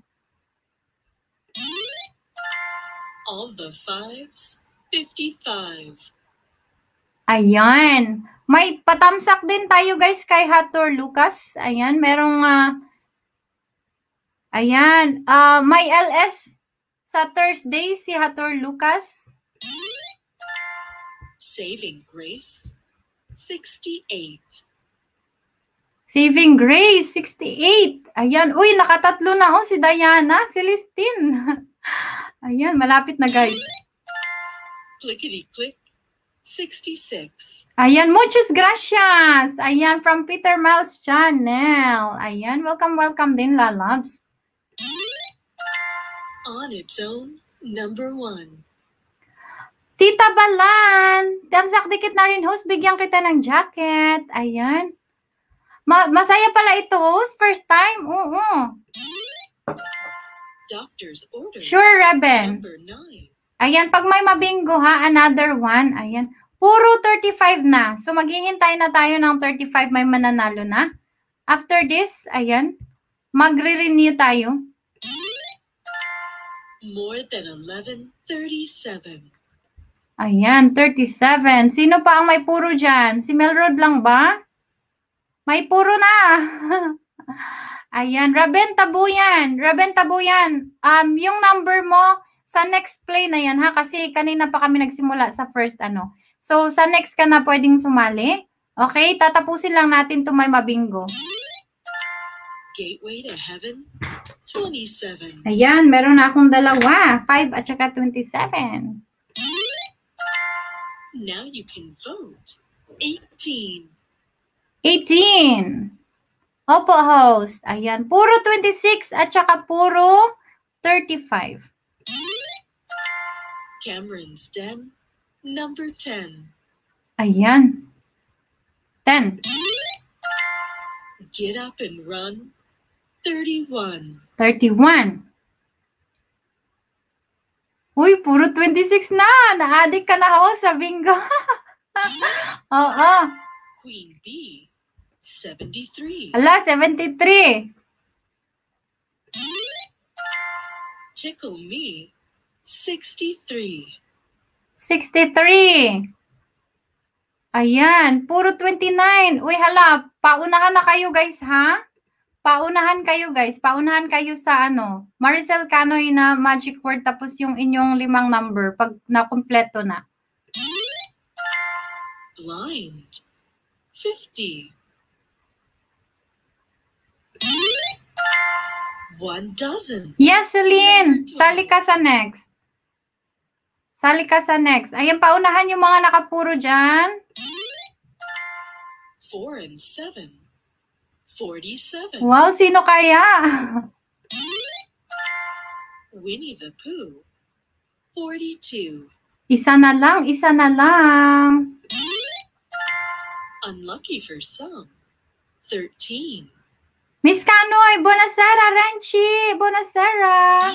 All the fives, fifty-five. Ayan. May patamsak din tayo guys kay Hathor Lucas. Ayan, merong uh, ayan, uh, may L S sa Thursday si Hathor Lucas. Saving Grace. sixty-eight. Saving Grace, sixty-eight. Ayan. Uy, nakatatlo na oh si Diana, si Celestine. Ayan, malapit na guys. Clickety-click, sixty-six. Ayan, muchas gracias. Ayan, from Peter Miles channel. Ayan, welcome, welcome din, la loves. On its own, number one. Tita Balan, tamsak dikit na rin host, bigyan kita ng jacket. Ayan. Ma masaya pala ito host, first time. Oo. oo. Doctor's orders. Sure, Reben. Ayan, pag may mabingo ha, another one. Ayan. Puro thirty-five na. So maghihintay na tayo ng thirty-five, may mananalo na. After this, ayan, magre-renew tayo. More than eleven, thirty-seven. Ayan, thirty-seven. Sino pa ang may puro dyan? Si Melrod lang ba? May puro na. Ayan, Raben, tabo yan. Raben, tabo yan. Um, yung number mo sa next play na yan, ha? Kasi kanina pa kami nagsimula sa first ano. So, sa next ka na pwedeng sumali. Okay, tatapusin lang natin ito may mabingo. Gateway to Heaven, twenty-seven. Ayan, meron na akong dalawa. five at saka twenty-seven. Now you can vote. eighteen. eighteen. Opo, host. Ayan. Puro twenty-six at saka puro thirty-five. Cameron's Den, number ten. Ayan. ten. Get up and run, thirty-one. thirty-one. Uy, puro twenty-six na. Na-addict ka na ako sa bingo. Oo. Queen B, seventy-three. Ala, seventy-three. Tickle me, sixty-three. sixty-three. Ayan, puro twenty-nine. Uy, hala, paunahan na kayo guys, ha? Paunahan kayo guys, paunahan kayo sa ano, Maricel Canoy na magic word tapos yung inyong limang number pag nakumpleto na. Blind, fifty. One dozen. Yes, Celine, sali ka sa next. Sali ka sa next. Ayan, paunahan yung mga nakapuro dyan. Four and seven. forty-seven. Wow, sino kaya? Winnie the Pooh, forty-two. Isa na lang, isa na lang. Unlucky for some, thirteen. Miss Canoy, buonasera, Renchi, buonasera.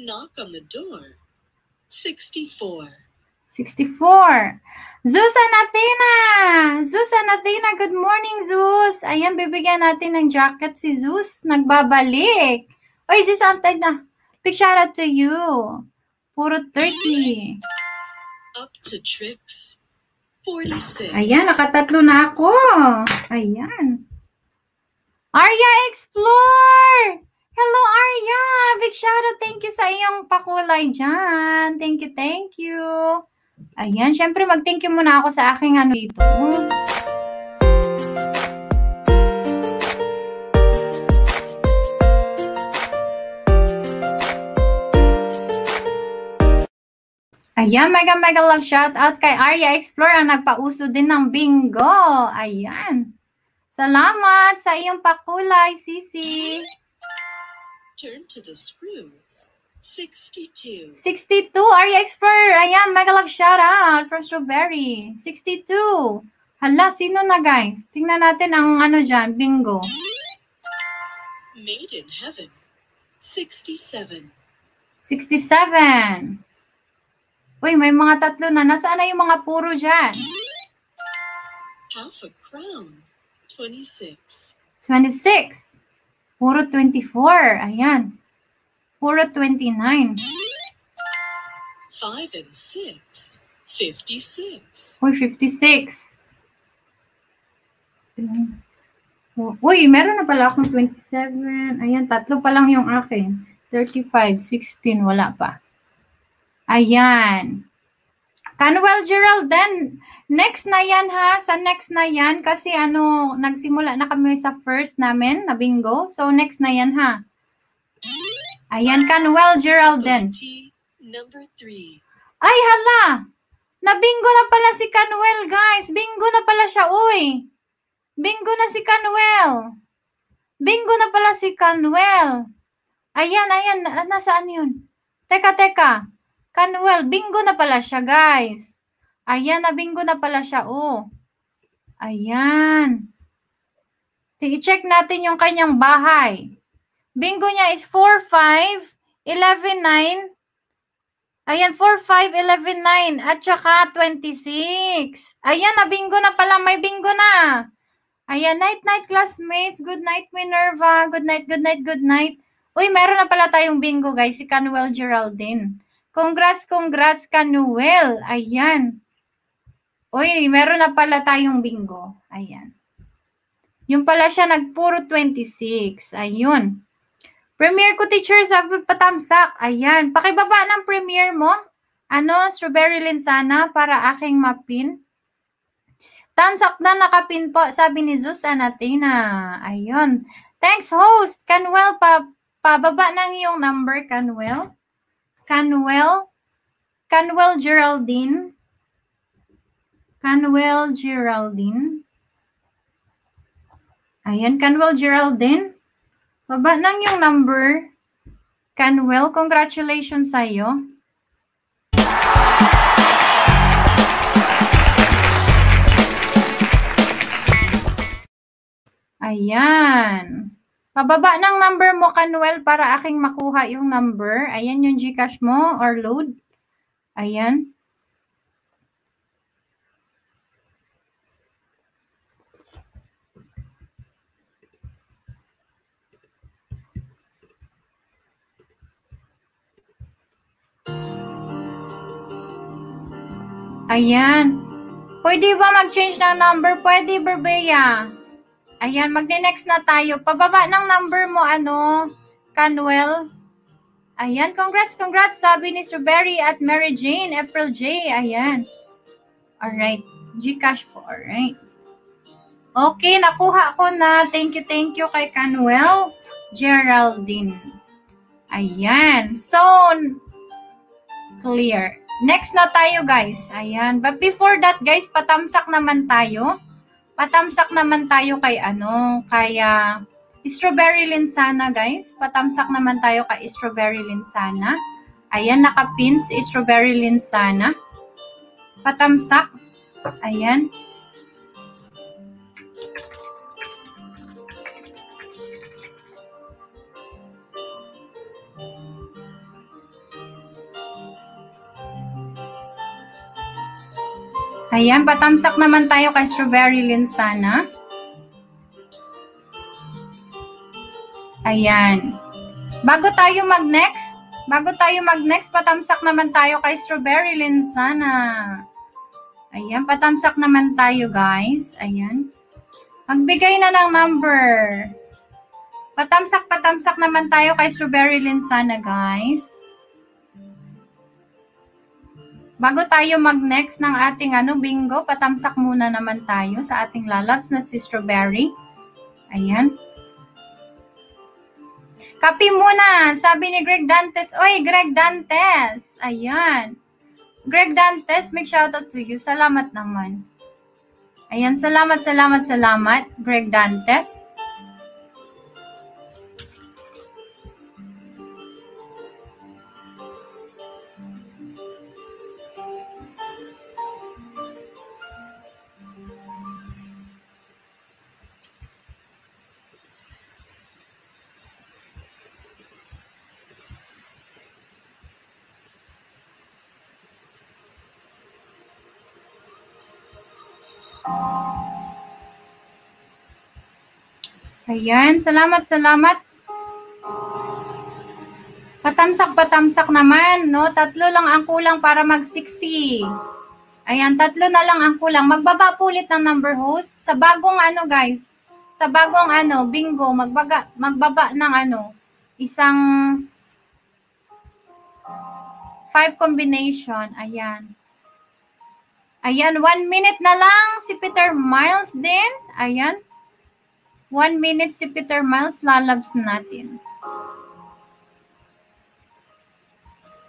Knock on the door, sixty-four. sixty-four. Zeus and Athena! Zeus and Athena, good morning, Zeus! Ayan, bibigyan natin ng jacket si Zeus. Nagbabalik. Oy, si Santa na. Big shout out to you. Puro thirty. Up to tricks, forty-six. Ayan, nakatatlo na ako. Ayan. Arya, explore! Hello, Arya! Big shout out. Thank you sa iyong pakulay dyan. Thank you, thank you. Ayan, syempre mag-thank you muna ako sa aking ano dito. Ayan, mega mega love shout out kay Arya Explore ang nagpauso din ng bingo. Ayan. Salamat sa iyong pakulay, Sisi. Turn to this room. sixty-two. sixty-two, Arya Explorer. Ayan, mega love shout out from Strawberry. sixty-two. Hala, sino na guys? Tingnan natin ang ano dyan, bingo. Made in heaven. sixty-seven. sixty-seven. Uy, may mga tatlo na. Nasaan na yung mga puro dyan? Half a crown. twenty-six. twenty-six. Puro twenty-four. Ayan. Puro twenty-nine. five and six. fifty-six. Uy, fifty-six. Uy, meron na pala akong twenty-seven. Ayan, tatlo pa lang yung akin. thirty-five, sixteen, wala pa. Ayan. Canwell Gerald, then next na yan ha. Sa next na yan kasi ano, nagsimula na kami sa first namin na bingo. So next na yan ha. Ayan, Canwell Gerald, then. Number three. Ay, hala. Nabingo na pala si Canwell, guys. Bingo na pala siya, uy. Bingo na si Canwell. Bingo na pala si Canwell. Ayan, ayan. Nasaan yun? Teka, teka. Canwell, bingo na pala siya, guys. Ayan, na bingo na pala siya, oh. Ayan. I-check natin yung kanyang bahay. Bingo niya is four, five, eleven, nine. Ayan, four, five, eleven, nine. At saka twenty-six. Ayan, na bingo na pala. May bingo na. Ayan, night, night, classmates. Good night, Minerva. Good night, good night, good night. Uy, meron na pala tayong bingo, guys. Si Canwell Geraldine. Congrats, congrats, Canwell. Ayan. Uy, meron na pala tayong bingo. Ayan. Yung pala siya nagpuro twenty-six. Ayun. Premiere ko, teacher, sabi patamsak. Ayan. Pakibaba ng premiere mo. Ano, Strawberry Linsana para aking mapin. Tansak na nakapin po, sabi ni Zeus Anatina. Ayun. Thanks, host. Canwell, pa pababa ng iyong number, Canwell. Canwell, Canwell Geraldine, Canwell Geraldine. Ayan, Canwell Geraldine. Baba nang yung number. Canwell, congratulations sa'yo. Ayan. Pababa ng number mo, Canwell, para aking makuha yung number. Ayan yung GCash mo or load. Ayan. Ayan. Pwede ba mag-change ng number? Pwede, Berbea. Ayan, magne-next na tayo. Pababa ng number mo, ano, Canwell. Ayan, congrats, congrats, sabi ni Strawberry at Mary Jane, April J. Ayan. Alright, GCash po, alright. Okay, nakuha ko na. Thank you, thank you kay Canwell Geraldine. Ayan, so, clear. Next na tayo, guys. Ayan, but before that, guys, patamsak naman tayo. Patamsak naman tayo kay ano, kay uh, Strawberry Linsana, guys. Patamsak naman tayo kay Strawberry Linsana. Ayan, nakapins si Strawberry Linsana. Patamsak. Ayan. Ayan, patamsak naman tayo kay Strawberry Linsana. Ayan. Bago tayo mag-next, bago tayo mag-next, patamsak naman tayo kay Strawberry Linsana. Ayan, patamsak naman tayo, guys. Ayan. Magbigay na ng number. Patamsak, patamsak naman tayo kay Strawberry Linsana, guys. Bago tayo mag-next ng ating ano, bingo, patamsak muna naman tayo sa ating lalabs na si Strawberry. Ayan. Copy muna, sabi ni Greg Dantes. Oy, Greg Dantes. Ayan. Greg Dantes, make shoutout to you. Salamat naman. Ayan, salamat, salamat, salamat. Greg Dantes. Ayan, salamat, salamat. Patamsak, patamsak naman, no? Tatlo lang ang kulang para mag sixty. Ayan, tatlo na lang ang kulang. Magbaba po ulit ng number host. Sa bagong ano, guys, sa bagong ano, bingo, magbaga, magbaba ng ano, isang five combination. Ayan. Ayan, one minute na lang si Peter Miles din. Ayan. One minute si Peter Miles, lalabs natin.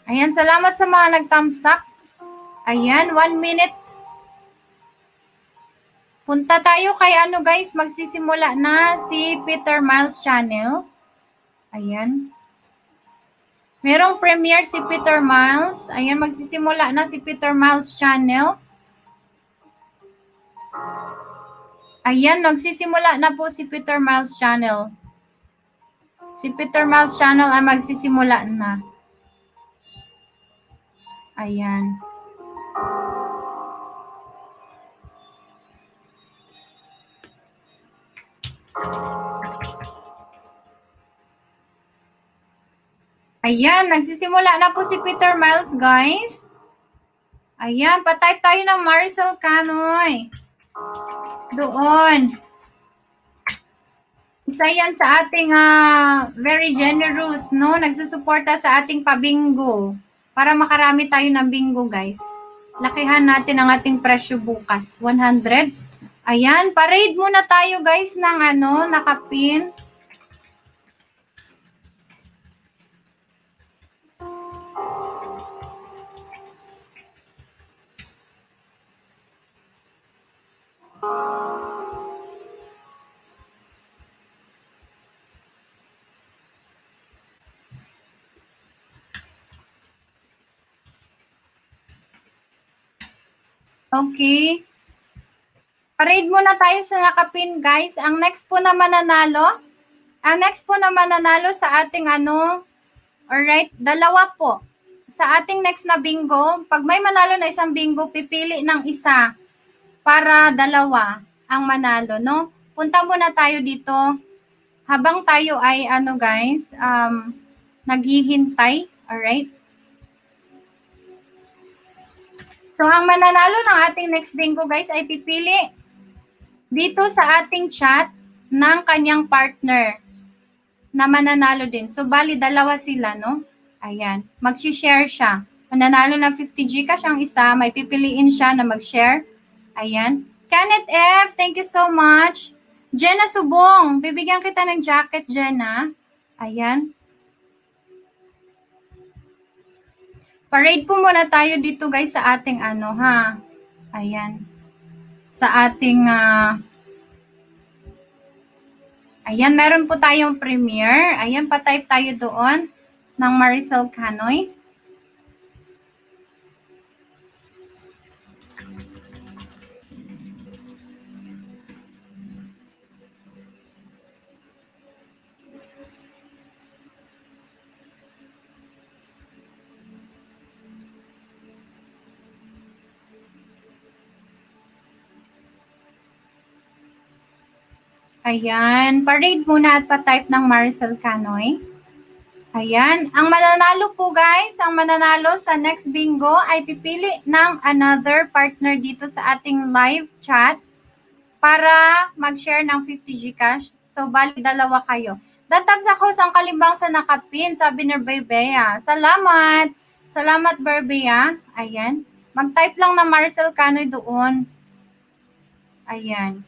Ayan, salamat sa mga nagtamsak. Ayan, one minute. Punta tayo kay ano guys, magsisimula na si Peter Miles channel. Ayan. Merong premiere si Peter Miles. Ayan, magsisimula na si Peter Miles channel. Ayan, nagsisimula na po si Peter Miles channel. Si Peter Miles channel ay magsisimula na. Ayan. Ayan, nagsisimula na po si Peter Miles, guys. Ayan, patype tayo ng Maricel Canoy. Doon. Isa yan sa ating uh, very generous, no? Nagsusuporta sa ating pabingo. Para makarami tayo ng bingo, guys. Lakihan natin ang ating presyo bukas. one hundred. Ayan, parade muna tayo, guys, ng ano, nakapin. Okay. Parade muna tayo sa nakapin, guys. Ang next po na mananalo, ang next po na mananalo sa ating ano, alright, dalawa po. Sa ating next na bingo, pag may manalo na isang bingo, pipili ng isa para dalawa ang manalo, no? Punta muna tayo dito habang tayo ay ano, guys, um, naghihintay, alright? So, ang mananalo ng ating next bingo, guys, ay pipili dito sa ating chat ng kanyang partner na mananalo din. So, bali, dalawa sila, no? Ayan. Mag-share siya. Mananalo ng fifty G cash ang isa. May pipiliin siya na mag-share. Ayan. Kenneth F, thank you so much. Jenna Subong, bibigyan kita ng jacket, Jenna. Ayan. Parade po muna tayo dito, guys, sa ating ano, ha? Ayan. Sa ating, uh... ayan, meron po tayong premiere. Ayan, patype tayo doon ng Maricel Canoy. Ayan, parade muna at patype ng Maricel Canoy. Ayan, ang mananalo po, guys, ang mananalo sa next bingo ay pipili ng another partner dito sa ating live chat para mag-share ng fifty G cash. So, bali, dalawa kayo. Databs ako sa kalimbang sa nakapin, sabi ni Berbea. Salamat! Salamat, Berbea. Ayan, mag-type lang ng Maricel Canoy doon. Ayan.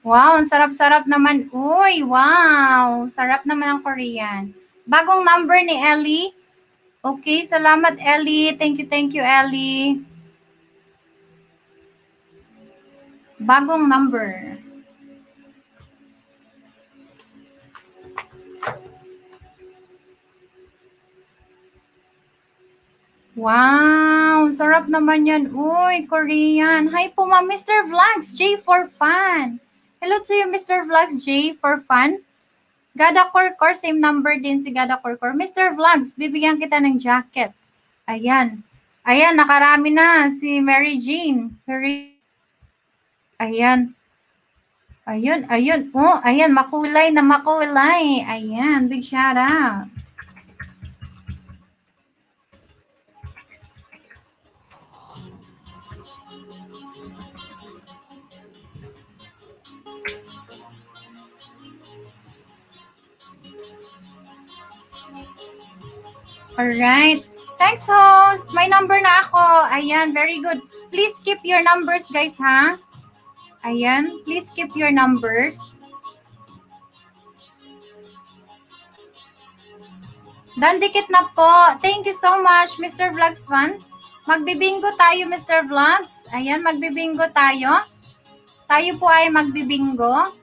Wow, ang sarap-sarap naman. Uy, wow. Sarap naman ang Korean. Bagong number ni Ellie. Okay, salamat Ellie. Thank you, thank you Ellie. Bagong number. Wow, sarap naman yan. Uy, Korean. Hi po ma, Mister Vlogs, J for fun. Hello to you, Mister Vlogs, J for fun. Gada Korkor, same number din si Gada Korkor. Mister Vlogs, bibigyan kita ng jacket. Ayan. Ayan, nakarami na si Mary Jean. Ayan. Ayun, ayun. Oh, ayan, makulay na makulay. Ayan, big shout out. Alright. Thanks, host. May number na ako. Ayan, very good. Please keep your numbers, guys, ha? Ayan, please keep your numbers. Dandikit na po. Thank you so much, Mister Vlogs Fan. Magbibingo tayo, Mister Vlogs. Ayan, magbibingo tayo. Tayo po ay magbibingo.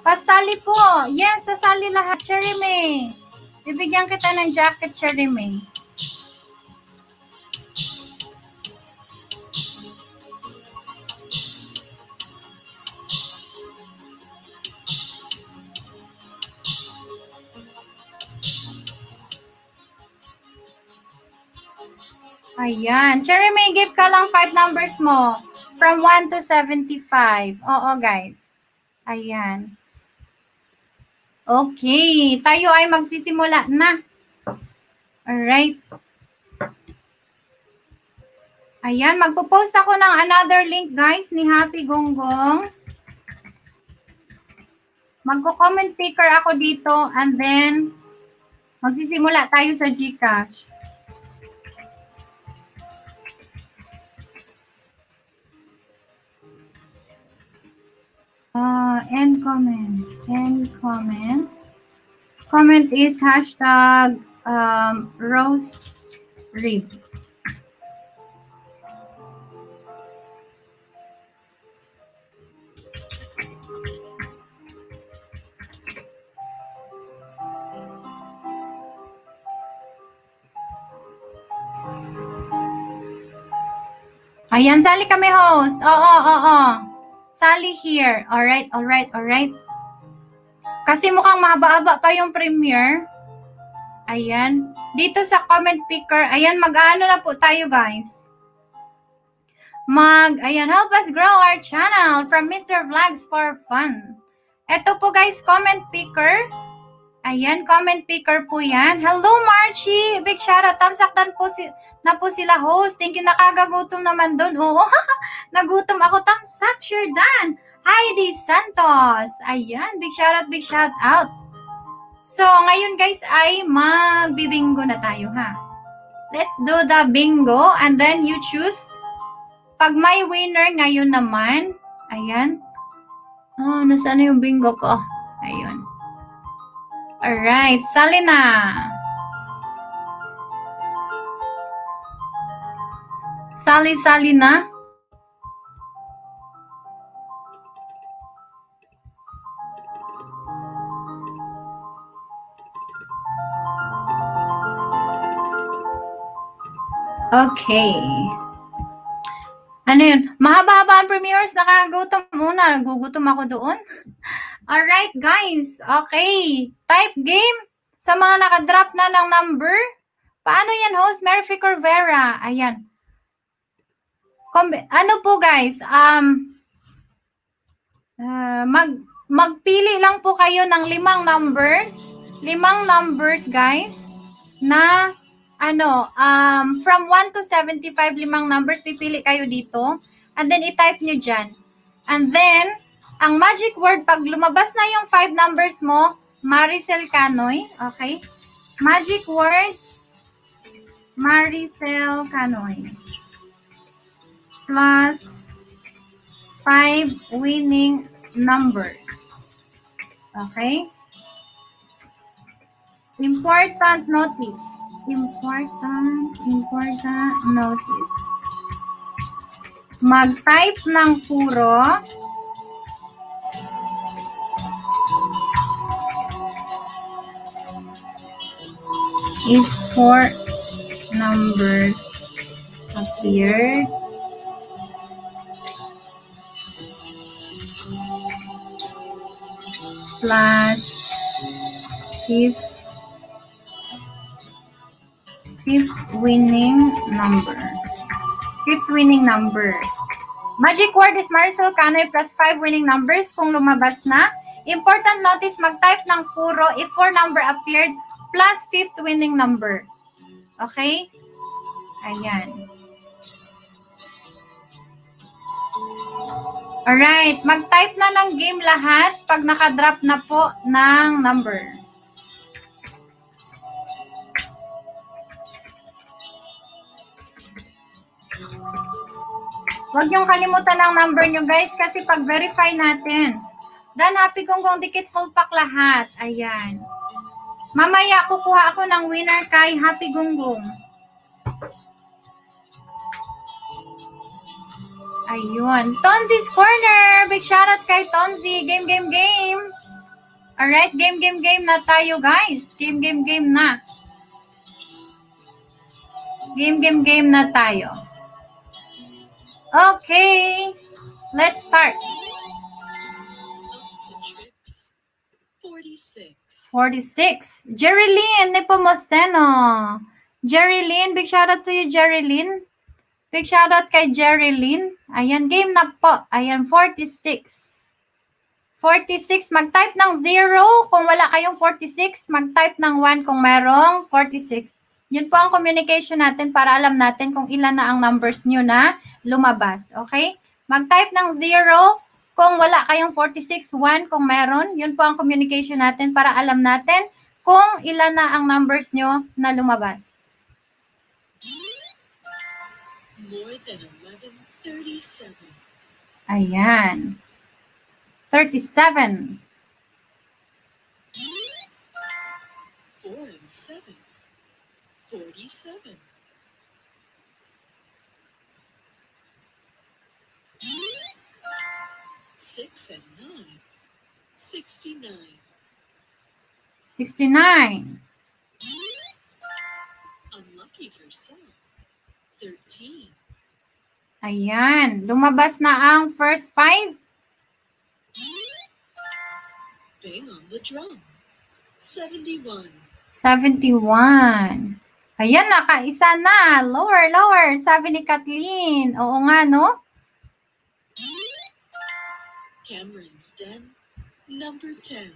Pasali po. Yes, sasali lahat. Cherry May. Bibigyan kita ng jacket, Cherry May. Ayan. Cherry May, give ka lang five numbers mo. From one to seventy-five. Oo, guys. Ayan. Okay, tayo ay magsisimula na. Alright. Ayan, magpo-post ako ng another link, guys, ni Happy Gonggong. Magko-comment picker ako dito and then magsisimula tayo sa GCash. Uh, end comment. End comment. Comment is hashtag um, rose rib. Ayan, sali kami host. Oo, oo, oo. Sally here. Alright, alright, alright. Kasi mukhang mahaba-haba pa yung premiere. Ayan. Dito sa comment picker, ayan, mag-ano na po tayo, guys. Mag, ayan, help us grow our channel from Mister Vlogs for fun. Eto po, guys, comment picker. Ayan, comment picker po yan. Hello, Marchie. Big shoutout. Tamsaktan po si, na po sila host. Thank you. Nakagagutom naman dun. Oo. Nagutom ako, tamsak, sure done. Heidi Santos. Ayan, big shoutout, big shoutout. So, ngayon guys ay magbibingo na tayo, ha? Let's do the bingo and then you choose. Pag may winner ngayon naman, ayan. Oh, nasaan na yung bingo ko? Ayun. Alright, sali na. Sali, sali na. Okay. Ano yun? Mahaba-haba ang premieres. Nakagutom muna. Nagugutom ako doon. Alright, guys. Okay. Type game sa mga nakadrop na ng number. Paano yan, host? Merfi Corvera. Ayan. Com ano po, guys? Um, uh, mag magpili lang po kayo ng limang numbers. Limang numbers, guys, na ano, um, from one to seventy-five, limang numbers, pipili kayo dito. And then, i-type nyo dyan. And then, ang magic word, pag lumabas na yung five numbers mo, Maricel Canoy, okay? Magic word, Maricel Canoy. Plus five winning numbers. Okay? Important notice. Important, important notice. Mag-type ng puro. If four numbers appear, plus fifth, fifth winning number. Fifth winning number. Magic word is Maricel Canoy plus five winning numbers. Kung lumabas na, important notice, mag-type ng puro if four number appeared, plus fifth winning number. Okay? Ayan. Alright. Mag-type na ng game lahat pag nakadrop na po ng number. Huwag niyong kalimutan ang number niyo, guys, kasi pag-verify natin. Dan, happy gonggong dikit full pack lahat. Ayan. Mamaya, kukuha ako ng winner kay Happy Gonggong. Ayun. Tonzi's Corner! Big shoutout kay Tonzi. Game, game, game! Alright, game, game, game na tayo, guys. Game, game, game na. Game, game, game na tayo. Okay. Let's start. forty-six. Jeneline Nepomuceno. Jeneline, big shoutout to you, Jeneline. Big shoutout kay Jeneline. Ayan, game na po. Ayan, forty-six. forty-six, mag-type ng zero kung wala kayong forty-six. Mag-type ng one kung merong forty-six. Yun po ang communication natin para alam natin kung ilan na ang numbers nyo na lumabas. Okay? Mag-type ng zero. Kung wala kayong forty-six, one kung meron, yun po ang communication natin para alam natin kung ilan na ang numbers nyo na lumabas. More than eleven thirty-seven. Ayan. thirty-seven. four and seven. forty-seven. six and nine. sixty-nine. sixty-nine. Unlucky for some. thirteen. Ayan. Lumabas na ang first five. Bang on the drum. seventy-one. seventy-one. Ayan, nakaisa na. Lower, lower. Sabi ni Kathleen. Oo nga, no? Cameron's Den, number ten.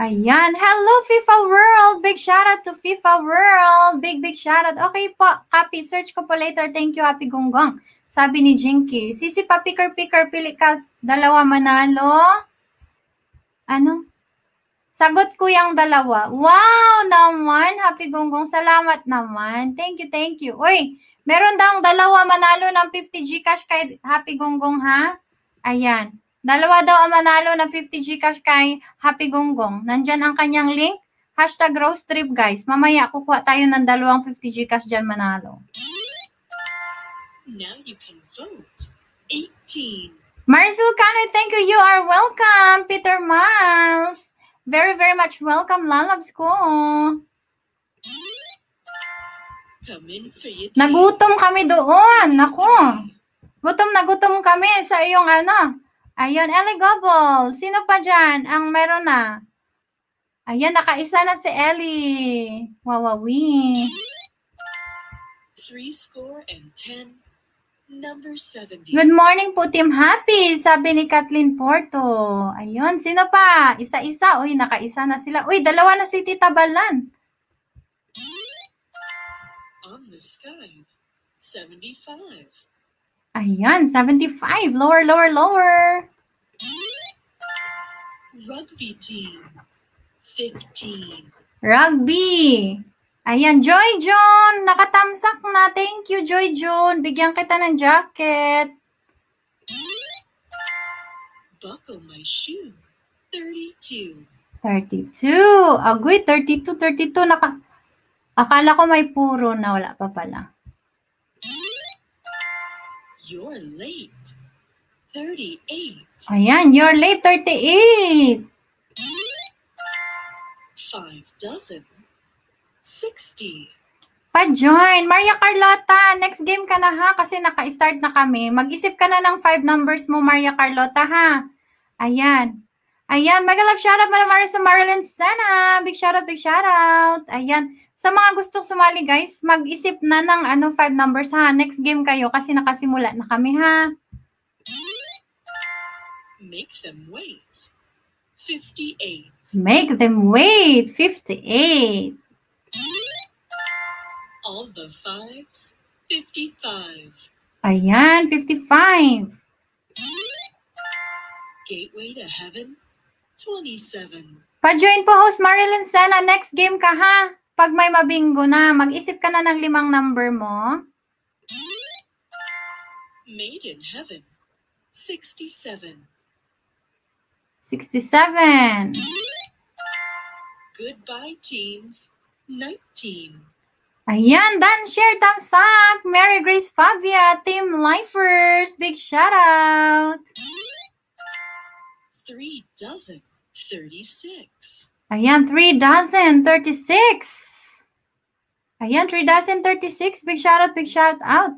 Ayan. Hello, FIFA World. Big shoutout to FIFA World. Big, big shoutout. Okay po. Copy. Search ko po later. Thank you, Happy Gonggong. Sabi ni Jinky. Sisi pa, picker, picker. Pili ka. Dalawa manalo. Ano? Sagot ko yung dalawa. Wow naman. Happy Gonggong. Salamat naman. Thank you, thank you. Uy, meron daw dalawa manalo ng fifty G cash kay Happy Gonggong, ha? Ayan. Dalawa daw ang manalo ng fifty G cash kay Happy Gonggong. Nandyan ang kanyang link. Hashtag Rose Trip, guys. Mamaya, kukuha tayo ng dalawang fifty G cash dyan manalo. Now you can vote. eighteen. Maricel Canoy, thank you. You are welcome. Peter Miles. Very, very much welcome. Lalabs ko. Nagutom kami doon. Nako. Gutom na gutom kami sa iyong ano. Ayun, Ellie Gobble. Sino pa dyan ang meron na? Ayun, nakaisa na si Ellie. Wawawi. Three score and ten, number seventy. Good morning po, Team Happy, sabi ni Kathleen Porto. Ayun, sino pa? Isa-isa. Uy, nakaisa na sila. Uy, dalawa na si Tita Balan. On the sky, seventy-five. Ayan, seventy-five. Lower, lower, lower. Rugby team, fifteen. Rugby. Ayan, Joy John. Nakatamsak na. Thank you, Joy John. Bigyan kita ng jacket. Buckle my shoe, thirty-two. thirty-two. Agoy, thirty-two, thirty-two. Naka Akala ko may puro na wala pa pala. You're late, thirty-eight. Ayan, you're late, thirty-eight. Five dozen, sixty. Pa-join. Maria Carlota, next game ka na ha, kasi naka-start na kami. Mag-isip ka na ng five numbers mo, Maria Carlota ha. Ayan. Ayan, mag-love shoutout para Maricel Marilyn Sana. Big shoutout, big shoutout. Ayan. Sa mga gustong sumali, guys, mag-isip na ng ano, five numbers, ha? Next game kayo kasi nakasimula na kami, ha? Make them wait. fifty-eight. Make them wait. fifty-eight. All the fives, fifty-five. Ayan, fifty-five. Gateway to heaven, twenty-seven. Pa-join po, host Marilyn Sena. Next game ka, ha? Pag may mabingo na, mag-isip ka na ng limang number mo. Made in heaven, sixty-seven. sixty-seven. Goodbye teens, nineteen. Ayan, Dan, share, tamsak. Mary Grace Fabia, Team Lifers. Big shoutout. Three dozen, thirty-six. Ayan, three dozen, thirty-six. Ayan, three dozen, thirty-six. Big shoutout, big shoutout.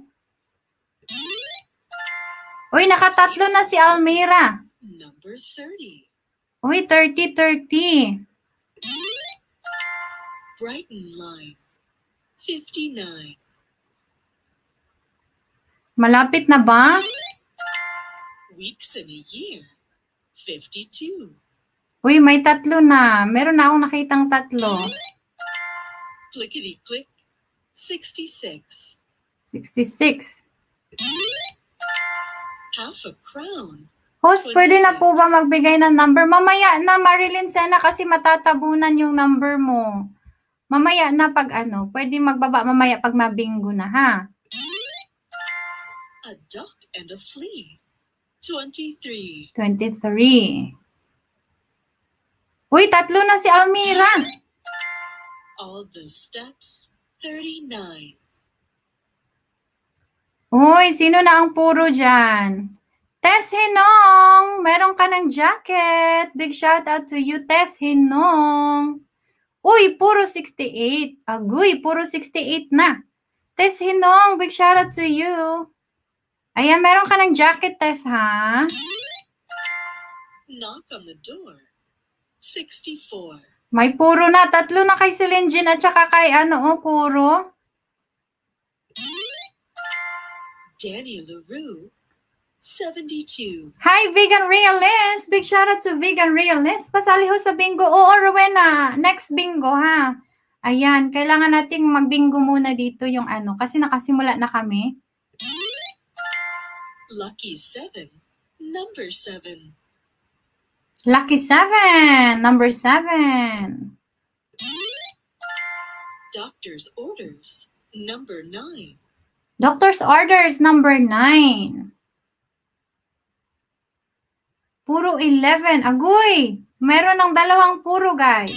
Uy, nakatatlo na si Almira. Number thirty. Uy, thirty, thirty. Brighton line, fifty-nine. Malapit na ba? Weeks in a year, fifty-two. Uy, may tatlo na. Meron na akong nakitang tatlo. Clickety-click, sixty-six. sixty-six. Half a crown. Host, twenty-six. Pwede na po ba magbigay ng number? Mamaya na, Marilyn Sena, kasi matatabunan yung number mo. Mamaya na pag ano, pwede magbaba mamaya pag mabingo na, ha? A duck and a flea, twenty-three. twenty-three. Uy, tatlo na si Almira. All the steps, thirty-nine. Uy, sino na ang puro dyan? Tess Hinong, meron ka ng jacket. Big shout out to you, Tess Hinong. Uy, puro sixty-eight. Agoy, puro sixty-eight na. Tess Hinong, big shout out to you. Ayan, meron ka ng jacket, Tess, ha? Knock on the door, sixty-four. May puro na. Tatlo na kay Celine Jean at saka kay ano, oh, Kuro. Danny LaRue, seventy-two. Hi, Vegan Realist. Big shout out to Vegan Realist. Pasali ho sa bingo. Oo, Rowena. Next bingo, ha? Ayan. Kailangan nating magbingo muna dito yung ano. Kasi nakasimula na kami. Lucky seven. Number seven. Lucky seven, number seven. Doctor's orders, number nine. Doctor's orders, number nine. Puro eleven. Agoy! Meron ng dalawang puro, guys.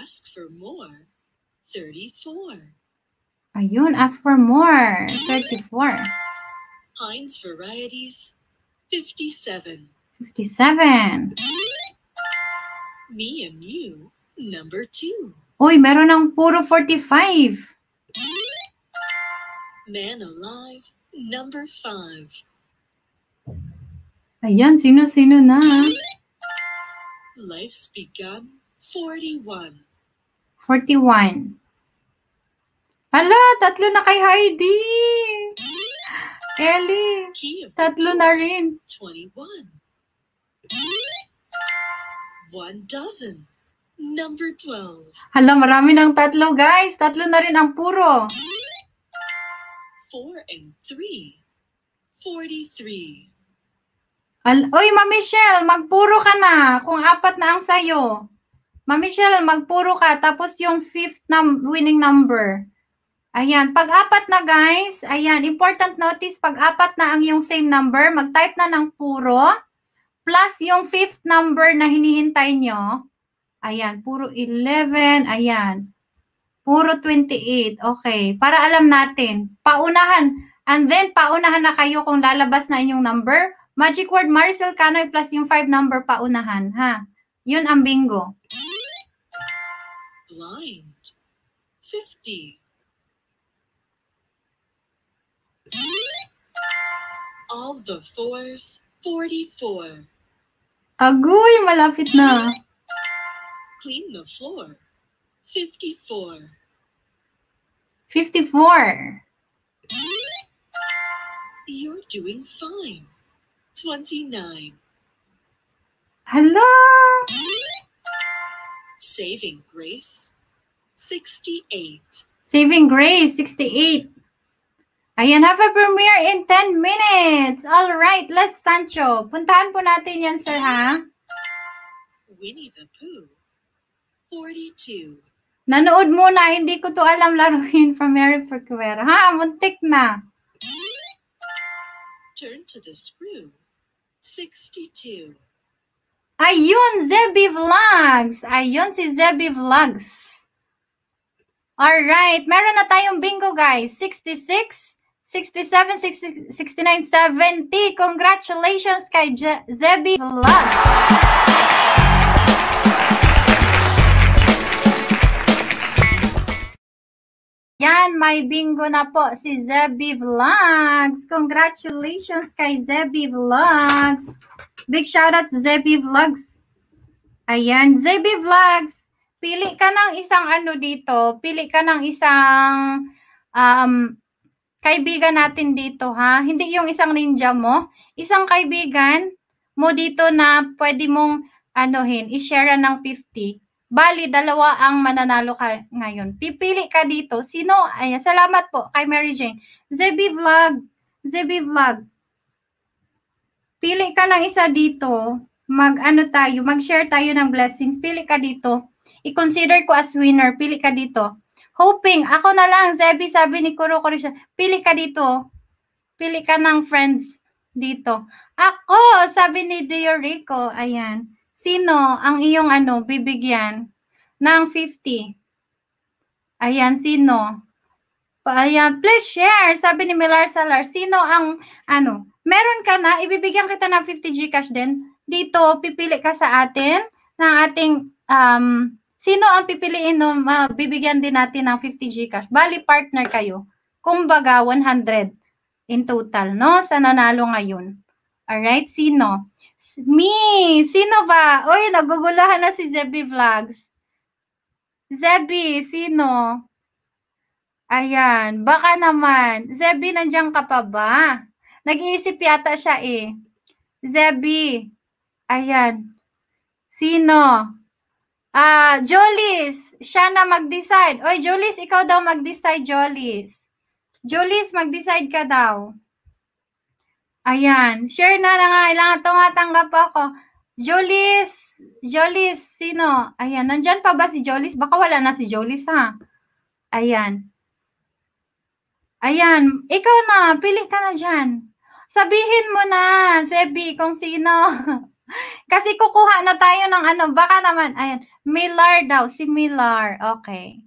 Ask for more, thirty-four. Ayun, ask for more, thirty-four. Heinz varieties, fifty-seven. fifty-seven. Me and you, number two. Uy, meron ng puro forty-five. Man alive, number five. Ayan, sino-sino na? Life's begun, forty-one. forty-one. Hala, tatlo na kay Heidi. Ellie, tatlo na rin. twenty-one. One dozen. Number twelve. Hala, marami ng tatlo, guys. Tatlo na rin ang puro. Four and three. Forty-three. Al Oy, Ma Michelle, magpuro ka na. Kung apat na ang sayo. Ma Michelle, magpuro ka. Tapos yung fifth num winning number. Ayan. Pag apat na, guys. Ayan. Important notice. Pag apat na ang yung same number, mag-type na ng puro. Plus yung fifth number na hinihintay nyo. Ayan, puro eleven. Ayan. Puro twenty-eight. Okay. Para alam natin. Paunahan. And then, paunahan na kayo kung lalabas na inyong number. Magic word, Maricel Canoy plus yung five number paunahan. Ha? Yun ang bingo. Blind. fifty. All the fours, forty-four. Agoy, malapit na. Clean the floor. fifty-four. fifty-four. You're doing fine. twenty-nine. Hello. Saving grace. sixty-eight. Saving grace, sixty-eight. Ayan, have a premiere in ten minutes. All right, let's Sancho. Puntahan po natin yan, sir, ha? Winnie the Pooh, forty-two. Nanood muna, hindi ko to alam laruin from Mary Percuera. Ha, muntik na. Turn to the screw, sixty-two. Ayun, Zebby Vlogs. Ayun, si Zebby Vlogs. All right, meron na tayong bingo, guys. sixty-six. sixty-seven, sixty, sixty-nine, seventy. Congratulations kay Je Zebby Vlog. Yan, may bingo na po si Zebby Vlogs. Congratulations kay Zebby Vlogs. Big shout out to Zebby Vlogs. Ayan, Zebby Vlogs. Pili ka ng isang ano dito. Pili ka ng isang... Um, kaibigan natin dito, ha? Hindi yung isang ninja mo. Isang kaibigan mo dito na pwede mong anuhin, i-share ng fifty. Bali, dalawa ang mananalo ka ngayon. Pipili ka dito. Sino? Ayan, salamat po kay Mary Jane. Zebby Vlog. Zebby Vlog. Pili ka ng isa dito. Mag-ano tayo. Mag-share tayo ng blessings. Pili ka dito. I-consider ko as winner. Pili ka dito. Hoping, ako na lang, Zebby, sabi ni Kuro Korisha, pili ka dito. Pili ka ng friends dito. Ako, sabi ni Diorico, ayan. Sino ang iyong ano, bibigyan ng fifty? Ayan, sino? Ayan, please share, sabi ni Milar Salar. Sino ang, ano, meron ka na, ibibigyan kita ng fifty Gcash din. Dito, pipili ka sa atin, ng ating, um, sino ang pipiliin no, uh, bibigyan din natin ng fifty Gcash? Bali, partner kayo. Kumbaga, one hundred in total, no? Sa nanalo ngayon. Alright, sino? Me! Sino ba? Uy, nagugulahan na si Zebby Vlogs. Zebby, sino? Ayan, baka naman. Zebby, nandiyan ka pa ba? Nag-iisip yata siya eh. Zebby, ayan. Sino? Ah, uh, Jolies, siya na mag-decide. Oy, Jolies, ikaw daw mag-decide, Jolies. Jolies, mag-decide ka daw. Ayan, share na na nga. Kailangan tumatanggap ako. Jolies, Jolies, sino? Ayan, nandyan pa ba si Jolies? Baka wala na si Jolies, ha? Ayan. Ayan, ikaw na. Pili ka na dyan. Sabihin mo na, Zebby, kung sino. Kasi kukuha na tayo ng ano, baka naman, ayan, Millar daw, si Millar, okay.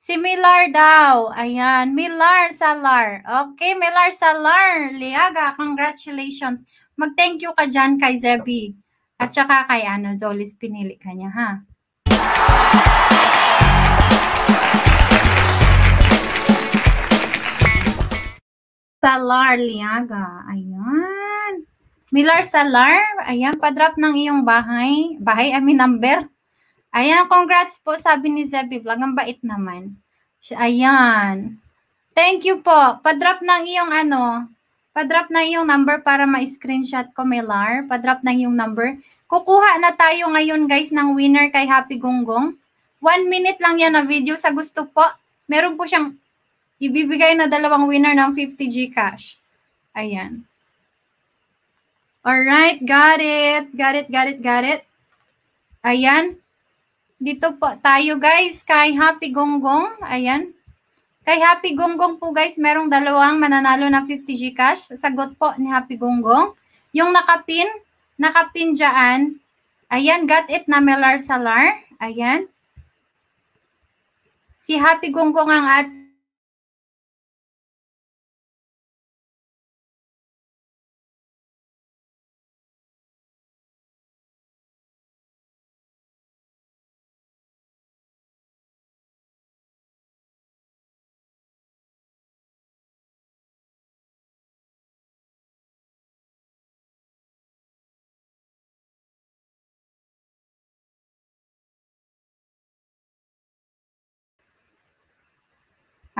Si Millar daw, ayan, Millar Salar, okay, Millar Salar, Liaga, congratulations. Mag-thank you ka dyan kay Zebby, at saka kay ano, Zolis, pinili ka niya, ha? Salar, Liaga, ayan. Milar Salar, ayan, padrop ng iyong bahay. Bahay, I mean number. Ayan, congrats po, sabi ni Zebby Vlog. Ang bait naman. Ayan. Thank you po. Padrop ng iyong ano, padrop ng iyong number para ma-screenshot ko, Milar. Padrop ng iyong number. Kukuha na tayo ngayon, guys, ng winner kay Happy Gonggong. One minute lang yan na video sa gusto po. Meron po siyang ibibigay na dalawang winner ng fifty G cash. Ayan. Alright, got it. Got it, got it, got it. Ayan. Dito po tayo, guys, kay Happy Gonggong. Ayan. Kay Happy Gonggong po, guys, merong dalawang mananalo na fifty G cash. Sagot po ni Happy Gonggong. Yung nakapin, nakapin dyan. Ayan, got it na Melar Salar. Ayan. Si Happy Gonggong ang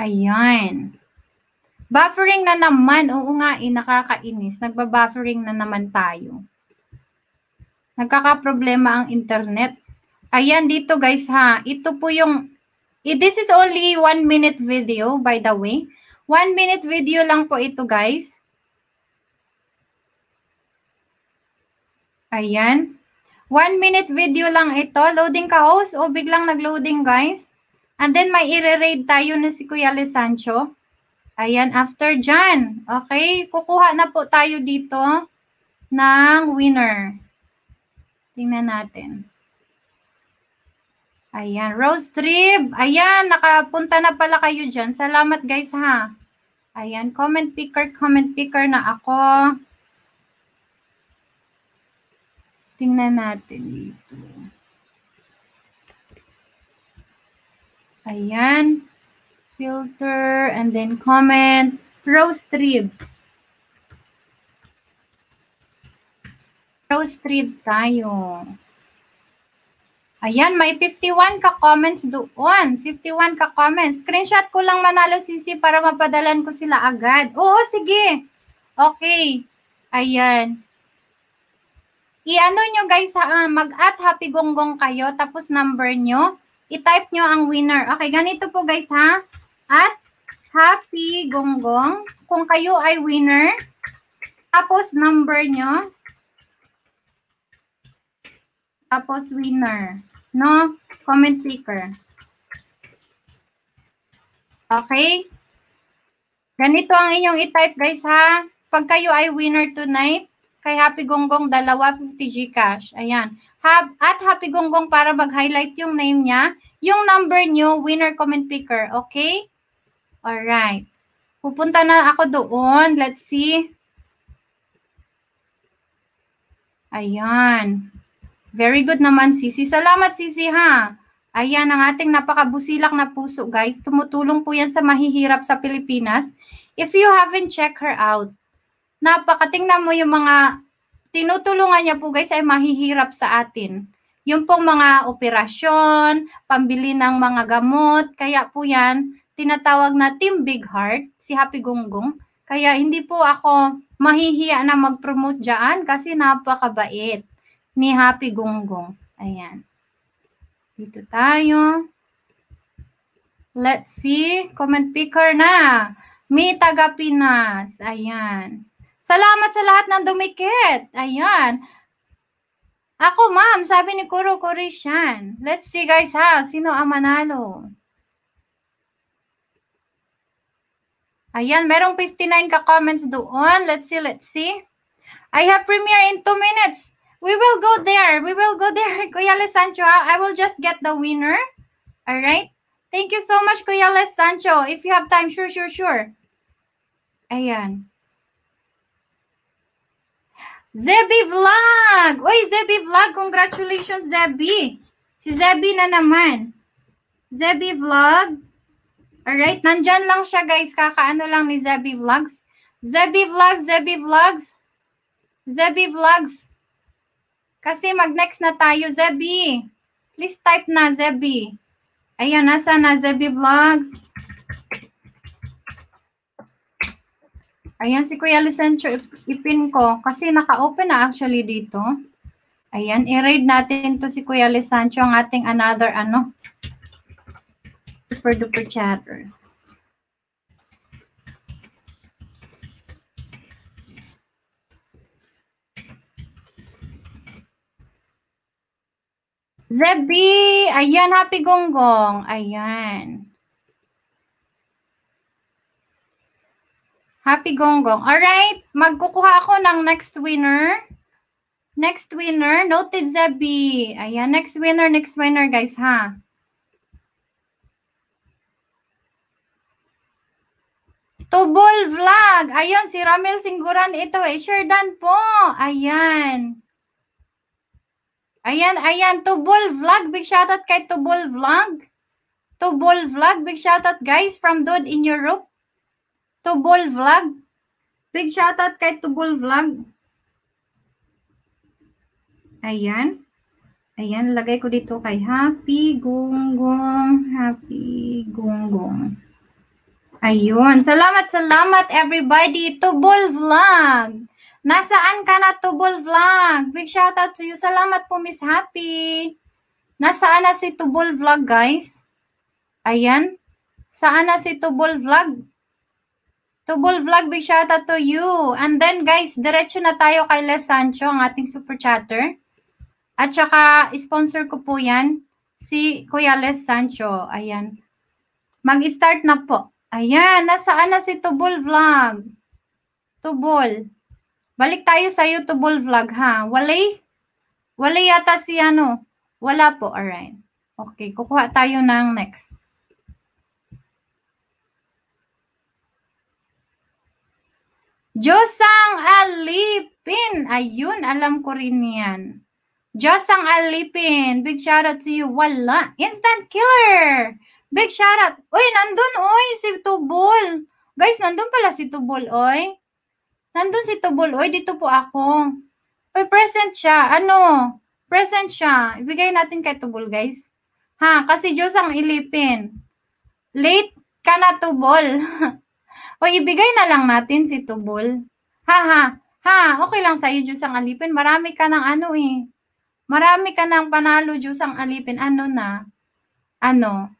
at ayan. Buffering na naman. Oo nga, eh, nakakainis. Nagbabuffering na naman tayo. Nagkakaproblema ang internet. Ayan, dito guys ha. Ito po yung, eh, this is only one minute video, by the way. One minute video lang po ito, guys. Ayan. One minute video lang ito. Loading ka, host? O biglang nag-loading, guys? And then, may i-raid tayo na si Kuya Le Sancho. Ayan, after dyan. Okay, kukuha na po tayo dito ng winner. Tingnan natin. Ayan, Rose Trib. Ayan, nakapunta na pala kayo dyan. Salamat guys ha. Ayan, comment picker, comment picker na ako. Tingnan natin dito. Ayan, filter, and then comment, Rose Trib. Rose Trib tayo. Ayan, may fifty-one ka-comments doon. fifty-one ka-comments. Screenshot ko lang manalo sisi para mapadalan ko sila agad. Oo, sige. Okay. Ayan. I-ano nyo guys, uh, mag-at Happy Gonggong kayo, tapos number nyo. I-type nyo ang winner. Okay, ganito po guys ha. At Happy Gonggong. Kung kayo ay winner, tapos number nyo. Tapos winner. No? Comment picker. Okay? Ganito ang inyong i-type guys ha. Pag kayo ay winner tonight, kay Happy Gonggong, dalawa, fifty G cash. Ayan. Hab, at Happy Gonggong para mag-highlight yung name niya. Yung number niyo, winner comment picker. Okay? Alright. Pupunta na ako doon. Let's see. Ayan. Very good naman, Sisi. Salamat, Sisi, ha? Ayan, ang ating napakabusilak na puso, guys. Tumutulong po yan sa mahihirap sa Pilipinas. If you haven't checked her out, napakatingnan mo yung mga tinutulungan niya po guys ay mahihirap sa atin. Yung pong mga operasyon, pambili ng mga gamot, kaya po yan tinatawag na Team Big Heart, si Happy Gonggong. Kaya hindi po ako mahihiya na mag-promote dyan kasi napakabait ni Happy Gonggong. Ayan. Dito tayo. Let's see. Comment picker na. Mi taga Pinas. Ayan. Salamat sa lahat ng dumikit. Ayan. Ako, ma'am, sabi ni Kuro Korishan. Let's see, guys, ha? Sino ang manalo? Ayan, merong fifty-nine ka-comments doon. Let's see, let's see. I have premiere in two minutes. We will go there. We will go there, Kuya Le Sancho. I will just get the winner. All right? Thank you so much, Kuya Le Sancho. If you have time, sure, sure, sure. Ayan. Zebby Vlog! Uy, Zebby Vlog! Congratulations, Zebby! Si Zebby na naman. Zebby Vlog. Alright, nandyan lang siya, guys. Kakaano lang ni Zebby Vlogs. Zebby Vlogs, Zebby Vlogs. Zebby Vlogs. Kasi mag-next na tayo, Zebby. Please type na, Zebby. Ayan, nasa na, Zebby Vlogs. Ayan, si Kuya Le Sancho, ipin ko. Kasi naka-open na actually dito. Ayan, i-raid natin to si Kuya Le Sancho, ang ating another, ano, super duper chatter. Zebby! Ayan, Happy Gonggong. Ayan. Happy Gonggong. Alright, magkukuha ako ng next winner. Next winner. Noted, Zebby. Ayan, next winner, next winner, guys, ha? Tubol Vlog. Ayan, si Ramil Singguran ito eh. Sure done po. Ayan. Ayan, ayan, Tubol Vlog. Big shoutout kay Tubol Vlog. Tubol Vlog. Big shoutout guys from Dude in Europe. Tubol Vlog. Big shoutout kay Tubol Vlog. Ayan. Ayan, lagay ko dito kay Happy Gonggong. Happy Gonggong. Ayun. Salamat, salamat everybody. Tubol Vlog. Nasaan ka na, Tubol Vlog? Big shout out to you. Salamat po, Miss Happy. Nasaan na si Tubol Vlog, guys? Ayan. Saan na si Tubol Vlog? Tubol Vlog, big shout out to you. And then, guys, diretso na tayo kay Le Sancho, ang ating super chatter. At saka, sponsor ko po yan, si Kuya Le Sancho. Ayan. Mag-start na po. Ayan. Nasaan na si Tubol Vlog? Tubol. Balik tayo sa Tubol Vlog, ha? Walay? Walay yata si ano? Wala po, alright. Okay, kukuha tayo ng next. Josang Alipin. Ayun, alam ko rin yan. Josang Alipin. Big shoutout to you. Wala. Instant Killer. Big shoutout. Uy, nandun, uy, si Tubol. Guys, nandun pala si Tubol, uy. Nandun si Tubol. Oy, dito po ako. Oy, present siya. Ano? Present siya. Ibigay natin kay Tubol, guys. Ha? Kasi Diyos ang ilipin. Late ka na, Tubol. Oy, ibigay na lang natin si Tubol. Ha, ha. Ha, okay lang sa'yo, Diyos ang alipin. Marami ka ng ano eh. Marami ka ng panalo, Diyos ang alipin. Ano na? Ano?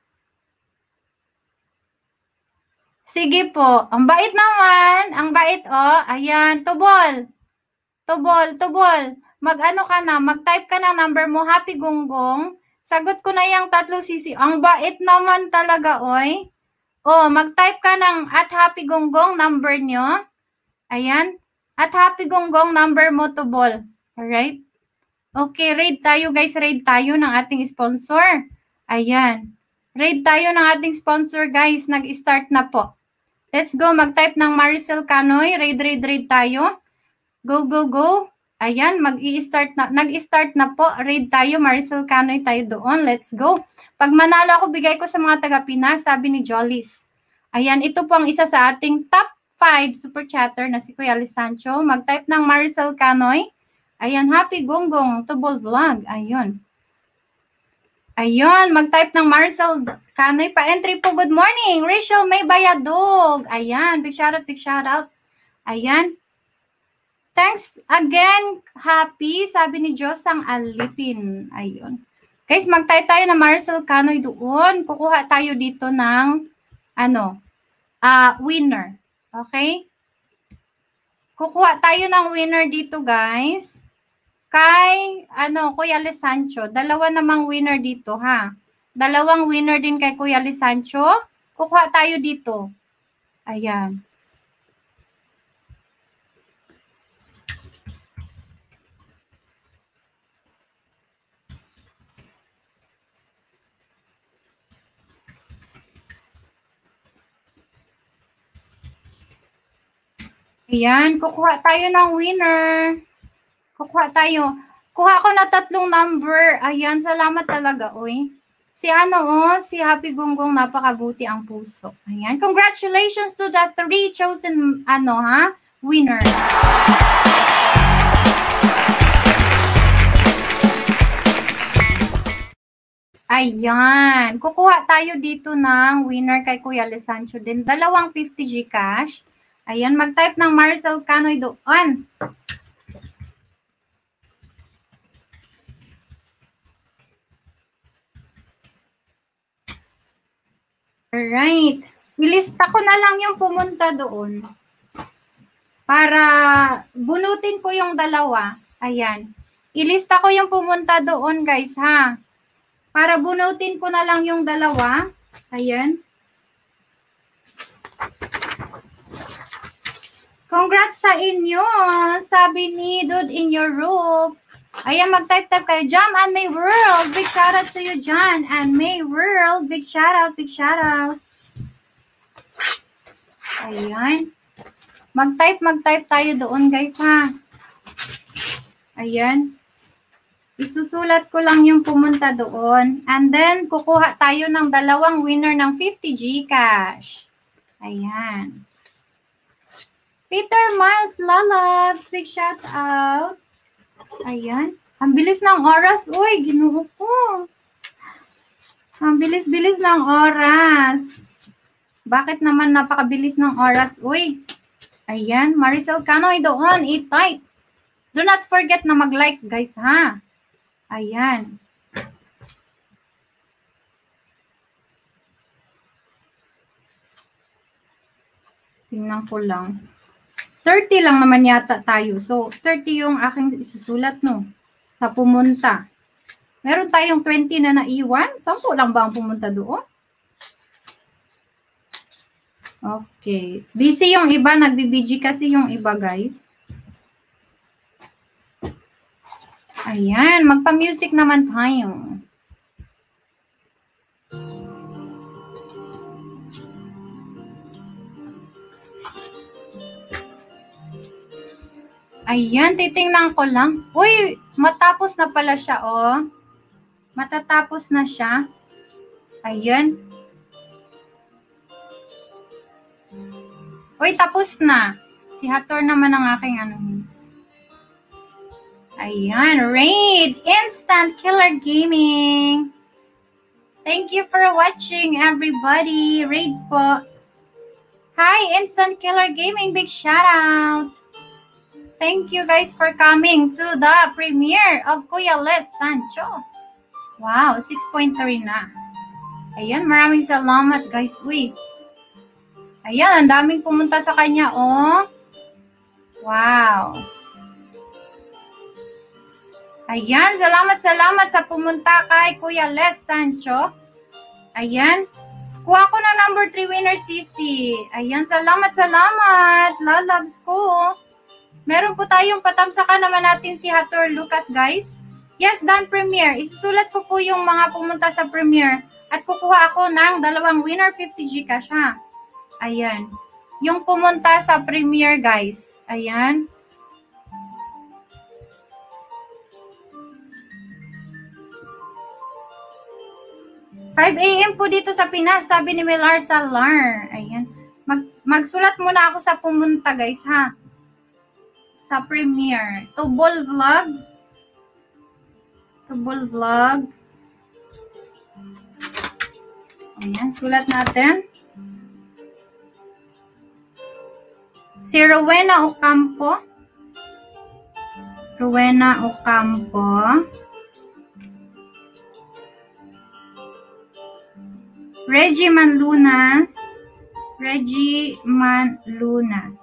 Sige po. Ang bait naman. Ang bait, oh. Ayan. Tubol. Tubol. Tubol. Mag-ano ka na. Mag-type ka na number mo. Happy Gonggong. Sagot ko na yung tatlo sisi. Ang bait naman talaga, oy. Oh, mag-type ka ng at Happy Gonggong number nyo. Ayan. At Happy Gonggong number mo, Tubol. Alright? Okay. Raid tayo, guys. Raid tayo ng ating sponsor. Ayan. Raid tayo ng ating sponsor, guys. Nag-start na po. Let's go. Mag-type ng Maricel Canoy. Raid, raid, raid tayo. Go, go, go. Ayan. Mag-i-start na. Nag-start na po. Raid tayo. Maricel Canoy tayo doon. Let's go. Pag manalo ako, bigay ko sa mga taga-Pinas, sabi ni Jollies. Ayan. Ito po ang isa sa ating top five super chatter na si Kuya Le Sancho. Mag-type ng Maricel Canoy. Ayan. Happy Gonggong. Tubol Vlog. Ayun. Ayun, mag-type ng Maricel Canoy pa-entry po. Good morning, Rachel May Bayadog. Ayan, big shoutout, big shoutout. Ayan. Thanks again, Happy, sabi ni Josang Alipin. Ayun. Guys, mag-type tayo ng Maricel Canoy doon. Kukuha tayo dito ng, ano, uh, winner. Okay? Kukuha tayo ng winner dito, guys. Kay, ano, Kuya Le Sancho. Dalawa namang winner dito, ha? Dalawang winner din kay Kuya Le Sancho. Kukuha tayo dito. Ayan. Ayan, kukuha tayo ng winner. Kukuha tayo. Kuha ko na tatlong number. Ayan, salamat talaga, oy. Si ano, oh, si Happy Gonggong, napakabuti ang puso. Ayan, congratulations to the three chosen, ano, ha, winner. Ayan. Kukuha tayo dito ng winner kay Kuya Le Sancho din. Dalawang fifty G cash. Ayan, mag-type ng Maricel Canoy doon. Alright. Ilista ko na lang yung pumunta doon para bunutin ko yung dalawa. Ayan. Ilista ko yung pumunta doon, guys, ha? Para bunutin ko na lang yung dalawa. Ayan. Congrats sa inyo, sabi ni Dude in Your Room. Ayan, mag-type-type kayo. Jam and May World. Big shoutout sa iyo dyan. And May World. Big shoutout, big shoutout. Ayan. Mag-type, mag-type tayo doon, guys, ha? Ayan. Isusulat ko lang yung pumunta doon. And then, kukuha tayo ng dalawang winner ng fifty G cash. Ayan. Peter Miles, lalabs. Big shout out. Ayan. Ang bilis ng oras. Uy, ginuho ko. Ang bilis-bilis ng oras. Bakit naman napakabilis ng oras? Uy. Ayan. Maricel Canoy doon. I-type. Do not forget na mag-like, guys, ha? Ayan. Tingnan ko lang. thirty lang naman yata tayo. So, thirty yung aking isusulat, no? Sa pumunta. Meron tayong twenty na naiwan. ten lang ba ang pumunta doon? Okay. Busy yung iba. Nag-B B G kasi yung iba, guys. Ayan. Magpa-music naman tayo. Ayan. Titingnan ko lang. Uy! Matapos na pala siya, oh. Matatapos na siya. Ayan. Uy, tapos na. Si Hathor naman ang aking ano. Ayan, raid! Instant Killer Gaming! Thank you for watching, everybody. Raid po. Hi, Instant Killer Gaming. Big shout out. Thank you guys for coming to the premiere of Kuya Le Sancho. Wow, six point three na. Ayan, maraming salamat, guys. Uy. Ayan, ang daming pumunta sa kanya, oh. Wow. Ayan, salamat-salamat sa pumunta kay Kuya Le Sancho. Ayan. Kuha ko na number three winner, Sisi. Ayan, salamat-salamat. Lalabs ko. Meron po tayong patamsakan naman natin si Hathor Lucas, guys. Yes, done premiere. Isusulat ko po yung mga pumunta sa premiere. At kukuha ako ng dalawang winner, fifty G cash, ha? Ayan. Yung pumunta sa premiere, guys. Ayan. five A M po dito sa Pinas, sabi ni Melar Salar. Ayan. Mag magsulat muna ako sa pumunta, guys, ha? Sa premiere. Tubol vlog. Tubol vlog. Ayan. Sulat natin. Si Rowena Ocampo. Rowena Ocampo. Reggie Manlunas. Reggie Manlunas.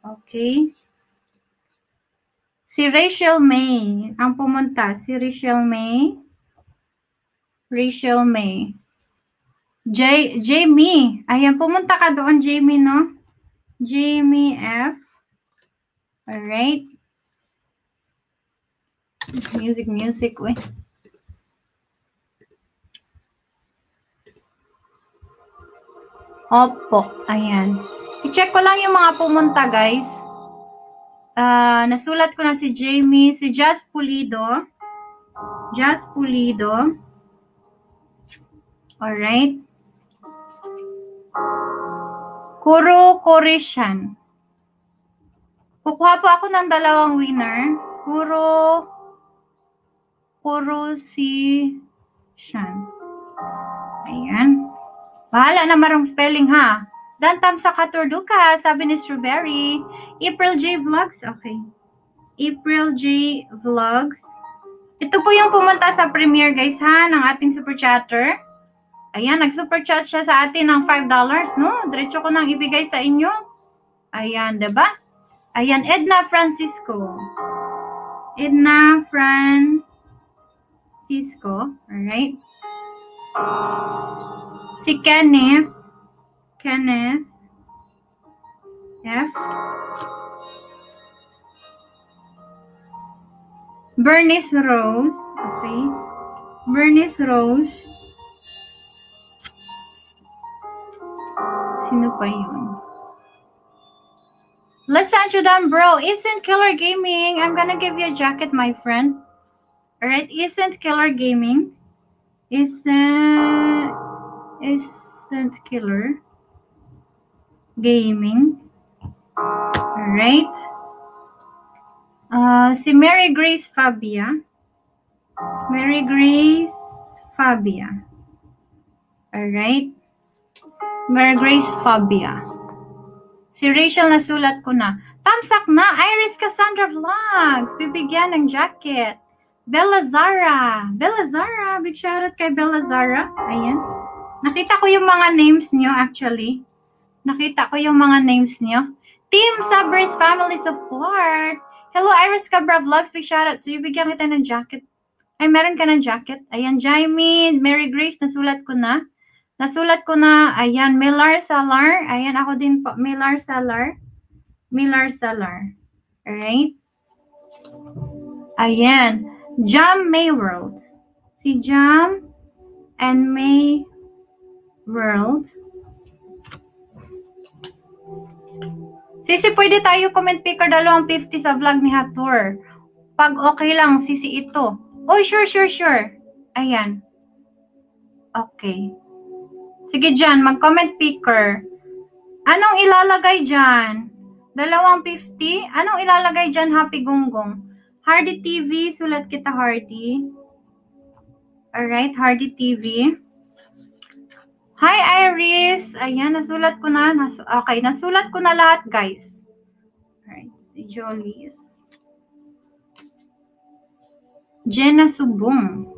Okay. Si Rachel May. Ang pumunta. Si Rachel May. Rachel May. J Jamie. Ayan, pumunta ka doon, Jamie, no? Jamie F. All right. Music, music. Wait. Opo. Ayan. I-check ko lang yung mga pumunta, guys. Uh, nasulat ko na si Jamie. Si Jazz Pulido. Jazz Pulido. All right. Kuro Korishan. Kukuha po ako ng dalawang winner. Kuro Kuro si Shan. Ayan. Bahala na marong spelling, ha? Dantam sa Hathor Lucas, sabi ni Strawberry. April J Vlogs, okay. April J Vlogs. Ito po yung pumunta sa premiere, guys, ha? Ng ating super chatter. Ayan, nag-super chat siya sa atin ng five dollars, no? Diretso ko nang ibigay sa inyo. Ayan, diba? Ayan, Edna Francisco. Edna Francisco. Alright. Si Kenneth. Kenneth. F. Bernice Rose. Okay. Bernice Rose. Sino pa yun? Le Sancho Dan, bro. Instant Killer Gaming. I'm gonna give you a jacket, my friend. Alright, Instant Killer Gaming. Isn't Instant Killer Gaming. Alright. Uh, si Mary Grace Fabia. Mary Grace Fabia. Alright. Mary Grace Fabia. Si Rachel, nasulat ko na. Tamsak na! Iris Cassandra Vlogs! Bibigyan ng jacket. Bella Zara. Bella Zara. Big shoutout kay Bella Zara. Ayan. Nakita ko yung mga names nyo actually. Nakita ko yung mga names nyo. Team Sabres Family Support. Hello, Iris Cabra Vlogs. Big shoutout. So, bibigyan kita ng jacket. Ay, meron ka ng jacket. Ayan, Jaime. Mary Grace, nasulat ko na. Nasulat ko na, ayan, Millar Salar. Ayan, ako din po, Millar Salar. Millar Salar. Alright? Ayan. Jam May World. Si Jam and May World. Sisi, pwede tayo comment picker dalawang fifty sa vlog ni Hathor. Pag okay lang, sisi ito. Oh, sure, sure, sure. Ayan. Okay. Sige dyan, mag-comment picker. Anong ilalagay dyan? Dalawang fifty? Anong ilalagay dyan, Happy Gonggong? Hardy T V, sulat kita, Hardy. Alright, Hardy T V. Hi, Iris. Ayan, nasulat ko na. Nasu okay, nasulat ko na lahat, guys. Alright, si Jolies. Jenna Subong.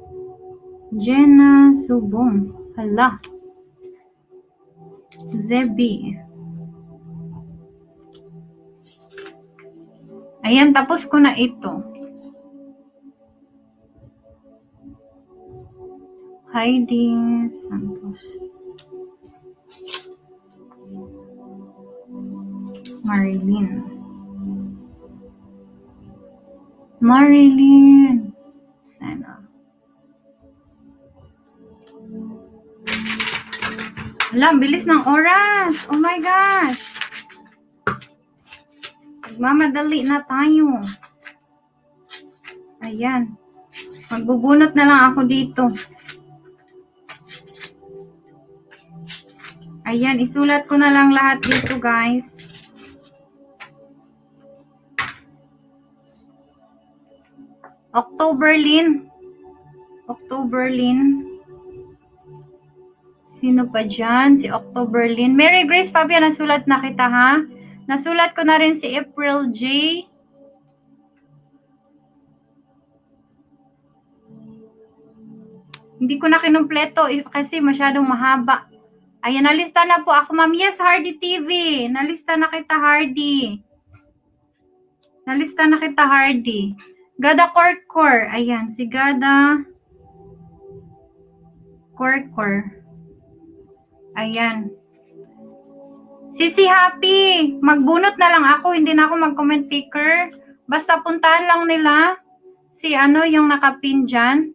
Jenna Subong. Hala. Zebi. Ayan, tapos ko na ito. Heidi Santos. Marilyn. Marilyn Sena. Wala, bilis ng oras. Oh my gosh. Magmamadali na tayo. Ayan. Magbubunot na lang ako dito. Ayan, isulat ko na lang lahat dito, guys. Octoberlin. Octoberlin. Sino pa dyan? Si Octoberlin. Mary Grace Fabia, nasulat na kita, ha? Nasulat ko na rin si April J. Hindi ko na kinumpleto kasi masyadong mahaba. Ayan, nalista na po ako, ma'am. Yes, Hardy T V. Nalista na kita, Hardy. Nalista na kita, Hardy. Gada Corkor. Ayan, si Gada Corkor. Ayan. Sisi Happy, magbunot na lang ako, hindi na ako mag-comment picker. Basta puntahan lang nila si ano yung nakapin dyan.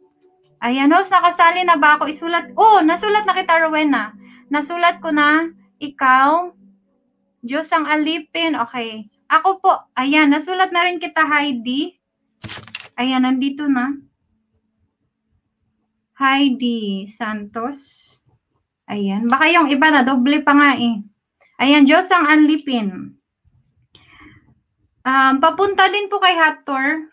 Ayan, host, nakasali na ba ako? Isulat, oh, nasulat na kita, Rowena. Nasulat ko na, ikaw, Diyos ang alipin, okay. Ako po, ayan, nasulat na rin kita, Heidi. Ayan, nandito na. Heidi Santos. Ayan. Baka yung iba na, doble pa nga eh. Ayan, Diyos ang anlipin. Um, papunta din po kay Hathor.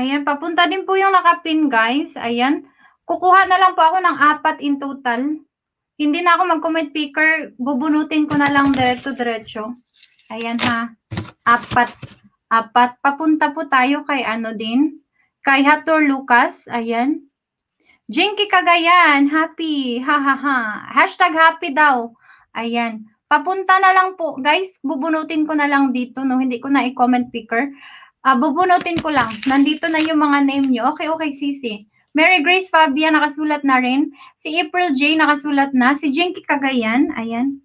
Ayan, papunta din po yung nakapin, guys. Ayan. kukuha na lang po ako ng apat in total. Hindi na ako mag-comment picker. Bubunutin ko na lang diretso-diretso. Ayan ha. Apat. Apat. Papunta po tayo kay ano din. Kay Hathor Lucas. Ayan. Jinky Cagayan. Happy. Ha ha ha. Hashtag happy daw. Ayan. Papunta na lang po. Guys, bubunutin ko na lang dito. No? Hindi ko na i-comment picker. Uh, bubunutin ko lang. Nandito na yung mga name nyo. Okay, okay, sisi. Mary Grace Fabia, nakasulat na rin. Si April J, nakasulat na. Si Jinky Cagayan. Ayan.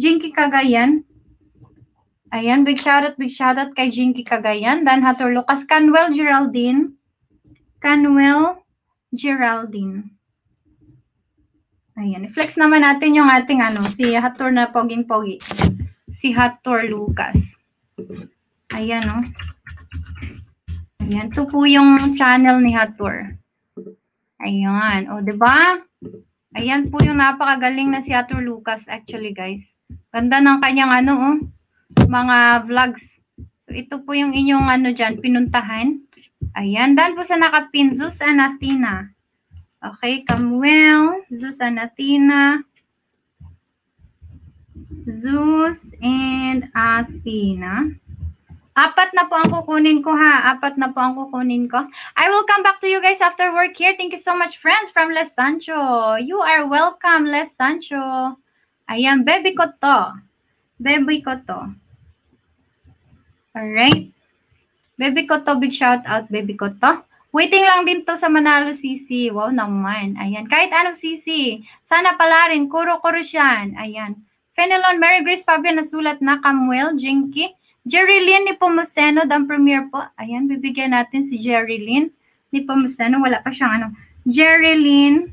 Jinky Cagayan. Ayan. Big shoutout, big shoutout kay Jinky Cagayan. Dan Hathor Lucas. Canwell Geraldine. Canwell Geraldine. Ayan. I-flex naman natin yung ating ano, si Hathor na poging-pogi. Si Hathor Lucas. Ayan, o. Oh. Ayan. Ito po yung channel ni Hathor. Ayan. O, oh, diba? Ayan po yung napakagaling na si Hathor Lucas actually, guys. Ganda ng kanyang ano, o. Oh, mga vlogs. So, ito po yung inyong ano dyan, pinuntahan. Ayan. Dahil po sa nakapin, Zeus and Athena. Okay, Camuel, Zeus and Athena. Zeus and Athena. Apat na po ang kukunin ko ha. Apat na po ang kukunin ko. I will come back to you guys after work here. Thank you so much, friends, from Le Sancho. You are welcome, Le Sancho. Ayan, baby ko to. Baby ko to. Alright. Baby ko to, big shout out, baby ko to. Waiting lang din to sa Manalo C C. Wow naman. Ayan. Kahit anong C C. Sana pala rin. Kuro-kuro siyan. Ayan. Fenelon, Mary Grace Fabian, nasulat na. Camuel, Jinky. Jeneline ni Pomuseno, dan premier po. Ayan. Bibigyan natin si Jeneline ni Pomuseno. Wala pa siyang ano. Jeneline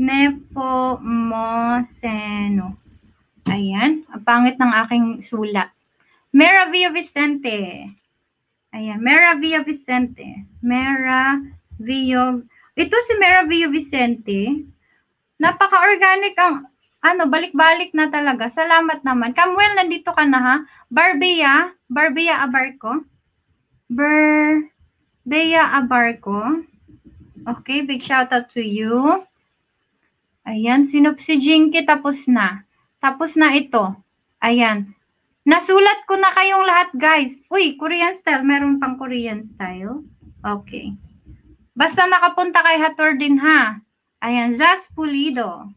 ni Pomuseno. Ayan. Ang pangit ng aking sulat. Meravia Vicente. Ayan, Meravia Vicente. Meravia. Ito si Meravia Vicente. Napaka-organic ang, ano, balik-balik na talaga. Salamat naman. Camuel, nandito ka na ha. Barbea. Barbea Abarco. Barbea Abarco. Okay, big shout out to you. Ayan, sinop si Jinky. Tapos na. Tapos na ito. Ayan. Nasulat ko na kayong lahat, guys. Uy, Korean style. Meron pang Korean style. Okay. Basta nakapunta kay Hathor din, ha? Ayan, Zaz Pulido.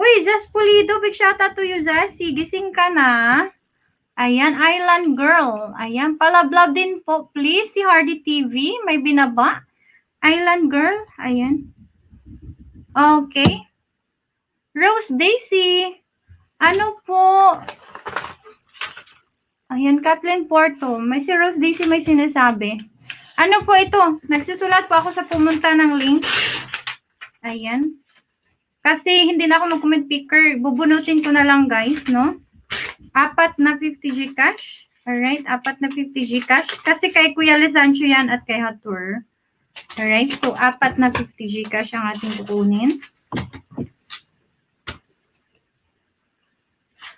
Uy, Zaz Pulido. Big shout out to you, Zaz. Gising ka na. Ayan, Island Girl. Ayan, palablab din po. Please, si Hardy T V. May binaba. Island Girl. Ayan. Okay. Rose Daisy. Ano po... Ayan, Kathleen Porto. May si Rose Daisy may sinasabi. Ano po ito? Nagsusulat po ako sa pumunta ng link. Ayan. Kasi hindi na ako mag-comment picker. Bubunutin ko na lang, guys, no? Apat na fifty G cash. Alright, apat na fifty G cash. Kasi kay Kuya Le Sancho yan at kay Hathor. Alright, so apat na fifty G cash ang ating kukunin.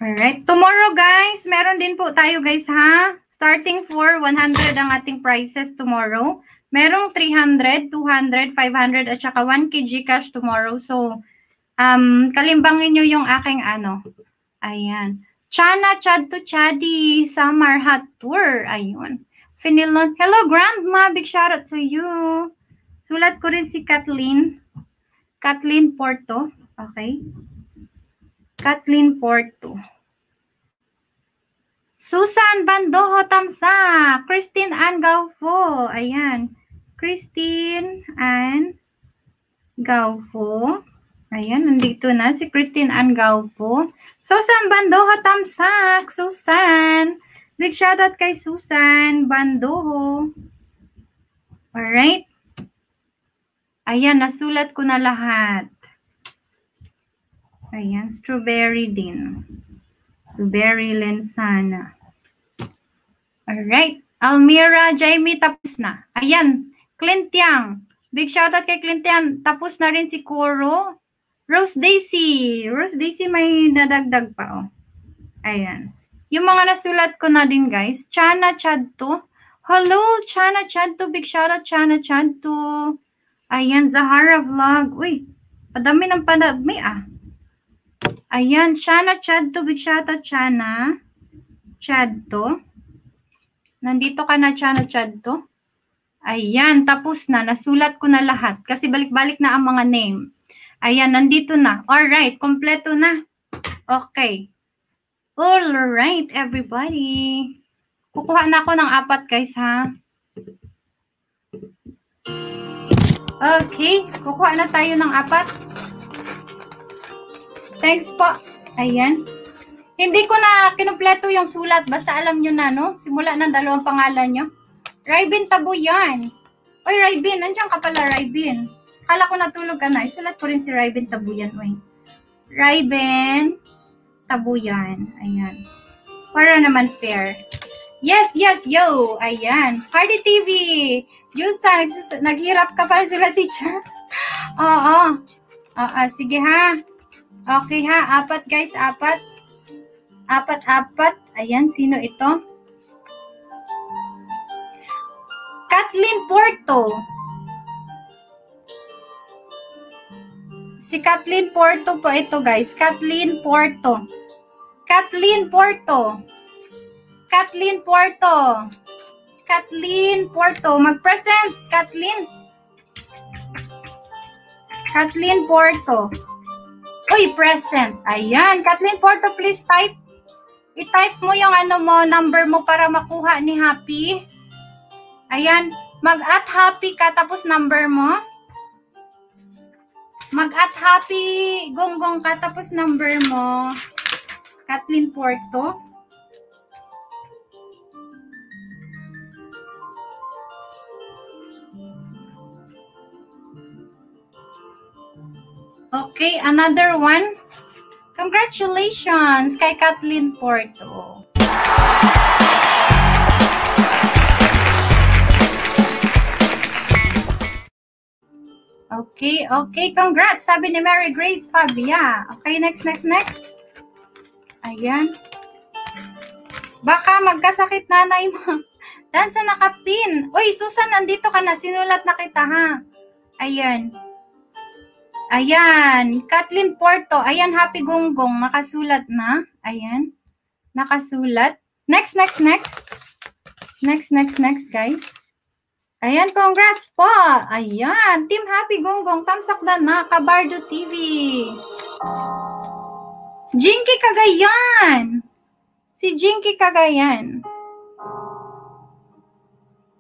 Alright. Tomorrow, guys, meron din po tayo, guys, ha? Starting for one hundred ang ating prices tomorrow. Merong three hundred, two hundred, five hundred, at saka one K G cash tomorrow. So, um, kalimbangin nyo yung aking ano. Ayan. Chana, Chad to Chadi, Samar Hathor. Ayun. Finilon. Hello, Grandma. Big shout out to you. Sulat ko rin si Kathleen. Kathleen Porto. Okay. Kathleen Porto. Susan Bandoho Tamsa. Christine Ann Gaufo. Ayan. Christine Ann Gaufo. Ayan. Nandito na si Christine Ann Gaufo. Susan Bandoho Tamsa. Susan. Big shoutout kay Susan Bandoho. Alright. Ayan. Nasulat ko na lahat. Ayan, strawberry din. Strawberry Linsana. Alright. Almira, Jaime, tapos na. Ayan, Clint Yang. Big shoutout kay Clint Yang. Tapos na rin si Koro. Rose Daisy. Rose Daisy may nadagdag pa, oh. Ayan. Yung mga nasulat ko na din, guys. Chana Chadto. Hello, Chana Chadto. Big shoutout, Chana Chadto. Ayan, Zahara Vlog. Uy, padami ng padami ah. Ayan, Chana Chadto. Big shoutout, Chana Chadto. Nandito ka na, Chana Chadto. Ayan, tapos na. Nasulat ko na lahat. Kasi balik-balik na ang mga name. Ayan, nandito na. Alright, kompleto na. Okay. Alright, everybody. Kukuha na ako ng apat, guys, ha? Okay, kukuha na tayo ng apat. Thanks po. Ayan. Hindi ko na kinumpleto yung sulat. Basta alam nyo na, no? Simula ng dalawang pangalan nyo. Raibin Tabuyan. Oy, Raibin. Nandiyan ka pala, Raibin. Kala ko natulog ka na. Isulat ko rin si Raibin Tabuyan. Oy. Raibin Tabuyan. Ayan. Para naman fair. Yes, yes, yo. Ayan. Party T V. Jusa, naghirap ka para sila, teacher. Oo. Oo, sige ha. Okay ha. Apat, guys. Apat. Apat, apat. Ayan. Sino ito? Kathleen Porto. Si Kathleen Porto po ito, guys. Kathleen Porto. Kathleen Porto. Kathleen Porto. Kathleen Porto. Mag-present, Kathleen. Kathleen Porto. Uy, present. Ayan. Kathleen Porto, please type. I-type mo yung ano mo, number mo para makuha ni Happy. Ayan, mag-at Happy ka, tapos number mo. Mag-at Happy Gonggong ka, tapos number mo. Kathleen Porto. Okay, another one. Congratulations kay Kathleen Porto. Okay, okay. Congrats, sabi ni Mary Grace Fabia. Okay, next, next, next. Ayan. Baka magkasakit nanay mo. Dansa nakapin. Uy, Susan, nandito ka na. Sinulat na kita, ha? Ayan. Ayan. Kathleen Porto. Ayan, Happy Gonggong. Nakasulat na. Ayan. Nakasulat. Next, next, next. Next, next, next, guys. Ayan, congrats po. Ayan, Team Happy Gonggong, tamsakdan na, Kabardo T V. Jinky Cagayan. Si Jinky Cagayan.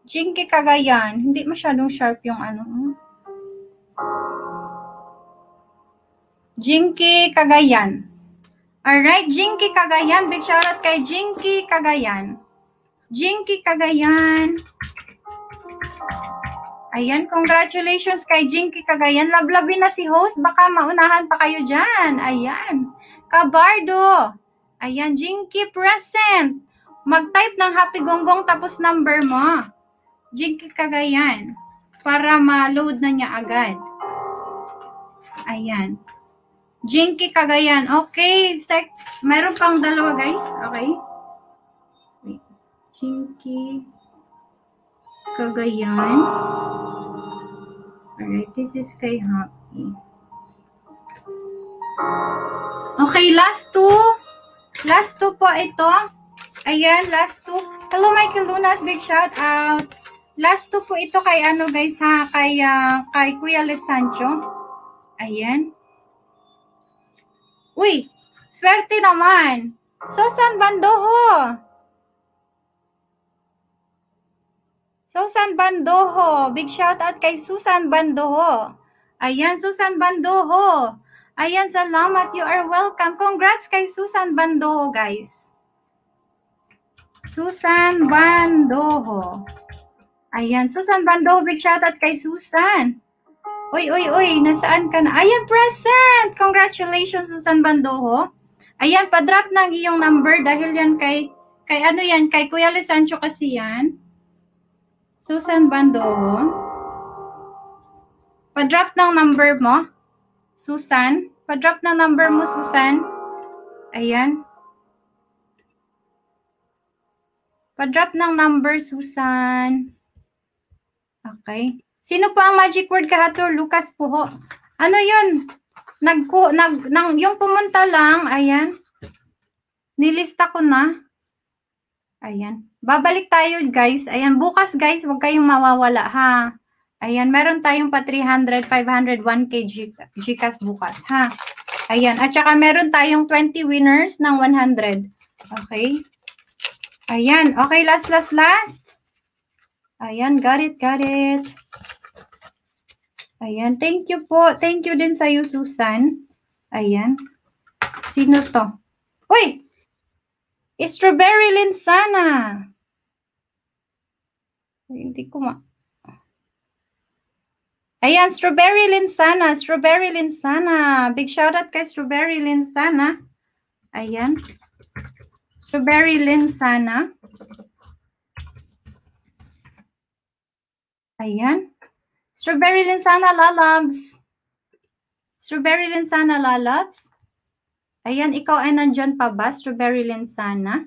Jinky Cagayan. Hindi masyadong sharp yung ano. Jinky Cagayan. Alright, Jinky Cagayan. Big shoutout kay Jinky Cagayan. Jinky Cagayan. Ayan, congratulations kay Jinky Cagayan. Lablabin na si host. Baka maunahan pa kayo dyan. Ayan. Kabardo. Ayan, Jinky present. Mag-type ng Happy Gonggong tapos number mo. Jinky Cagayan. Para ma-load na niya agad. Ayan. Jinky Cagayan. Okay. Sec Mayroon pang dalawa, guys. Okay. Wait. Jinky Cagayan. Alright, this is kay Happy. Okay, last two. Last two po ito. Ayan, last two. Hello, Michael Lunas. Big shout out. Last two po ito kay ano, guys, ha? Kay, uh, kay Kuya Le Sancho. Ayan. Uy, swerte naman. Susan Bandoho. Susan Bandoho. Big shout out kay Susan Bandoho. Ayan, Susan Bandoho. Ayan, salamat. You are welcome. Congrats kay Susan Bandoho, guys. Susan Bandoho. Ayan, Susan Bandoho. Big shout out kay Susan. Uy, uy, uy. Nasaan ka na? Ayan, present. Congratulations, Susan Bandoho. Ayan, padrop ng iyong number dahil yan kay, kay ano yan, kay Kuya Le Sancho kasi yan. Susan Bandoho. Pa-drop ng number mo, Susan. Pa-drop ng number mo, Susan. Ayan. Pa-drop ng number, Susan. Okay. Sino po ang magic word ka, Hathor Lucas po ho? Ano yun? Nagku, nag, nang, yung pumunta lang, ayan. Nilista ko na. Ayan. Babalik tayo, guys. Ayan. Bukas, guys, huwag kayong mawawala, ha? Ayan. Meron tayong pa three hundred, five hundred, one K Gcash bukas, ha? Ayan. At saka meron tayong twenty winners ng one hundred. Okay. Ayan. Okay, last, last, last. Ayan. Got it, got it. Ayan. Thank you po. Thank you din sa'yo, Susan. Ayan. Sino to? Uy! Strawberry Linsana. Hindi ko ma... Ayan, Strawberry Linsana. Strawberry Linsana. Big shoutout kay Strawberry Linsana. Ayan. Strawberry Linsana. Ayan. Strawberry Linsana lalabs. Strawberry Linsana lalabs. Ayan, ikaw ay nandyan pa ba? Strawberry Linsana.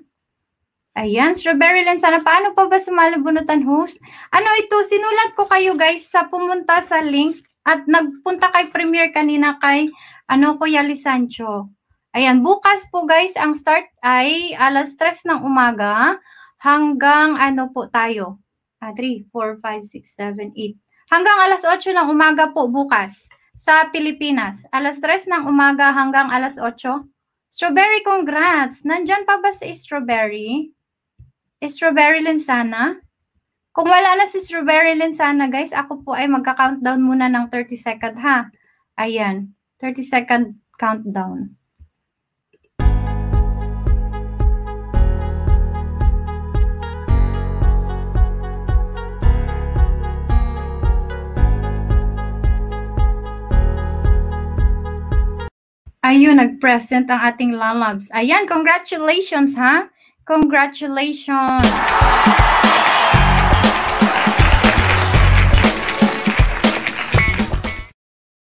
Ayan, Strawberry Linsana. Paano pa ba sumalabunutan, host? Ano ito? Sinulat ko kayo, guys, sa pumunta sa link at nagpunta kay Premier kanina kay ano, Kuya Le Sancho. Ayan, bukas po, guys, ang start ay alas tres ng umaga hanggang ano po tayo? Ah, three, four, five, six, seven, eight. Hanggang alas otso ng umaga po bukas sa Pilipinas. Alas tres ng umaga hanggang alas otso. Strawberry, congrats! Nandyan pa ba si Strawberry? Strawberry Linsana? Kung wala na si Strawberry Linsana, guys, ako po ay magka-countdown muna ng thirty second, ha? Ayan. thirty second countdown. Ayun, nag-present ang ating lalabs. Ayan, congratulations, ha? Congratulations!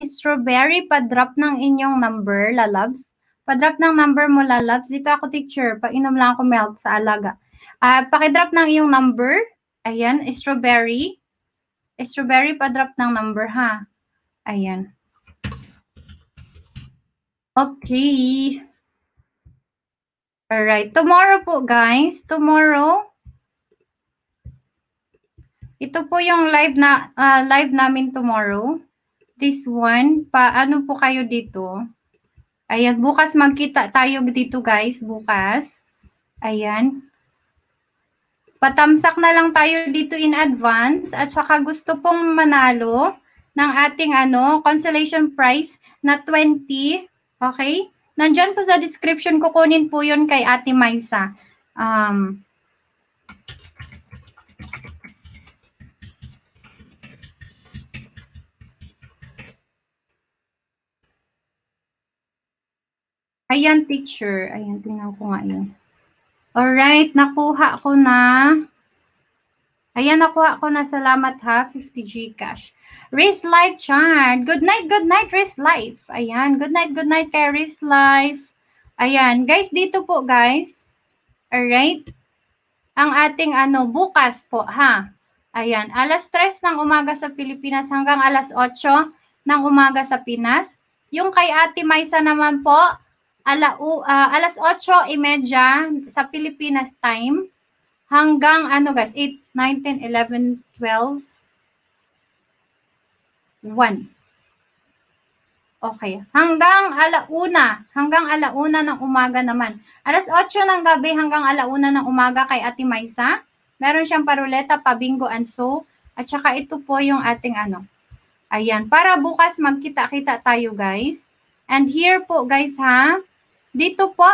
Strawberry, padrop ng inyong number, lalabs. Padrop ng number mo, lalabs. Dito ako, teacher. Painom lang ako milk sa alaga. Uh, pakidrop ng iyong number. Ayan, Strawberry. Strawberry, padrop ng number, ha? Ayan. Okay. Alright. Tomorrow po, guys. Tomorrow. Ito po yung live na uh, live namin tomorrow. This one. Paano po kayo dito? Ayan. Bukas magkita tayo dito, guys. Bukas. Ayan. Patamsak na lang tayo dito in advance. At saka gusto pong manalo ng ating ano consolation prize na twenty. Okay? Nandyan po sa description, kukunin po yun kay Ate Maisa. Um, ayan, teacher. Ayan, tingnan ko nga yun. Alright, nakuha ko na. Ayan, nakuha ko na. Salamat ha, fifty G cash. Riz Life Chart. Good night, good night, Riz Life. Ayan. Good night, good night kay Riz Life. Ayan. Guys, dito po, guys. Alright. Ang ating ano, bukas po, ha? Ayan. Alas tres ng umaga sa Pilipinas hanggang alas otso ng umaga sa Pinas. Yung kay Ate Maisa naman po, ala, uh, alas otso trenta sa Pilipinas time hanggang ano, guys, eight, nine, ten, eleven, twelve. One. Okay. Hanggang alauna. Hanggang alauna ng umaga naman. Alas otso ng gabi hanggang alauna ng umaga kay Ate Maisa. Meron siyang paruleta, pabingo, and so. At saka ito po yung ating ano. Ayan. Para bukas magkita-kita tayo, guys. And here po, guys, ha. Dito po.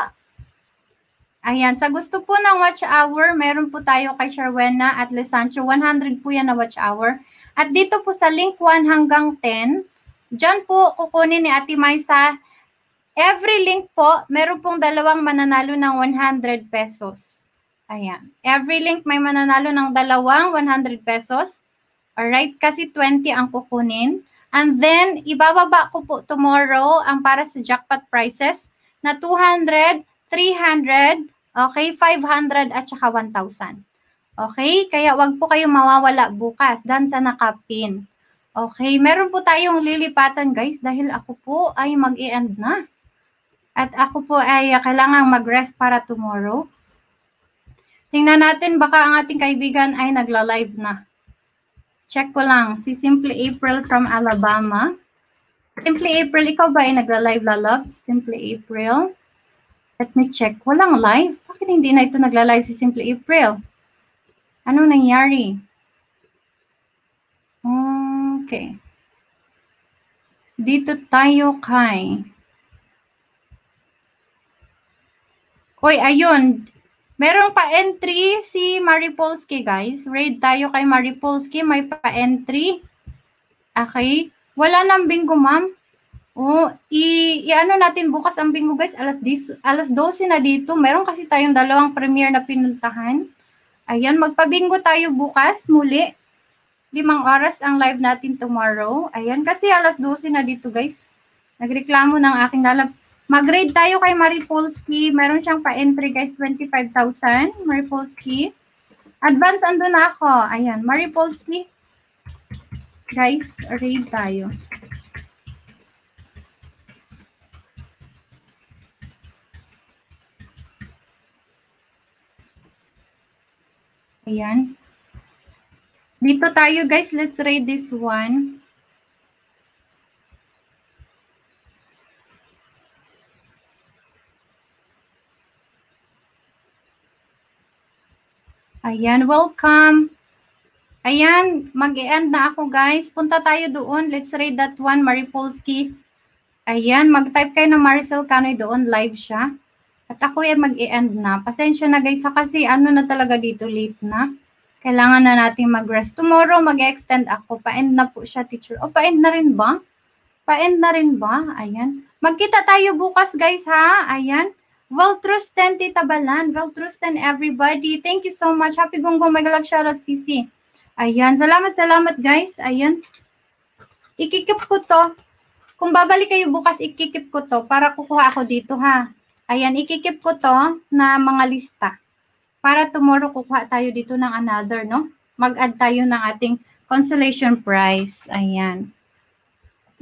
Ayan. Sa gusto po ng watch hour, meron po tayo kay Sharwena at Le Sancho. one hundred po yan na watch hour. At dito po sa link one hanggang ten, dyan po kukunin ni Ate Maisa. Every link po, meron pong dalawang mananalo ng one hundred pesos. Ayan. Every link may mananalo ng dalawang one hundred pesos. Alright, kasi twenty ang kukunin. And then, ibababa ko po tomorrow ang para sa jackpot prices na two hundred, three hundred, okay, five hundred at saka one thousand. Okay? Kaya wag po kayo mawawala bukas. Dansa nakapin. Okay, meron po tayong lilipatan guys dahil ako po ay mag-i-end na. At ako po ay uh, kailangan mag-rest para tomorrow. Tingnan natin, baka ang ating kaibigan ay nagla-live na. Check ko lang, si Simply April from Alabama. Simply April, ikaw ba ay nagla-live, lalab? Simply April. Let me check. Walang live? Bakit hindi na ito nagla-live si Simply April? Ano nangyari? Okay. Dito tayo kay... Uy, ayun. Meron pa-entry si Mari Polski, guys. Raid tayo kay Mari Polski. May pa-entry. Okay. Wala nang bingo, ma'am. Oh, i-ano natin bukas ang bingo, guys. Alas, alas dose na dito. Meron kasi tayong dalawang premiere na pinuntahan. Ayan, magpabingo tayo bukas muli. Limang oras ang live natin tomorrow. Ayan, kasi alas dose na dito, guys. Nagreklamo ng aking lalabs. Mag-raid tayo kay Mari Polski. Meron siyang pa-entry guys, twenty-five thousand. Mari Polski. Advance, ando na ako. Ayan, Mari Polski. Guys, raid tayo. Ayan. Dito tayo guys, let's raid this one. Ayan, welcome. Ayan, mag-e-end na ako guys. Punta tayo doon. Let's read that one, Mari Polski. Ayan, mag-type kayo ng Maricel Canoy doon. Live siya. At ako yan mag-e-end na. Pasensya na guys. Kasi ano na talaga dito, late na. Kailangan na natin mag-rest. Tomorrow, mag-extend ako. Pa-end na po siya, teacher. O, pa-end na rin ba? Pa-end na rin ba? Ayan. Magkita tayo bukas guys ha. Ayan. Valtrusten, Tita Balan. Valtrusten, everybody. Thank you so much. Happy Gonggong. Mega love, shoutout, Sisi. Ayan. Salamat, salamat, guys. Ayan. Ikikip ko to. Kung babalik kayo bukas, ikikip ko to para kukuha ako dito, ha? Ayan. Ikikip ko to na mga lista. Para tomorrow kukuha tayo dito ng another, no? Mag-add tayo ng ating consolation prize. Ayan.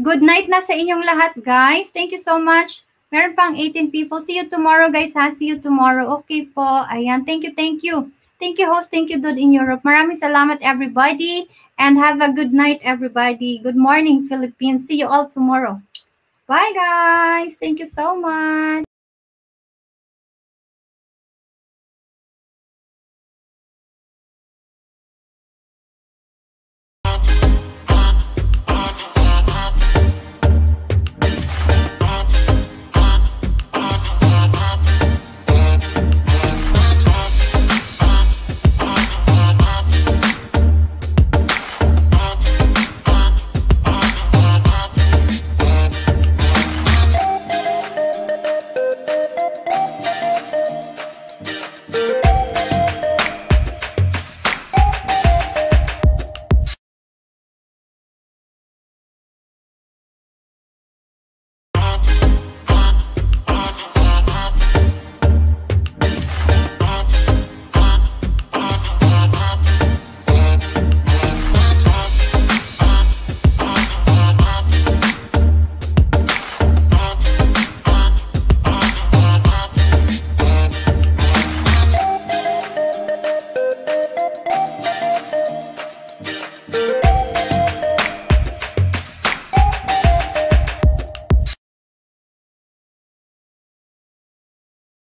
Good night na sa inyong lahat, guys. Thank you so much. Meron pang eighteen people. See you tomorrow, guys, ha? See you tomorrow. Okay po. Ayan. Thank you, thank you. Thank you, host. Thank you, dude in Europe. Maraming salamat, everybody. And have a good night, everybody. Good morning, Philippines. See you all tomorrow. Bye, guys. Thank you so much.